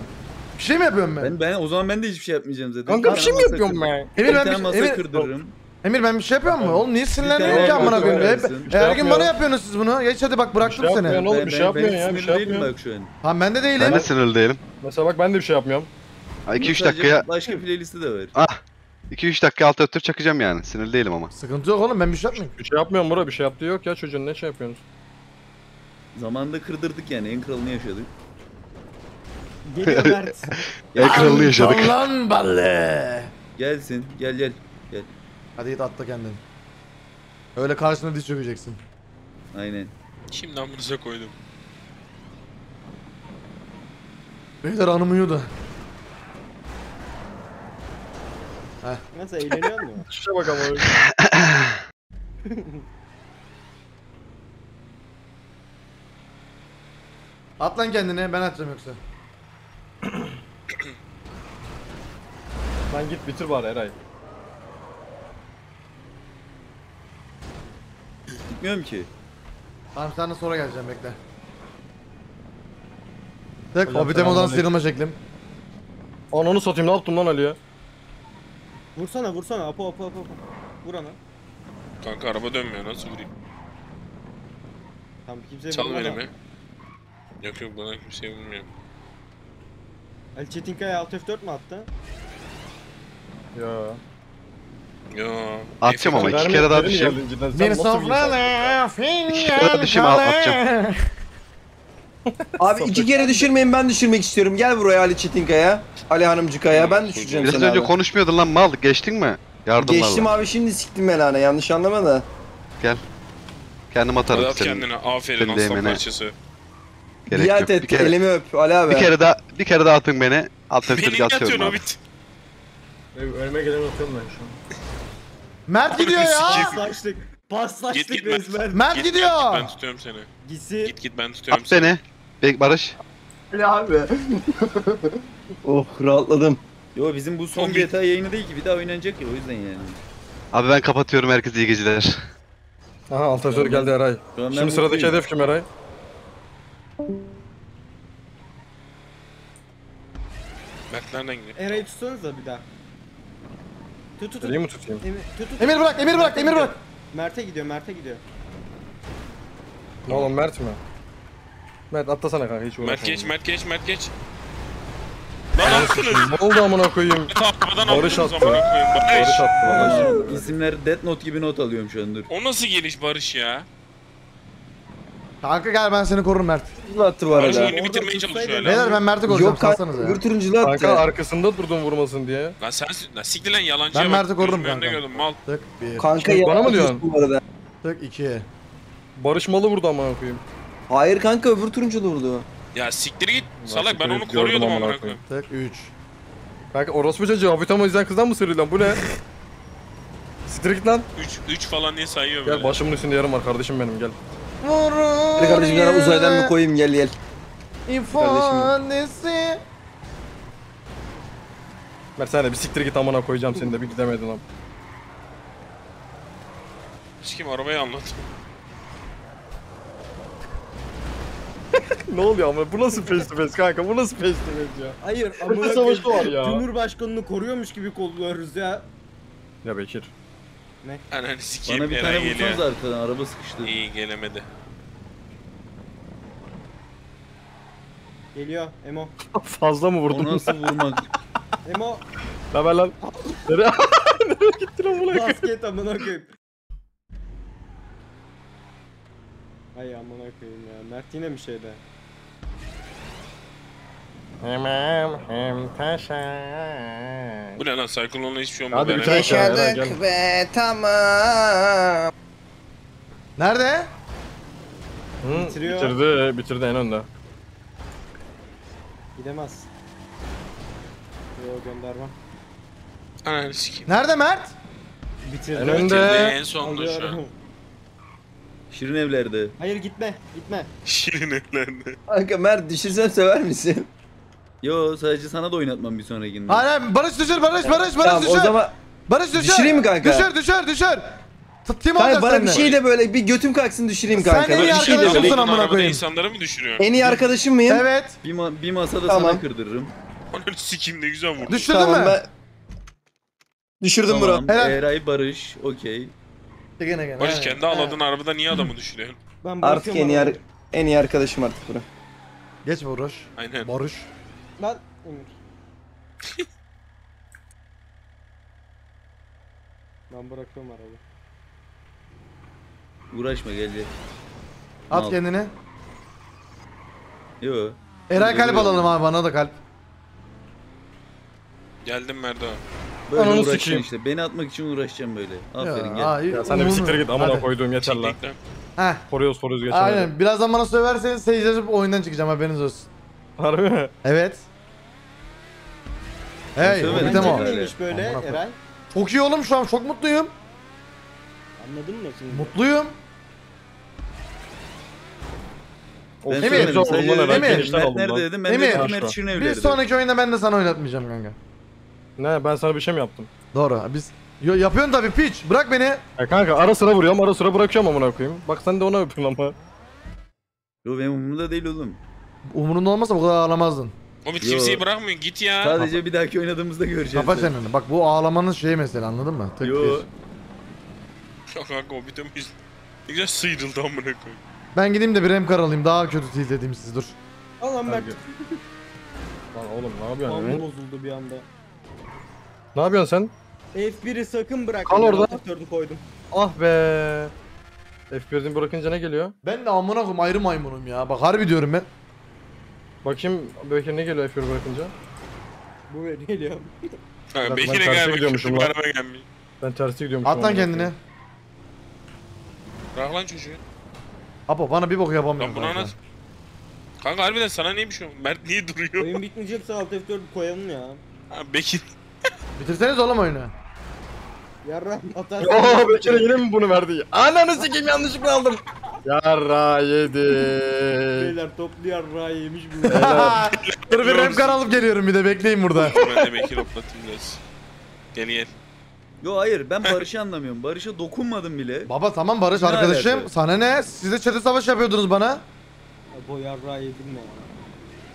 Bir şey mi yapıyorum ben? O zaman ben de hiçbir şey yapmayacağım zaten. Kanka bir şey mi yapıyorum ben? Emir ben bir şey kırdırırım. Emir ben bir şey yapıyorum mu? Oğlum niye sinirleniyorsun ki amına koyayım? Her gün bana yapıyorsunuz siz bunu. Geç hadi bak bıraktım seni. Ben bir şey yapmıyorum. Tamam ben de değilim. Ben de sinirli değilim. Mesela bak ben de bir şey yapmıyorum. 2-3 dakikaya... Başka playlisti de var. Ah! 2-3 dakika altı ötürüp çakacağım yani. Sinirli değilim ama. Sıkıntı yok oğlum ben bir şey yapmıyorum. Bir şey yapmıyorum bro, bir şey yaptığı yok ya çocuğun, ne şey yapıyorsunuz? Zamanında kırdırdık yani, en kralını yaşadık. Geliyor Mert. En kralını yaşadık. Anlan balı. Gelsin, gel. Hadi git atla kendini. Öyle karşısına diz çökeceksin. Aynen. Şimdi amınıza koydum. Beyler hanım uyuyordu. Nasıl eğleniyor mu? Şuna bak ama. At lan kendine, ben atacağım yoksa. Lan git bitir bari Eray. Gitmiyorum ki. Tamam sen de sonra geleceğim, bekle. Tek Hobbit'e modan sıyrılma şeklim. Ananı satayım, ne yaptım lan Ali'ye? Vursana Apo. Vur ana. Kanka araba dönmüyor, nasıl vurayım? Tamam kimseye vurma. Çal beni. Yok bana kimseye vurmuyor. Ali Çetinkaya alt F4 mü attı? Yo. Atacağım ama iki kere daha düşeyim. Bir sofrana finale kale. Abi iki kere düşürmeyin, ben düşürmek istiyorum. Gel buraya Ali Çetinkaya, Ali Hanımcıkaya, ben düşüreceğim seni. Biraz önce konuşmuyordun lan mal, geçtin mi? Yardım lazım. Geçtim abi, şimdi siktim melane, yanlış anlama da. Gel. Kendim atarım seni. Kendine aferin aslan parçası. Gerek yok. Bir kere elimi öp Ali abi. Bir kere daha atın beni. Altın sırtı atıyorum abi. Önüme gelen atıyorum ben şu an. Mert gidiyor ya. Paslaştık resmen. Mert gidiyor. Ben tutuyorum seni. Gitsin. Git ben tutuyorum seni. At beni. Barış. Ali abi. Oh rahatladım. Yo bizim bu son GTA yayını değil ki, bir daha oynanacak ya, o yüzden yani. Abi ben kapatıyorum, herkese iyi geceler. Aha Altazor geldi Eray. Şimdi sıradaki hedef kim Eray? Mert nereden gidiyor? Eray'ı tutsanıza bir daha. Tut. Eray'ı mı tutayım? Tut. Emir bırak. Mert'e gidiyor. Ne oğlum Mert mi? Mert atlasana kanka, hiç uğraşma. Mert geç. Lan atsınız. Ne oldu amına koyayım? Barış attı. Barış attı. İsimleri Death Note gibi not alıyorum şu an, dur. O nasıl geliş Barış ya? Kanka gel ben seni korurum Mert. Hızlı attı bu arada. Oyunu bitirmeye çalışıyor öyle. Beyler ben Mert'i koruyacağım, salsanız ya. Yok kanka öbür attı. Kanka arkasında durdum vurmasın diye. Lan sen siktir lan yalancıya bak. Ben Mert'i korurum kanka. Ben de gördüm mal. Tık bir. Kanka bana mı diyorsun? Tık iki. Barış malı vurdu ama yapayım. Hayır kanka öbür turuncu vurdu. Ya siktir git salak, ben onu koruyordum ama bırakıyorum. Tık üç. Kanka orospu çocuğu Habitam'a izleyen kızdan mı sırrı lan, bu ne? Siktir git lan. 3 falan diye sayıyor böyle. Gel başımın üstünde yarım var kardeşim benim, gel. Vurur kardeşim yere, uzaydan mı koyayım, gel. İfadesi. Mert sen de bir siktir git amına koyacağım seni de, bir gidemedin lan. Hiç kim arabayı anlat. Ne oluyor amına, bu nasıl face to face kanka, bu nasıl face to face ya? Hayır amına savaşı var ya. Cumhurbaşkanını koruyormuş gibi kolluyoruz ya. Ya Bekir. Ne? Ananı sikeyim, Eren geliyor. Bana bir tane vursanız arkadan, araba sıkıştı. İyi gelemedi. Geliyor Emo. Fazla mı vurdun? O nasıl vurmak? Emo. Lan. Nereye gitti lan buna? Basket amına koyayım. Ay amına koyayım ya. Mert yine bir şeyde. Hem taşa. Bu ne lan, Cyclone'la hiçbir şey olmadı. Hadi taşadık ve tamam. Nerede? Bitirdi en önde. Gidemez. Yok göndermem. Ananı sikeyim. Nerede Mert? Bitirdi. En önde. En sonda şu an. Şirin evlerde. Hayır gitme. Şirin evlerde. Kanka Mert düşürsem sever misin? Yo sadece sana da oynatmam bir sonrakinde. Hayır Barış düşer. O zaman Barış düşer. Düşüreyim mi kanka? Düşer. Tutayım kanka, bana seninle. Bir şey de böyle bir götüm kalksın düşüreyim kanka. Sen en iyi arkadaşımsın amına koyayım. İnsanları mı düşürüyorsun? En iyi arkadaşım mıyım? Evet. Bir masada tamam. Sana kırdırırım. Ananı sikeyim ne güzel vurdu. Düşürdün mü? Düşürdüm tamam, bro. Eray, Barış, okey. Barış kendi ağladığın arabada niye adamı düşürüyorsun? Ben artık en iyi arkadaşım artık bro. Geç Barış. Aynen. Barış. Ben Emir. Ben bırakıyorum arabayı. Uğraşma gelecek. At kendini. Yoo. Eray kalp alalım abi, bana da kalp. Geldim Merda. Böyle onu uğraşacağım sıçayım işte. Beni atmak için uğraşacağım böyle. Aferin ya, gel. Ya sen de bir siktir git amına koyduğum yeter lan. Heh. Soruyoruz geçen. Aynen. Öyle. Birazdan bana söverseniz seyircilerim oyundan çıkacağım, haberiniz olsun. Harbi mi? Evet. Hey, tamam. Böyle Eray. Çok iyi oğlum, şu an çok mutluyum. Anladın mı nasıl? Mutluyum. Emir, nerede dedim? Emir, bir sonraki oyunda ben de sana oynatmayacağım kanka. Ne, ben sana bir şey mi yaptım? Doğru, biz yapıyorsun tabii piç, bırak beni. Ya kanka ara sıra vuruyorum, ara sıra bırakıyorum amına koyayım. Bak sen de ona öpün ama. Yo benim umurumda değil oğlum. Umurunda olmasa bu kadar ağlamazdın. Hobbit kimseyi bırakmıyor, git ya. Sadece bir dahaki oynadığımızda göreceğiz. Kapa çeneni, bak bu ağlamanın şeyi mesela, anladın mı? Tek yo. Kanka Hobbit'e ne güzel sıyrıldı amına koyayım. Ben gideyim de bir remkar alayım, daha kötü izlediğim siz dur. Allah'ım Mert. Lan oğlum ne yapıyorsun? Mamma bozuldu bir anda. Ne yapıyorsun sen? F1'i sakın bırak. Kal orada. Koydum. Ah be. F1'i bırakınca ne geliyor? Ben de amına koyayım ayrı maymunum ya. Bak harbi diyorum ben. Bakayım Bekir ne geliyor F1 bırakınca? Bu ne geliyor? Bekir'e gelmiyormuşum lan. Ben tersi gidiyormuşum. At lan kendini. Bırak lan çocuğu. Apo bana bir bok yapamıyorum. Lan buna nasıl? Kanka harbiden sana niye bir şey oldu? Mert niye duruyor? Oyun bitmeyecekse alt F4 koyalım ya. Ha Bekir. Bitirseniz oğlum oyunu. Yarra atar. Oo Bekir'e yine mi bunu verdi? Ananı sikeyim yanlışlıkla aldım. Yarra yedi. Beyler toplu yarra yemiş bu. Dur bir remkar alıp geliyorum, bir de bekleyin burada. Ben de Bekir'i hoplatayım biraz. Gel gel. Yo hayır, ben Barış'ı anlamıyorum. Barış'a dokunmadım bile. Baba tamam Barış ne arkadaşım. Alakalı? Sana ne? Siz de çete savaşı yapıyordunuz bana. Bu yarra yedim mi?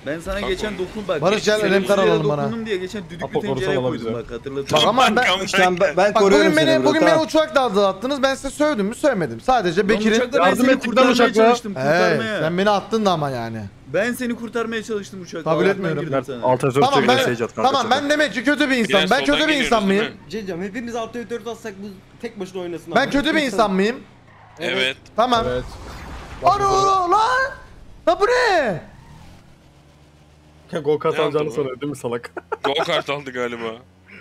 Ben sana bak geçen dokun bak. Barış gel elemtar alalım bana. Dokundum diye geçen düdük bir tencereye koydum bak, hatırladım. Bak ama ben koruyorum seni. Bugün beni uçakla atlattınız, ben size sövdüm mü sövmedim. Sadece Bekir'in yardım ettikten uçakla. Hey, sen beni attın da ama yani. Ben seni kurtarmaya çalıştım uçakla. Kabul etmiyorum. Tamam ben demek ki kötü bir insan. Ben kötü bir insan mıyım? Cecem hepimiz 6-4 atsak bu tek başına oynasın. Ben kötü bir insan mıyım? Evet. Tamam. Aroo lan! Ha bu ne? Go-kart alacağını sanıyor değil mi salak? Go-kart aldı galiba.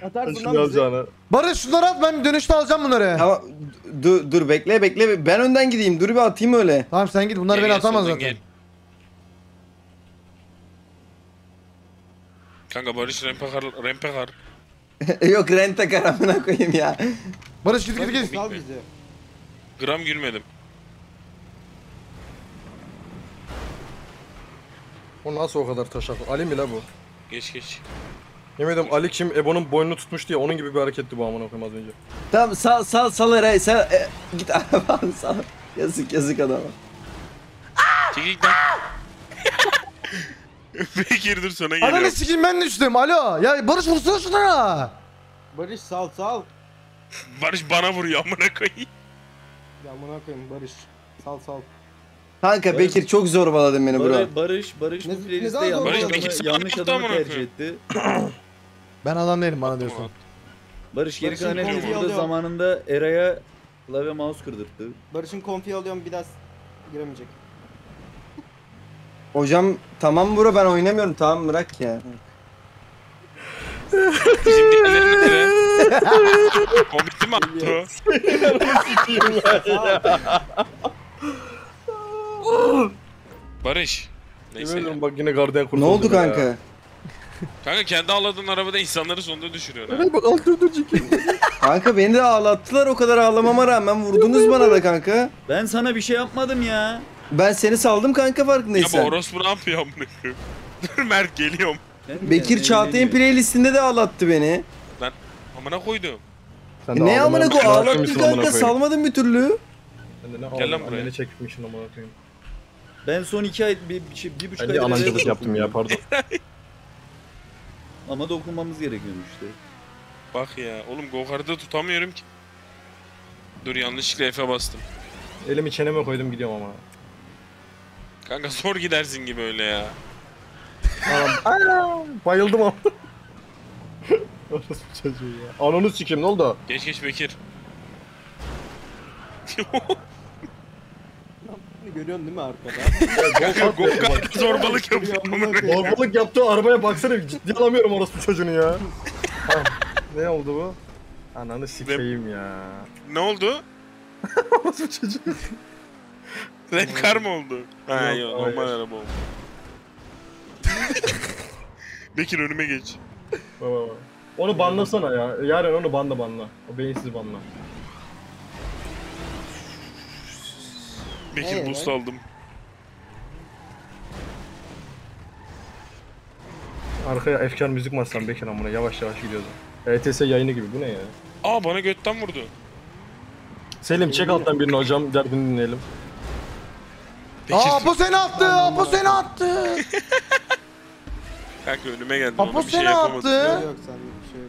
Atarsın lan bizi. Barış şunları at, ben dönüşte alacağım bunları. Ama dur bekle ben önden gideyim, dur bir atayım öyle. Tamam sen git, bunlar beni atamaz zaten. Gel. Kanka Barış rempekar. Yok rentekar amına koyayım ya. Barış git. Al bizi. Gram gülmedim. O nasıl o kadar taş atıyor? Ali mi la bu? Geç. Yemedim Ali kim? Ebo'nun boynunu tutmuş diye onun gibi bir hareketti bu amına koyayım az önce. Tamam sal Eray sen git arabanı sal. Yazık adama. Çekil lan. Bekir dur sana geliyorum. Ananı sikeyim ben düştüm. Alo ya Barış vursana şunlara. Barış sal. Barış bana vuruyor amına koyayım. Ya amına koyayım Barış. Sal. Kanka Barış, Bekir çok zorbaladın beni bro. Barış bu playlist'te yanlış adamı tercih etti. Ben adam değilim bana diyorsun. Barış geri kalan herkese zamanında Eray'a klavye mouse kırdırttı. Barış'ın konfiyi alıyorum, bir daha giremeyecek. Hocam tamam bro, ben oynamıyorum tamam, bırak ya. Bizim dinlerimizde Hobbit'i mi attı? Barış. Neyse. Ya. Bak yine gardiyan kurtuldu. Ne oldu kanka? Ya. Kanka kendi ağladığın arabada insanları sonunda düşürüyor. Evet bak kanka beni de ağlattılar, o kadar ağlamama rağmen vurdunuz bana da kanka. Ben sana bir şey yapmadım ya. Ben seni saldım kanka, farkındaysan. Ya bu orospu ne yapıyor amına koyayım? Dur Mert geliyorum. Bekir Çağatay'ın playlistinde de ağlattı beni. Lan amına koydum. Ne amına koy? Ağlattın kanka, salmadın bir türlü. Gel lan buraya. Beni çekmişsin amına koyayım. Ben son 2 ay, 1,5 ay önce anancılık yaptım ya, pardon. Ama dokunmamız gerekiyormuş işte. Bak ya oğlum go-kartı tutamıyorum ki. Dur yanlışlıkla F'e bastım. Elimi çeneme koydum gidiyorum ama. Kanka zor gidersin gibi öyle ya. Anam. Bayıldım ama. Orası çocuğu ya. Ananı sikeyim, ne oldu? Geç geç Bekir. Görüyorsun değil mi arkada? Go-kart'ı zorbalık yapıyor. Zorbalık yaptığı arabaya baksana, ciddi alamıyorum orası bu çocuğunu ya. Ha, ne oldu bu? Ananı sikeyim ya. Ne oldu? Orası bu çocuğu. Rap car mı oldu? Ha yok, normal araba oldu. Bekir önüme geç. Baba. Onu banlasana ya. Yarın onu banla. O beyinsiz banla. Bekir boost aldım. Arkaya efkar müzik masam Bekir amına, yavaş yavaş gidiyordu. ETS yayını gibi, bu ne ya? Aa bana götten vurdu. Selim çek alttan birini hocam, derdini dinleyelim. Bekir. Aa Apo seni attı, Apo seni attı. Kanka önüme geldi, ona bir şey yapamadım. Yok sen bir şey.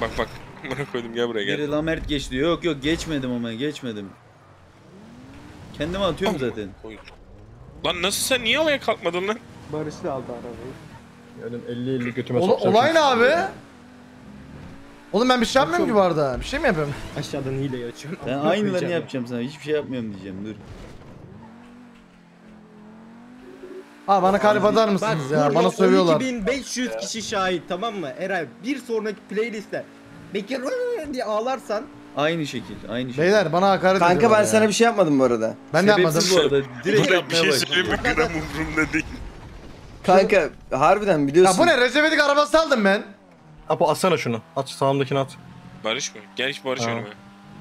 Bak bak, bana koydum, gel buraya gel. Biri la Mert geç diyor, yok geçmedim ama geçmedim. Kendime atıyorum zaten. Koyun. Lan nasıl, sen niye alaya kalkmadın lan? Barış da aldı arabayı. Yani 50-50 götüme sokacağım. Olay ne abi? Oğlum ben bir şey yapmıyorum ki bu arada. Bir şey mi yapıyorum? Aşağıdan hileyi açıyorum. Ben aynılarını yapacağım sana. Hiçbir şey yapmıyorum diyeceğim. Dur. Aa bana kalp atar mısınız bak, ya? Bana sövüyorlar. 2500 kişi şahit, tamam mı? Eray bir sonraki playlist'te Bekir diye ağlarsan aynı şekil, aynı şekil. Beyler bana hakaret ediyorlar. Kanka ben sana bir şey yapmadım bu arada. Ben de yapmadım bu arada. Direkt bir şey söyleyeyim, gram umurumda değil. Kanka harbiden biliyorsun. Ya bu ne? Recep Edik arabası aldım ben. Apo atsana şunu. At sağımdakini at. Barış mı? Gel hiç Barış önüme.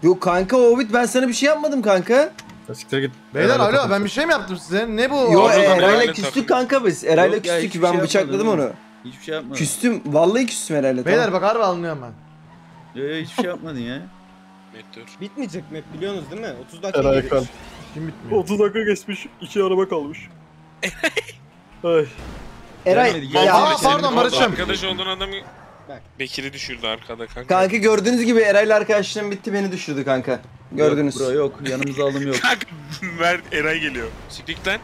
Yok kanka Hobbit, ben sana bir şey yapmadım kanka. Siktir git. Beyler alo, ben bir şey mi yaptım size? Ne bu? Yok Eray'la küstük kanka biz. Eray'la küstük, ben bıçakladım onu. Hiçbir şey yapmadım. Küstüm, vallahi küstüm Eray'la. Beyler bak harbi anlıyorum ben. Hiçbir şey yapmadın ya. Bitmeyecek map biliyorsunuz değil mi? 30 dakika geçmiş. Kim bitmiyor? 30 dakika geçmiş, 2 araba kalmış. Ay. Eray. Ya pardon Barış'ım. Arkadaş olduğun adam Bekir'i düşürdü arkada kanka. Kanka gördüğünüz gibi Eray'la arkadaşlığım bitti, beni düşürdü kanka. Gördünüz. Yok bro, yok yanımıza aldım yok. Kanka Eray geliyor. Siklikten.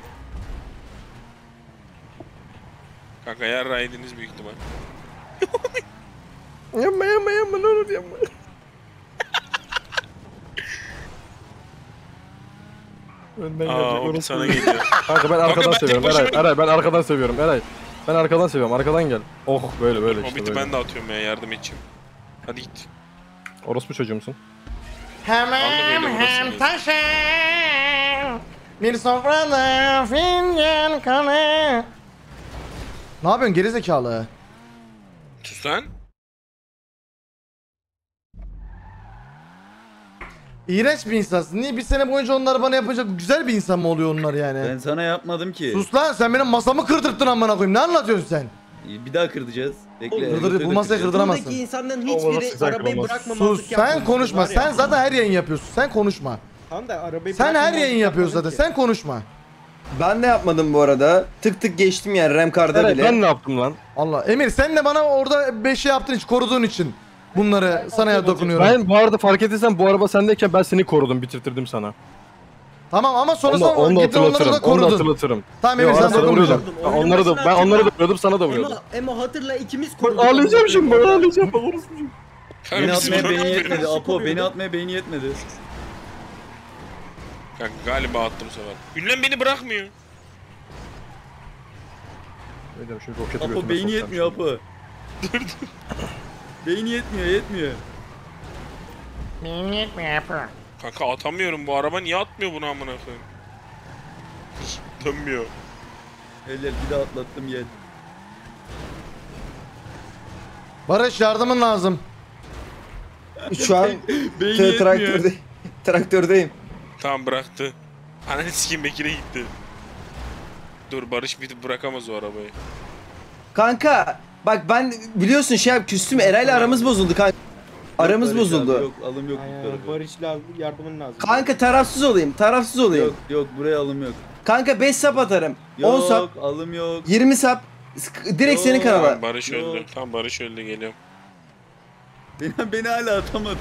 Kanka yarra yediniz büyük ihtimal. Yapma ne olur yapma. Aa o sana geliyor. Kanka ben arkadan seviyorum Eray, ben arkadan seviyorum Eray. Ben arkadan seviyorum, arkadan gel. Oh böyle işte böyle. Hobbit'i ben de atıyorum ya, yardım edeceğim. Hadi git. Orospu çocuğu musun? Hem taşım. Bir sofrada fincan kanı. Ne yapıyorsun gerizekalı? Sus lan. İğrenç bir insansın. Niye bir sene boyunca onlar bana yapacak güzel bir insan mı oluyor onlar yani? Ben sana yapmadım ki. Sus lan, sen benim masamı kırdırttın amına koyayım. Ne anlatıyorsun sen? Bir daha kırdıracağız. Bekle. Bu masayı kırdıramazsın. Buradaki insanların hiçbiri arabayı bırakmaması. Sus sen konuşma. Sen zaten her yayın yapıyorsun. Sen konuşma. Tamam da arabayı sen her yayın yapıyorsun zaten. Sen konuşma. Ben de yapmadım bu arada. Tık geçtim yani Remkar'da bile. Ben ne yaptım lan? Allah. Emir sen de bana orada 5'i yaptın, hiç koruduğun için. Bunları sana ya dokunuyorum. Ben bu arada fark ettiysen bu araba sendeyken ben seni korudum, bitirttirdim sana. Tamam ama sonrasında gittin onları da korudun. Onu hatırlatırım. Tamam Emir sen dokunmayacaksın. Onları da ben onları da vuruyordum, sana da vuruyordum. Emo hatırla, ikimiz koruduk. Ağlayacağım şimdi, ben ağlayacağım. Beni atmaya beyni yetmedi Apo, beni atmaya beyni yetmedi. Kanka galiba attım sefer. Ünlem beni bırakmıyor. Apo beyni yetmiyor Apo. Dur. Beyni yetmiyor. Beyni yetmiyor yapar. Kanka atamıyorum, bu araba niye atmıyor bunu amına koyayım? Dönmüyor. Eller bir daha atlattım gel. Barış yardımın lazım. Şu an traktördeyim. Tamam bıraktı. Ananı sikeyim Bekir'e gitti. Dur Barış bir bırakamaz o arabayı. Kanka. Bak ben biliyorsun şey yap, küstüm Eray'la aramız bozuldu kanka. Aramız Barış bozuldu. Abi, yok alım yok. Barış'la yardımın lazım. Kanka tarafsız olayım. Yok buraya alım yok. Kanka 5 sap atarım. 10 sap. Yok alım yok. 20 sap direkt senin kanala. Barış öldü. Tam Barış öldü, geliyorum. Beni hala atamadı.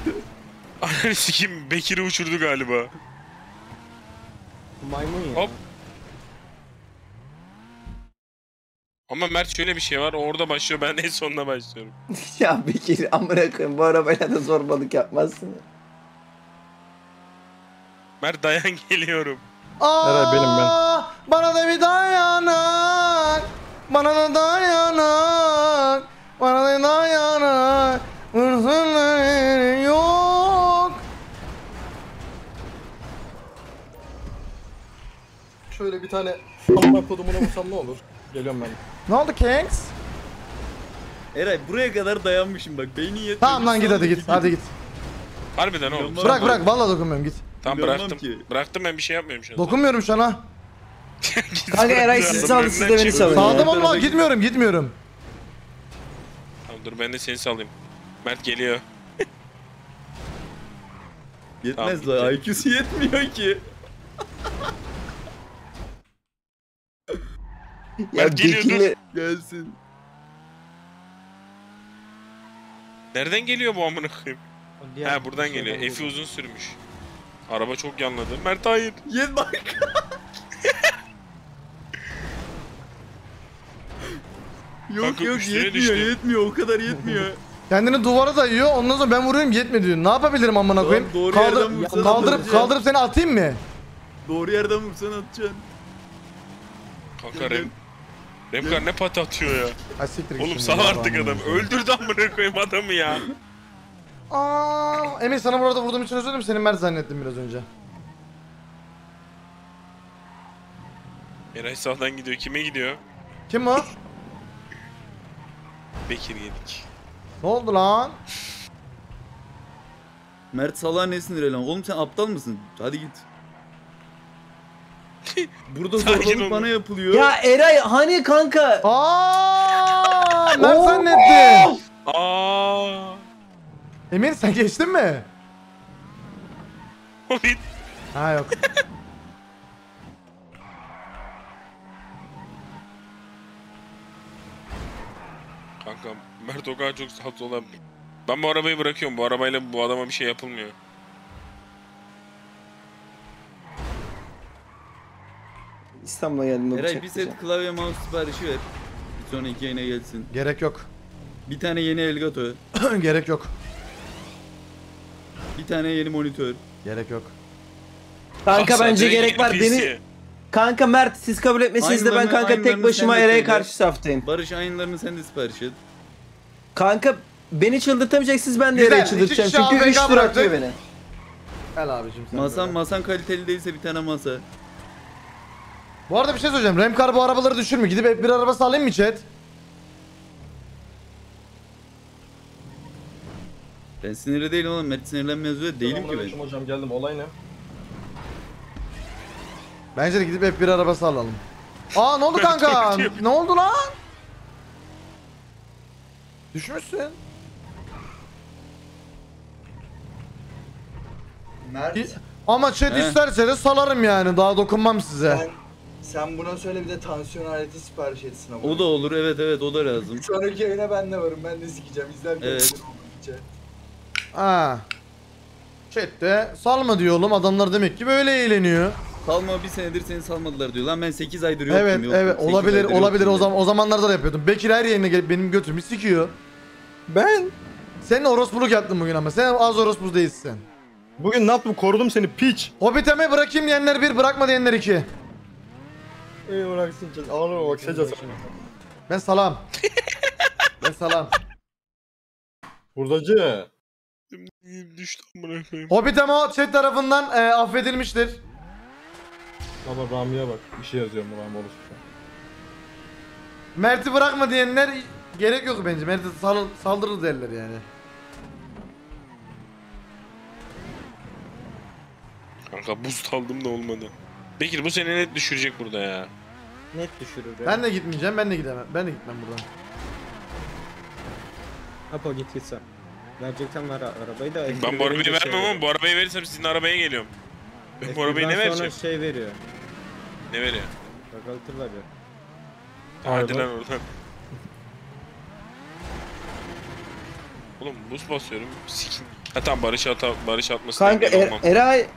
Ananı sikeyim, Bekir'i uçurdu galiba. Maymun ya. Hop. Ama Mert şöyle bir şey var, orada başlıyor, ben en sonuna başlıyorum. Ya Bekir amına koyayım, bu arabayla da zorbalık yapmazsın. Mert dayan, geliyorum. Aaa benim ben. Bana da bir dayanak. Bana da dayanak. Bana da dayanak. Hırsızların yok. Şöyle bir tane amına kodumuna vursam ne olur? Geliyorum ben. Ne oldu Kings? Eray buraya kadar dayanmışım bak, beynin yetmiyor. Tamam lan git hadi git. Hadi git. Harbiden oğlum. Bırak bırak vallahi dokunmuyorum git. Tamam bıraktım. Ki. Bıraktım, ben bir şey yapmıyorum şu an. Dokunmuyorum şu an ha. Kanka Eray sizi saldı, siz de beni salın. Saldım ama gitmiyorum. Tamam dur ben de seni salayım. Mert geliyor. Yetmez tamam, la IQ'su yetmiyor ki. Ya Bekir'le gelsin. Nereden geliyor bu amına koyayım? Ha buradan geliyor. Efi uzun sürmüş. Araba çok yanladı. Mert hayır. Yet bak. Yok yok yetmiyor o kadar yetmiyor. Kendini duvara dayıyor. Ondan sonra ben vuruyorum yetmiyor diyor. Ne yapabilirim amına koyayım? Doğru kaldırıp seni atayım mı? Doğru yerden vursan atacaksın. Kanka Remkar ne pat atıyor ya. Oğlum sağ artık adam. Öldürdü amına koyayım adamı ya. Aa, Emir sana burada vurduğum için özür dilerim, seni Mert zannettim biraz önce. Eray sağdan gidiyor, kime gidiyor? Kim o? Bekir yedik. Ne oldu lan? Mert salak ne sinir lan? Oğlum sen aptal mısın? Hadi git. Burada zorbalık bana yapılıyor. Ya Eray hani kanka? Aa, Mert zannetti. Aa. Emir sen geçtin mi? Hobbit. Ha yok. Kanka Mert o kadar çok salt olabilir. Ben bu arabayı bırakıyorum. Bu arabayla bu adama bir şey yapılmıyor. İstanbul'a geldim. Eray bir set klavye mouse siparişi ver. Bir sonraki yayına gelsin. Gerek yok. Bir tane yeni Elgato. Gerek yok. Bir tane yeni monitör. Gerek yok. Kanka ah, bence gerek var. Beni... Kanka Mert siz kabul etmesiniz de ben kanka tek başıma Eray'a karşı saftayım. Barış aynılarını sen de sipariş et. Kanka beni çıldırtamayacaksınız, ben de Eray'ı çıldırtacağım çünkü 3 bırakıyor beni. Gel abicim sen. Masan kaliteli değilse bir tane masa. Bu arada bir şey söyleyeceğim. Remkar bu arabaları düşür mü? Gidip F1 arabası alayım mı chat? Ben sinirli değilim oğlum. Mert sinirlenmez öyle değilim ki ben. Hocam geldim. Olay ne? Bence de gidip F1 arabası alalım. Aa ne oldu kanka? Ne oldu lan? Düşmüşsün. Mert. Ama chat isterse de salarım yani. Daha dokunmam size. Sen buna söyle bir de tansiyon aleti sipariş etsin ama. O da olur, evet evet o da lazım. Sonraki yayına ben de varım, ben de sikeceğim. İzler bir evet. Haa. Chat'te salma diyor oğlum, adamlar demek ki böyle eğleniyor. Salma, bir senedir seni salmadılar diyor lan, ben 8 aydır yoktum. Evet yoktum. Evet olabilir o zaman, o zamanlarda da yapıyordum. Bekir her yerine gelip benim götümü sikiyor. Ben? Senin orospuluk yaptın bugün ama sen az orospu değilsin. Bugün ne yaptım, korudum seni piç. Hobbit'e mi bırakayım diyenler 1, bırakma diyenler 2. İyi bıraksın canım. Ağlama bak secaz. Ben salam. Ben salam. Hurdacı. Düştüm buna koyayım. Hobbit Emo chat tarafından affedilmiştir. Baba Rami'ye bak. Bir şey yazıyorum Rami olursa. Mert'i bırakma diyenler gerek yok bence. Mert'e saldırır derler yani. Kanka boost aldım da olmadı. Bekir bu seni net düşürecek burada ya. Net düşürür ya. Ben de gitmeyeceğim, ben de gidemem. Ben de gitmem buradan. Apo git gitsem. Verecekten ver arabayı da. Ben bu arabayı vermem ama bu arabayı verirsem sizin arabaya geliyorum. Ben bu arabayı ne vereceğim? Şey veriyor. Ne veriyor? Bakaltırlar ya. Hadi lan oradan. Oğlum buz basıyorum. Sikin. Ha tamam Barış atması. Kanka Eray.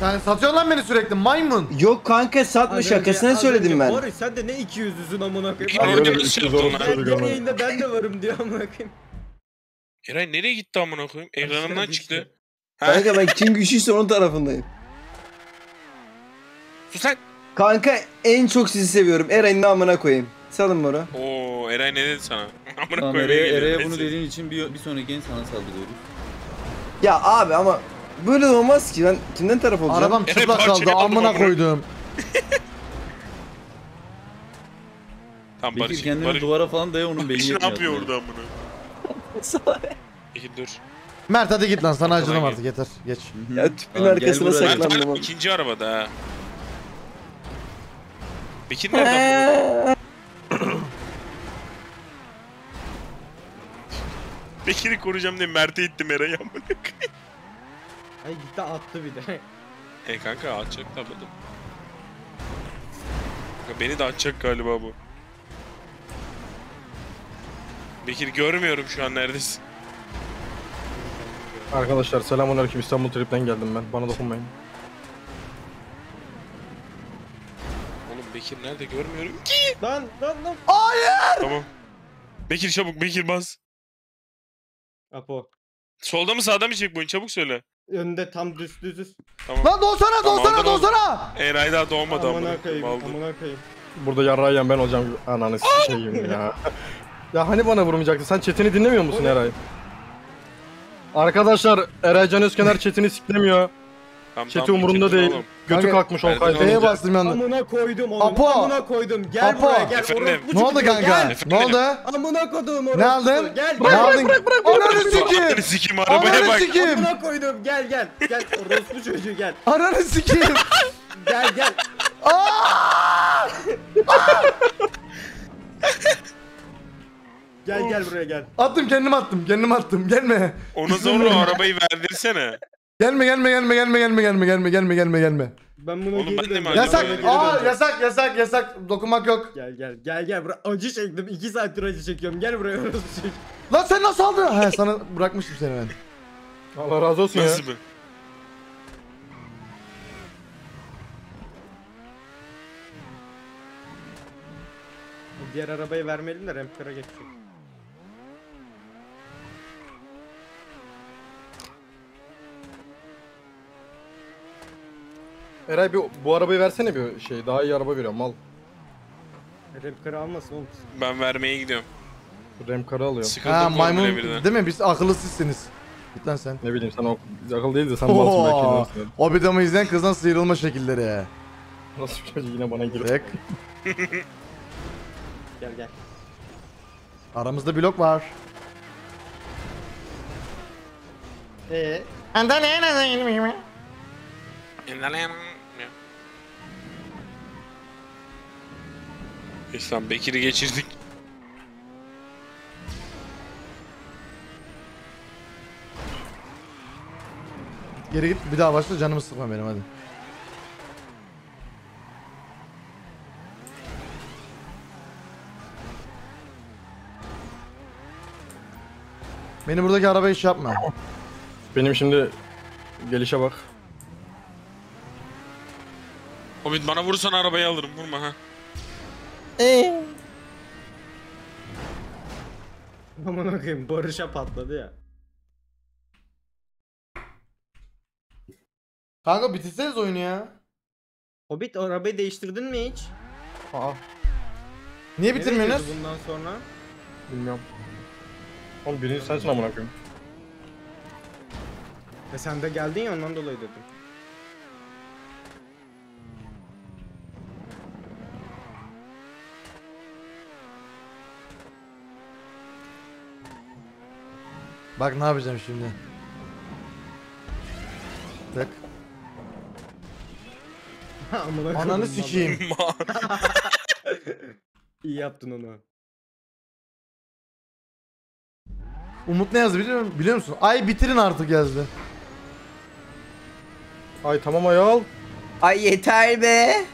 Sen satıyorsun lan beni sürekli maymun. Yok kanka satma, şakasına söyledim ben. Barış sen de ne 200'lüsün amına koyayım. Ben yayında ben de varım diyor amına koyayım. Eray nereye gitti amına koyayım? Ekranımdan çıktı. Kanka ben kim güçlüyse onun tarafındayım. Sus lan. Kanka en çok sizi seviyorum. Eray'ın amına koyayım. Salın bana. Oo Eray ne dedi sana? Amına tamam, koyayım. Eray'a bunu dediğin için bir sonraki en sana saldırıyoruz. Ya abi ama böyle olmaz ki. Ben kimden taraf olacağım? Arabam çıplak kaldı. Amına koydum. Tam Bekir Barış, kendini Barış. Duvara falan daya onun beyni yetmiyor. Ne yapıyor orada amına? Bekir dur. Mert hadi git lan, sana acıdım artık, yeter geç. Ya tüpün arkasına saklandım. Mert ikinci arabada ha. Bekir nereden vurdu? Bekir'i koruyacağım diye Mert'e ittim Eray'ı amına koyayım. Ay gitti attı bir de. Hey kanka atacak tabii. Beni de atacak galiba bu. Bekir görmüyorum şu an neredesin. Arkadaşlar selamünaleyküm, İstanbul Trip'ten geldim ben. Bana dokunmayın. Oğlum Bekir nerede görmüyorum ki? Lan. Hayır! Tamam. Bekir çabuk, Bekir bas. Apo. Solda mı sağda mı checkpoint? Çabuk söyle. Önde tam düz. Tamam. Lan dolsana! Eray daha doğmadı amına koyayım. Burada yarrağıyam ben olacağım gibi. Ananı sikeyim ya. Ya hani bana vurmayacaktı? Sen Çetin'i dinlemiyor musun Eray? Arkadaşlar Eray Can Özkenar Çetin'i siklemiyor. Çeti umurunda değil. Oğlum. Götü kalkmış ol kaydı. Neye bastım yandı? Amına koydum onu. Apo. Amına koydum. Gel Apo. Buraya gel. Ne oldu kanka? Ne oldu? Amına koydum onu. Ne aldın? Gel. Bırak. Ananı sikeyim. Ananı sikeyim arabaya bak. Amına koydum. Gel. Orospu çocuğu gel. Ananı sikeyim. Gel. Aa! Gel buraya gel. Attım kendim attım. Gelme. Ona zorla arabayı verdirsene. Gelme. Ben bunu geri yasak. Aa yasak. Dokunmak yok. Gel. Buraya acı çektim. 2 saattir acı çekiyorum. Gel buraya. Lan sen nasıl aldın? Ha sana bırakmıştım seni ben. Allah razı olsun ya. Diğer arabayı vermeliyim de ramplara geçecek. Eray bir bu arabayı versene bir şey, daha iyi araba veriyorum mal. Remkarı almasın oğlum. Ben vermeye gidiyorum. Remkarı alıyorum. Ha maymun değil mi? Biz akıllısızsınız. Git lan sen. Ne bileyim sen akıllı değil de sen malsın belki. O videomu izleyen kızdan sıyrılma şekilleri ya. Nasıl bir şey yine bana giriyor. Gel. Aramızda blok var. Ender ne? İslam Bekir'i geçirdik. Geri git bir daha başla, canımı sıkma benim hadi. Benim buradaki arabayı iş yapma. Benim şimdi gelişe bak. Hobbit bana vurursan arabayı alırım, vurma ha. Aman okuyayım, Barış'a patladı ya. Kanka bitirseniz oyunu ya. Hobbit arabayı değiştirdin mi hiç? Aa. Niye bitirmiyorsunuz? Bundan sonra? Bilmiyorum. Oğlum birinci sensin aman okuyayım. Ve sen de geldin ya ondan dolayı dedim. Bak ne yapacağım şimdi. Tık. Ananı sikeyim. İyi yaptın onu. Umut ne yazdı biliyor musun? Ay bitirin artık yazdı. Ay tamam ayol. Ay yeter be.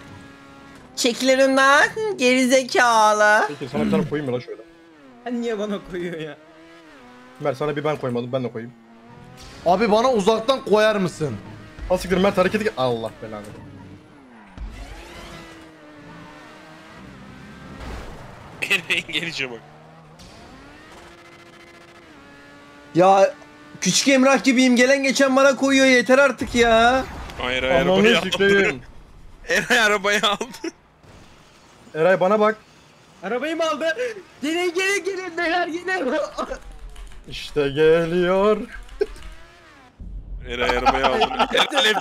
Çekil önümden gerizekalı. Peki sana bir tane koyayım mı la şöyle? Niye bana koyuyor ya? Mert sana bir ben koymadım, ben de koyayım. Abi bana uzaktan koyar mısın? Asiktir Mert hareketi... Allah belanı. Ereğin gelişe bak. Ya küçük Emrah gibiyim, gelen geçen bana koyuyor, yeter artık ya. Hayır, arabayı aldı. Eray arabayı aldı. Eray bana bak. Arabayı mı aldı? Gelin gelin gelin beyler gelin. İşte geliyor. Eray arabayı aldı.